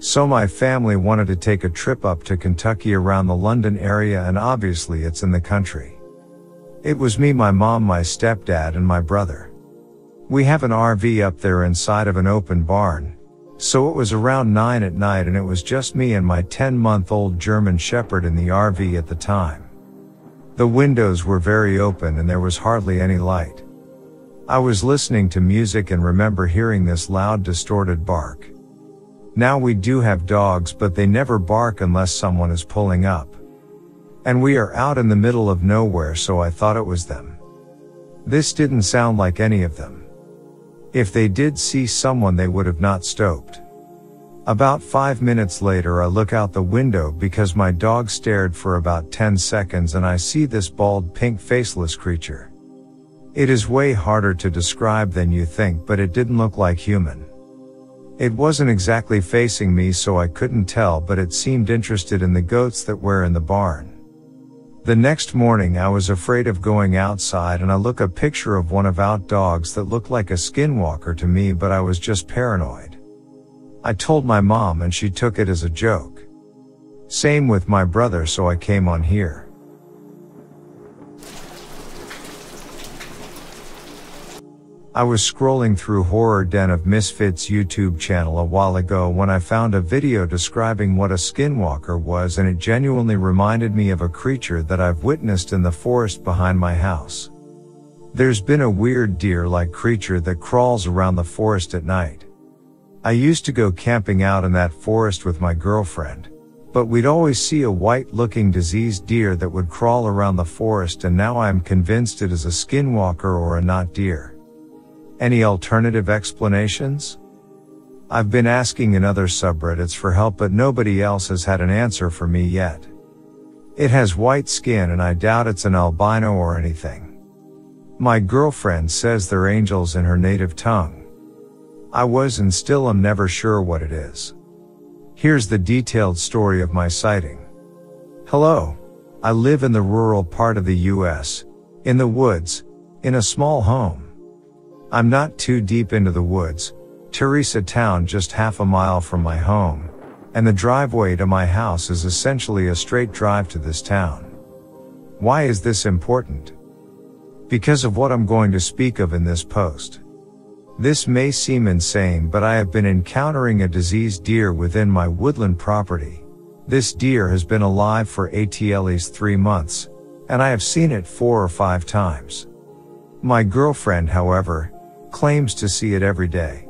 So my family wanted to take a trip up to Kentucky around the London area, and obviously it's in the country. It was me, my mom, my stepdad, and my brother. We have an R V up there inside of an open barn. So it was around nine at night, and it was just me and my ten month old German Shepherd in the R V at the time. The windows were very open and there was hardly any light. I was listening to music and remember hearing this loud distorted bark. Now we do have dogs, but they never bark unless someone is pulling up. And we are out in the middle of nowhere, so I thought it was them. This didn't sound like any of them. If they did see someone they would have not stopped. About five minutes later I look out the window because my dog stared for about ten seconds, and I see this bald pink faceless creature. It is way harder to describe than you think, but it didn't look like human. It wasn't exactly facing me, so I couldn't tell, but it seemed interested in the goats that were in the barn. The next morning I was afraid of going outside, and I look a picture of one of out dogs that looked like a skinwalker to me, but I was just paranoid. I told my mom and she took it as a joke. Same with my brother, so I came on here. I was scrolling through Horror Den of Misfits YouTube channel a while ago when I found a video describing what a skinwalker was, and it genuinely reminded me of a creature that I've witnessed in the forest behind my house. There's been a weird deer-like creature that crawls around the forest at night. I used to go camping out in that forest with my girlfriend, but we'd always see a white-looking diseased deer that would crawl around the forest, and now I'm convinced it is a skinwalker or a not deer. Any alternative explanations? I've been asking in other subreddits for help, but nobody else has had an answer for me yet. It has white skin and I doubt it's an albino or anything. My girlfriend says they're angels in her native tongue. I was and still am never sure what it is. Here's the detailed story of my sighting. Hello. I live in the rural part of the U S, in the woods, in a small home. I'm not too deep into the woods, Teresa town just half a mile from my home, and the driveway to my house is essentially a straight drive to this town. Why is this important? Because of what I'm going to speak of in this post. This may seem insane, but I have been encountering a diseased deer within my woodland property. This deer has been alive for at least three months, and I have seen it four or five times. My girlfriend, however, claims to see it every day.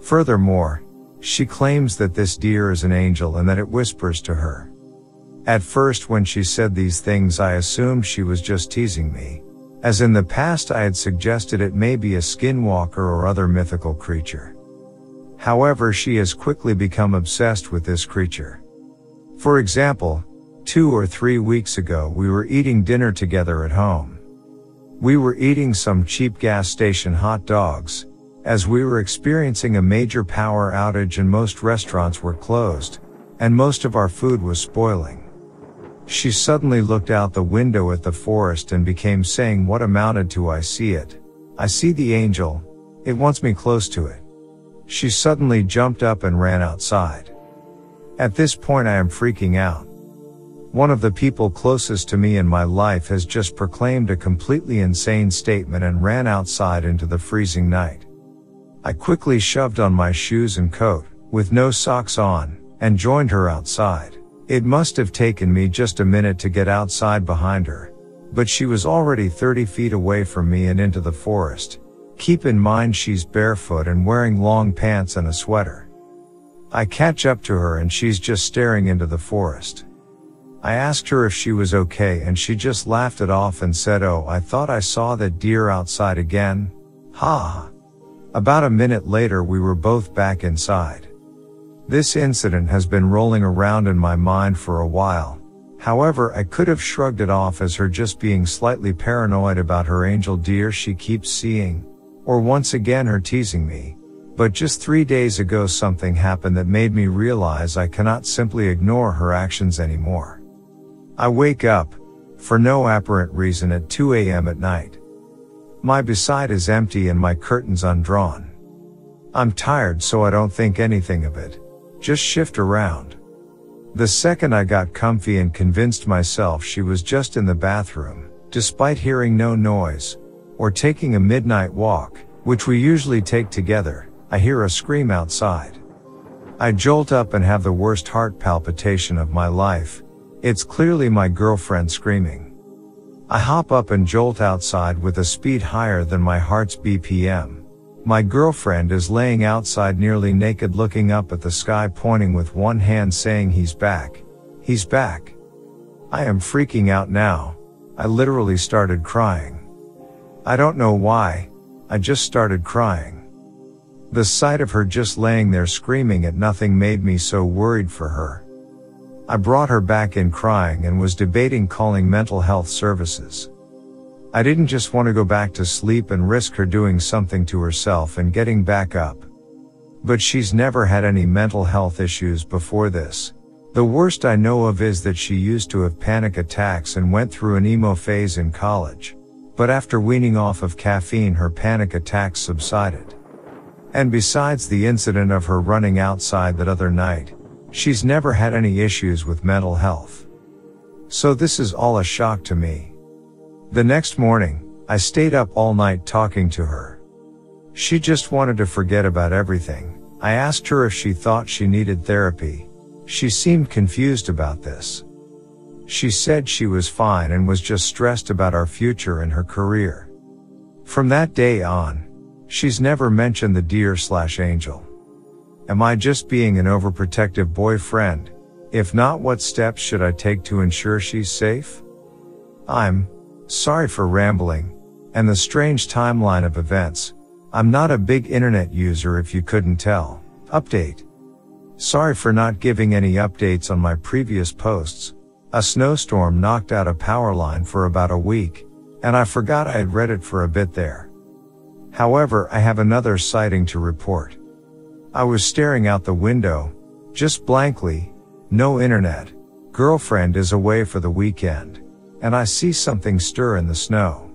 Furthermore, she claims that this deer is an angel and that it whispers to her. At first when she said these things I assumed she was just teasing me, as in the past I had suggested it may be a skinwalker or other mythical creature. However, she has quickly become obsessed with this creature. For example, two or three weeks ago we were eating dinner together at home. We were eating some cheap gas station hot dogs, as we were experiencing a major power outage and most restaurants were closed, and most of our food was spoiling. She suddenly looked out the window at the forest and became saying what amounted to "I see it. I see the angel. It wants me close to it." She suddenly jumped up and ran outside. At this point I am freaking out. One of the people closest to me in my life has just proclaimed a completely insane statement and ran outside into the freezing night. I quickly shoved on my shoes and coat, with no socks on, and joined her outside. It must have taken me just a minute to get outside behind her, but she was already thirty feet away from me and into the forest. Keep in mind she's barefoot and wearing long pants and a sweater. I catch up to her and she's just staring into the forest. I asked her if she was okay and she just laughed it off and said, "Oh, I thought I saw that deer outside again. Ha." About a minute later we were both back inside. This incident has been rolling around in my mind for a while. However, I could have shrugged it off as her just being slightly paranoid about her angel deer she keeps seeing, or once again her teasing me. But just three days ago something happened that made me realize I cannot simply ignore her actions anymore. I wake up, for no apparent reason, at two a m at night. My bedside is empty and my curtains undrawn. I'm tired, so I don't think anything of it, just shift around. The second I got comfy and convinced myself she was just in the bathroom, despite hearing no noise, or taking a midnight walk, which we usually take together, I hear a scream outside. I jolt up and have the worst heart palpitation of my life. It's clearly my girlfriend screaming. I hop up and jolt outside with a speed higher than my heart's B P M. My girlfriend is laying outside nearly naked, looking up at the sky, pointing with one hand, saying, "He's back. He's back." I am freaking out now. I literally started crying. I don't know why, I just started crying. The sight of her just laying there screaming at nothing made me so worried for her. I brought her back in crying and was debating calling mental health services. I didn't just want to go back to sleep and risk her doing something to herself and getting back up. But she's never had any mental health issues before this. The worst I know of is that she used to have panic attacks and went through an emo phase in college. But after weaning off of caffeine, her panic attacks subsided. And besides the incident of her running outside that other night, she's never had any issues with mental health. So this is all a shock to me. The next morning, I stayed up all night talking to her. She just wanted to forget about everything. I asked her if she thought she needed therapy. She seemed confused about this. She said she was fine and was just stressed about our future and her career. From that day on, she's never mentioned the deer slash angel. Am I just being an overprotective boyfriend? If not, what steps should I take to ensure she's safe? I'm sorry for rambling, and the strange timeline of events. I'm not a big internet user if you couldn't tell. Update. Sorry for not giving any updates on my previous posts. A snowstorm knocked out a power line for about a week, and I forgot I had read it for a bit there. However, I have another sighting to report. I was staring out the window, just blankly, no internet. Girlfriend is away for the weekend, and I see something stir in the snow.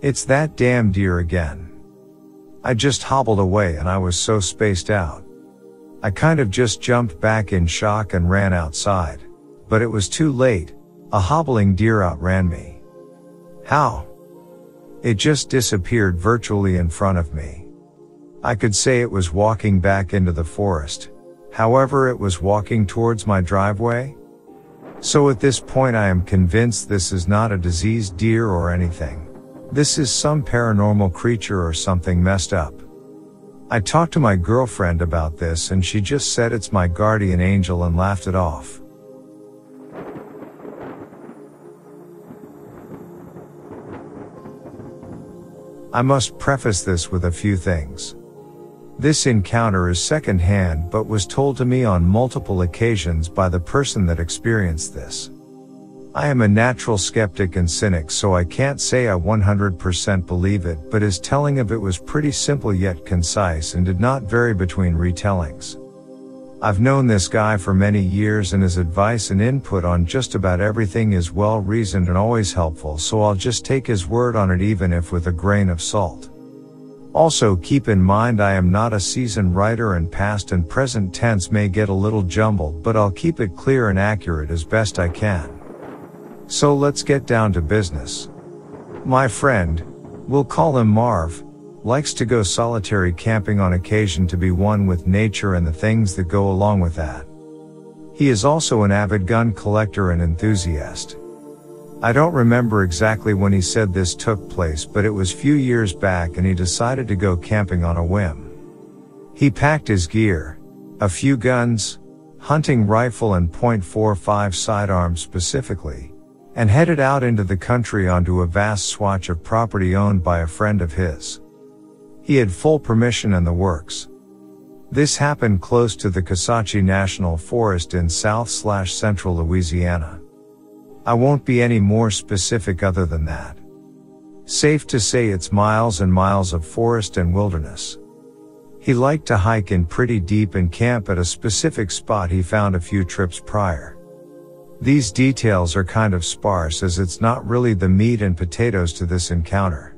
It's that damn deer again. I just hobbled away and I was so spaced out. I kind of just jumped back in shock and ran outside. But it was too late, a hobbling deer outran me. How? It just disappeared virtually in front of me. I could say it was walking back into the forest, however it was walking towards my driveway. So at this point I am convinced this is not a diseased deer or anything. This is some paranormal creature or something messed up. I talked to my girlfriend about this and she just said it's my guardian angel and laughed it off. I must preface this with a few things. This encounter is secondhand but was told to me on multiple occasions by the person that experienced this. I am a natural skeptic and cynic, so I can't say I one hundred percent believe it, but his telling of it was pretty simple yet concise and did not vary between retellings. I've known this guy for many years and his advice and input on just about everything is well reasoned and always helpful, so I'll just take his word on it even if with a grain of salt. Also keep in mind I am not a seasoned writer and past and present tense may get a little jumbled, but I'll keep it clear and accurate as best I can. So let's get down to business. My friend, we'll call him Marv, likes to go solitary camping on occasion to be one with nature and the things that go along with that. He is also an avid gun collector and enthusiast. I don't remember exactly when he said this took place, but it was few years back and he decided to go camping on a whim. He packed his gear, a few guns, hunting rifle and point four five sidearm specifically, and headed out into the country onto a vast swatch of property owned by a friend of his. He had full permission and the works. This happened close to the Kisatchie National Forest in south slash central Louisiana. I won't be any more specific other than that. Safe to say it's miles and miles of forest and wilderness. He liked to hike in pretty deep and camp at a specific spot he found a few trips prior. These details are kind of sparse as it's not really the meat and potatoes to this encounter.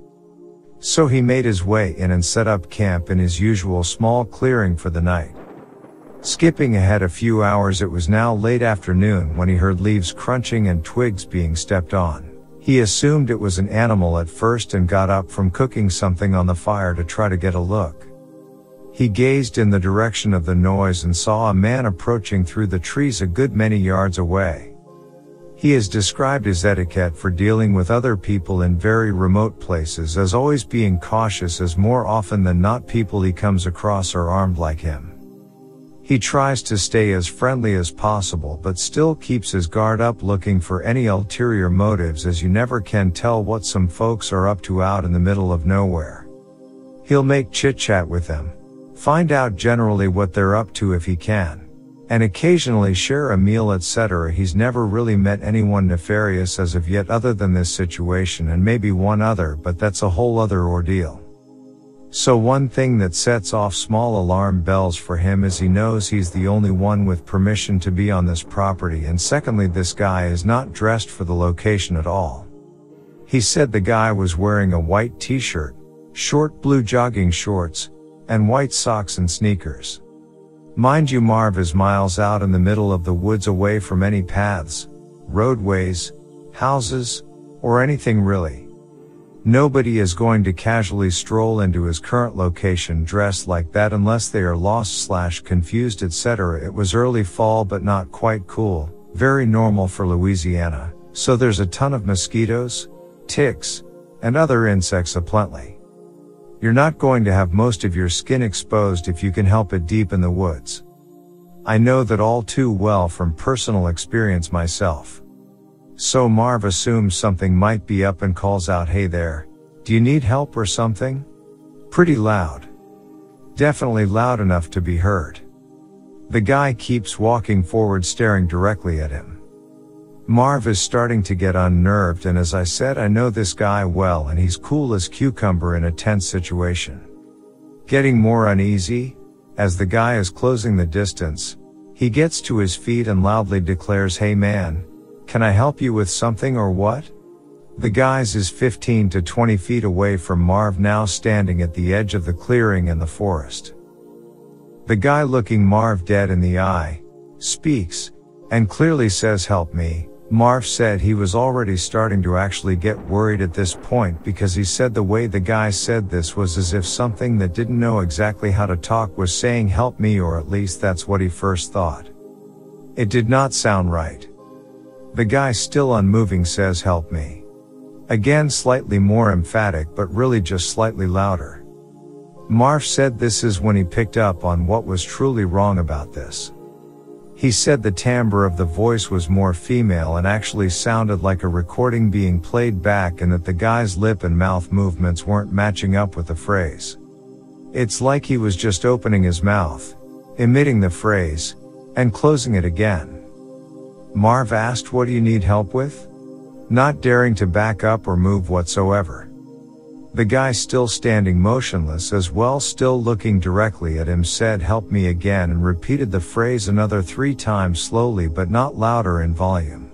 So he made his way in and set up camp in his usual small clearing for the night. Skipping ahead a few hours, it was now late afternoon when he heard leaves crunching and twigs being stepped on. He assumed it was an animal at first and got up from cooking something on the fire to try to get a look. He gazed in the direction of the noise and saw a man approaching through the trees a good many yards away. He is described his etiquette for dealing with other people in very remote places as always being cautious, as more often than not people he comes across are armed like him. He tries to stay as friendly as possible but still keeps his guard up, looking for any ulterior motives as you never can tell what some folks are up to out in the middle of nowhere. He'll make chit-chat with them, find out generally what they're up to if he can, and occasionally share a meal, et cetera. He's never really met anyone nefarious as of yet other than this situation and maybe one other, but that's a whole other ordeal. So one thing that sets off small alarm bells for him is he knows he's the only one with permission to be on this property, and secondly, this guy is not dressed for the location at all. He said the guy was wearing a white t-shirt, short blue jogging shorts, and white socks and sneakers. Mind you, Marv is miles out in the middle of the woods, away from any paths, roadways, houses, or anything really. Nobody is going to casually stroll into his current location dressed like that unless they are lost slash confused, et cetera. It was early fall but not quite cool, very normal for Louisiana, so there's a ton of mosquitoes, ticks, and other insects aplenty. You're not going to have most of your skin exposed if you can help it deep in the woods. I know that all too well from personal experience myself. So Marv assumes something might be up and calls out, "Hey there, do you need help or something?" Pretty loud. Definitely loud enough to be heard. The guy keeps walking forward, staring directly at him. Marv is starting to get unnerved, and as I said, I know this guy well and he's cool as cucumber in a tense situation. Getting more uneasy, as the guy is closing the distance, he gets to his feet and loudly declares, "Hey man, can I help you with something or what?" The guy's is fifteen to twenty feet away from Marv now, standing at the edge of the clearing in the forest. The guy, looking Marv dead in the eye, speaks, and clearly says, "Help me." Marv said he was already starting to actually get worried at this point, because he said the way the guy said this was as if something that didn't know exactly how to talk was saying "help me," or at least that's what he first thought. It did not sound right. The guy, still unmoving, says, "Help me." Again, slightly more emphatic, but really just slightly louder. Marv said this is when he picked up on what was truly wrong about this. He said the timbre of the voice was more female and actually sounded like a recording being played back, and that the guy's lip and mouth movements weren't matching up with the phrase. It's like he was just opening his mouth, emitting the phrase, and closing it again. Marv asked, "What do you need help with?" Not daring to back up or move whatsoever. The guy, still standing motionless as well, still looking directly at him, said, "Help me" again, and repeated the phrase another three times, slowly but not louder in volume.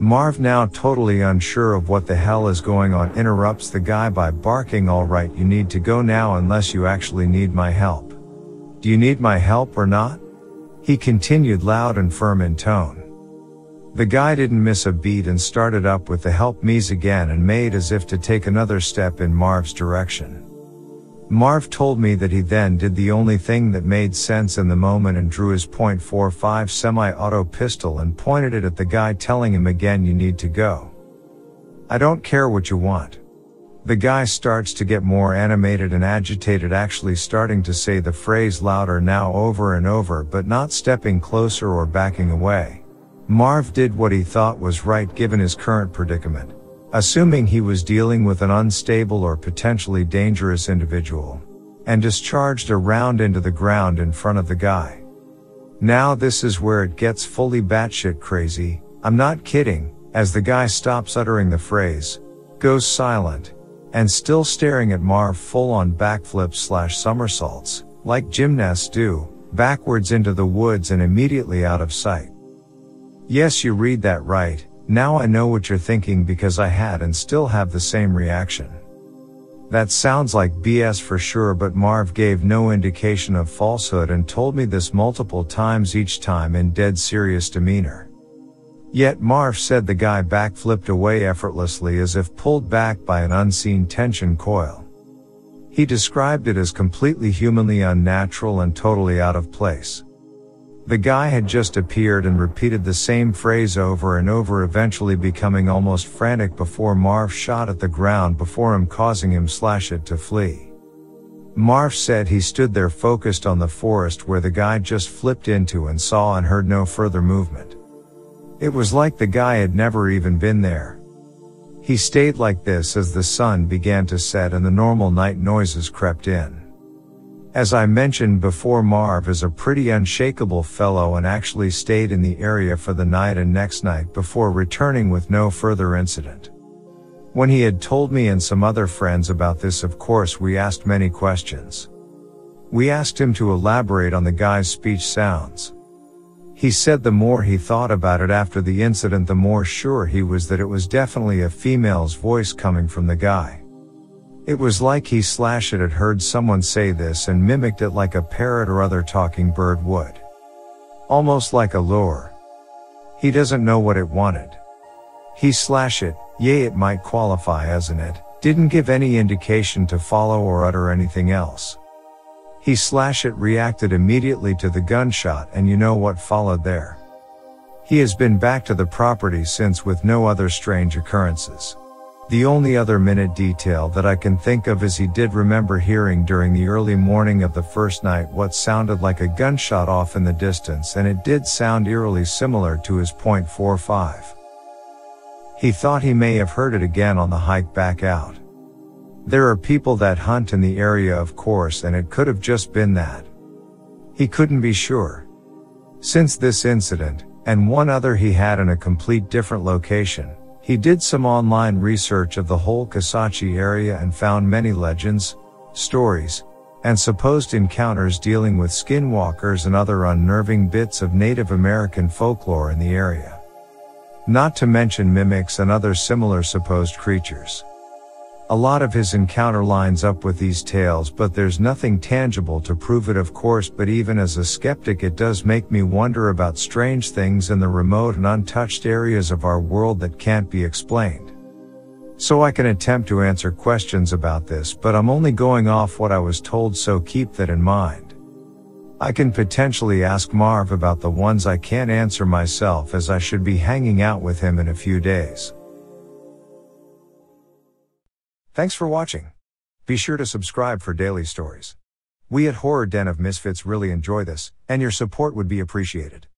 Marv, now totally unsure of what the hell is going on, interrupts the guy by barking, "All right, you need to go now unless you actually need my help. Do you need my help or not?" He continued, loud and firm in tone. The guy didn't miss a beat and started up with the "help me's" again, and made as if to take another step in Marv's direction. Marv told me that he then did the only thing that made sense in the moment and drew his point four five semi-auto pistol and pointed it at the guy, telling him again, "You need to go. I don't care what you want." The guy starts to get more animated and agitated, actually starting to say the phrase louder now, over and over, but not stepping closer or backing away. Marv did what he thought was right given his current predicament, assuming he was dealing with an unstable or potentially dangerous individual, and discharged a round into the ground in front of the guy. Now this is where it gets fully batshit crazy, I'm not kidding, as the guy stops uttering the phrase, goes silent, and still staring at Marv, full on backflips slash somersaults, like gymnasts do, backwards into the woods and immediately out of sight. Yes, you read that right. Now I know what you're thinking, because I had and still have the same reaction. That sounds like B S for sure, but Marv gave no indication of falsehood and told me this multiple times, each time in dead serious demeanor. Yet Marv said the guy backflipped away effortlessly, as if pulled back by an unseen tension coil. He described it as completely humanly unnatural and totally out of place. The guy had just appeared and repeated the same phrase over and over, eventually becoming almost frantic before Marv shot at the ground before him, causing him slash it to flee. Marv said he stood there focused on the forest where the guy just flipped into, and saw and heard no further movement. It was like the guy had never even been there. He stayed like this as the sun began to set and the normal night noises crept in. As I mentioned before, Marv is a pretty unshakable fellow and actually stayed in the area for the night and next night before returning with no further incident. When he had told me and some other friends about this, of course we asked many questions. We asked him to elaborate on the guy's speech sounds. He said the more he thought about it after the incident, the more sure he was that it was definitely a female's voice coming from the guy. It was like he slash it had heard someone say this and mimicked it like a parrot or other talking bird would. Almost like a lure. He doesn't know what it wanted. He slash it, yea it might qualify as an it, didn't give any indication to follow or utter anything else. He slash it reacted immediately to the gunshot, and you know what followed there. He has been back to the property since with no other strange occurrences. The only other minute detail that I can think of is he did remember hearing during the early morning of the first night what sounded like a gunshot off in the distance, and it did sound eerily similar to his point four five. He thought he may have heard it again on the hike back out. There are people that hunt in the area, of course, and it could have just been that. He couldn't be sure. Since this incident, and one other he had in a complete different location, he did some online research of the whole Kisatchie area and found many legends, stories, and supposed encounters dealing with skinwalkers and other unnerving bits of Native American folklore in the area. Not to mention mimics and other similar supposed creatures. A lot of his encounter lines up with these tales, but there's nothing tangible to prove it, of course, but even as a skeptic it does make me wonder about strange things in the remote and untouched areas of our world that can't be explained. So I can attempt to answer questions about this, but I'm only going off what I was told, so keep that in mind. I can potentially ask Marv about the ones I can't answer myself, as I should be hanging out with him in a few days. Thanks for watching. Be sure to subscribe for daily stories. We at Horror Den of Misfits really enjoy this, and your support would be appreciated.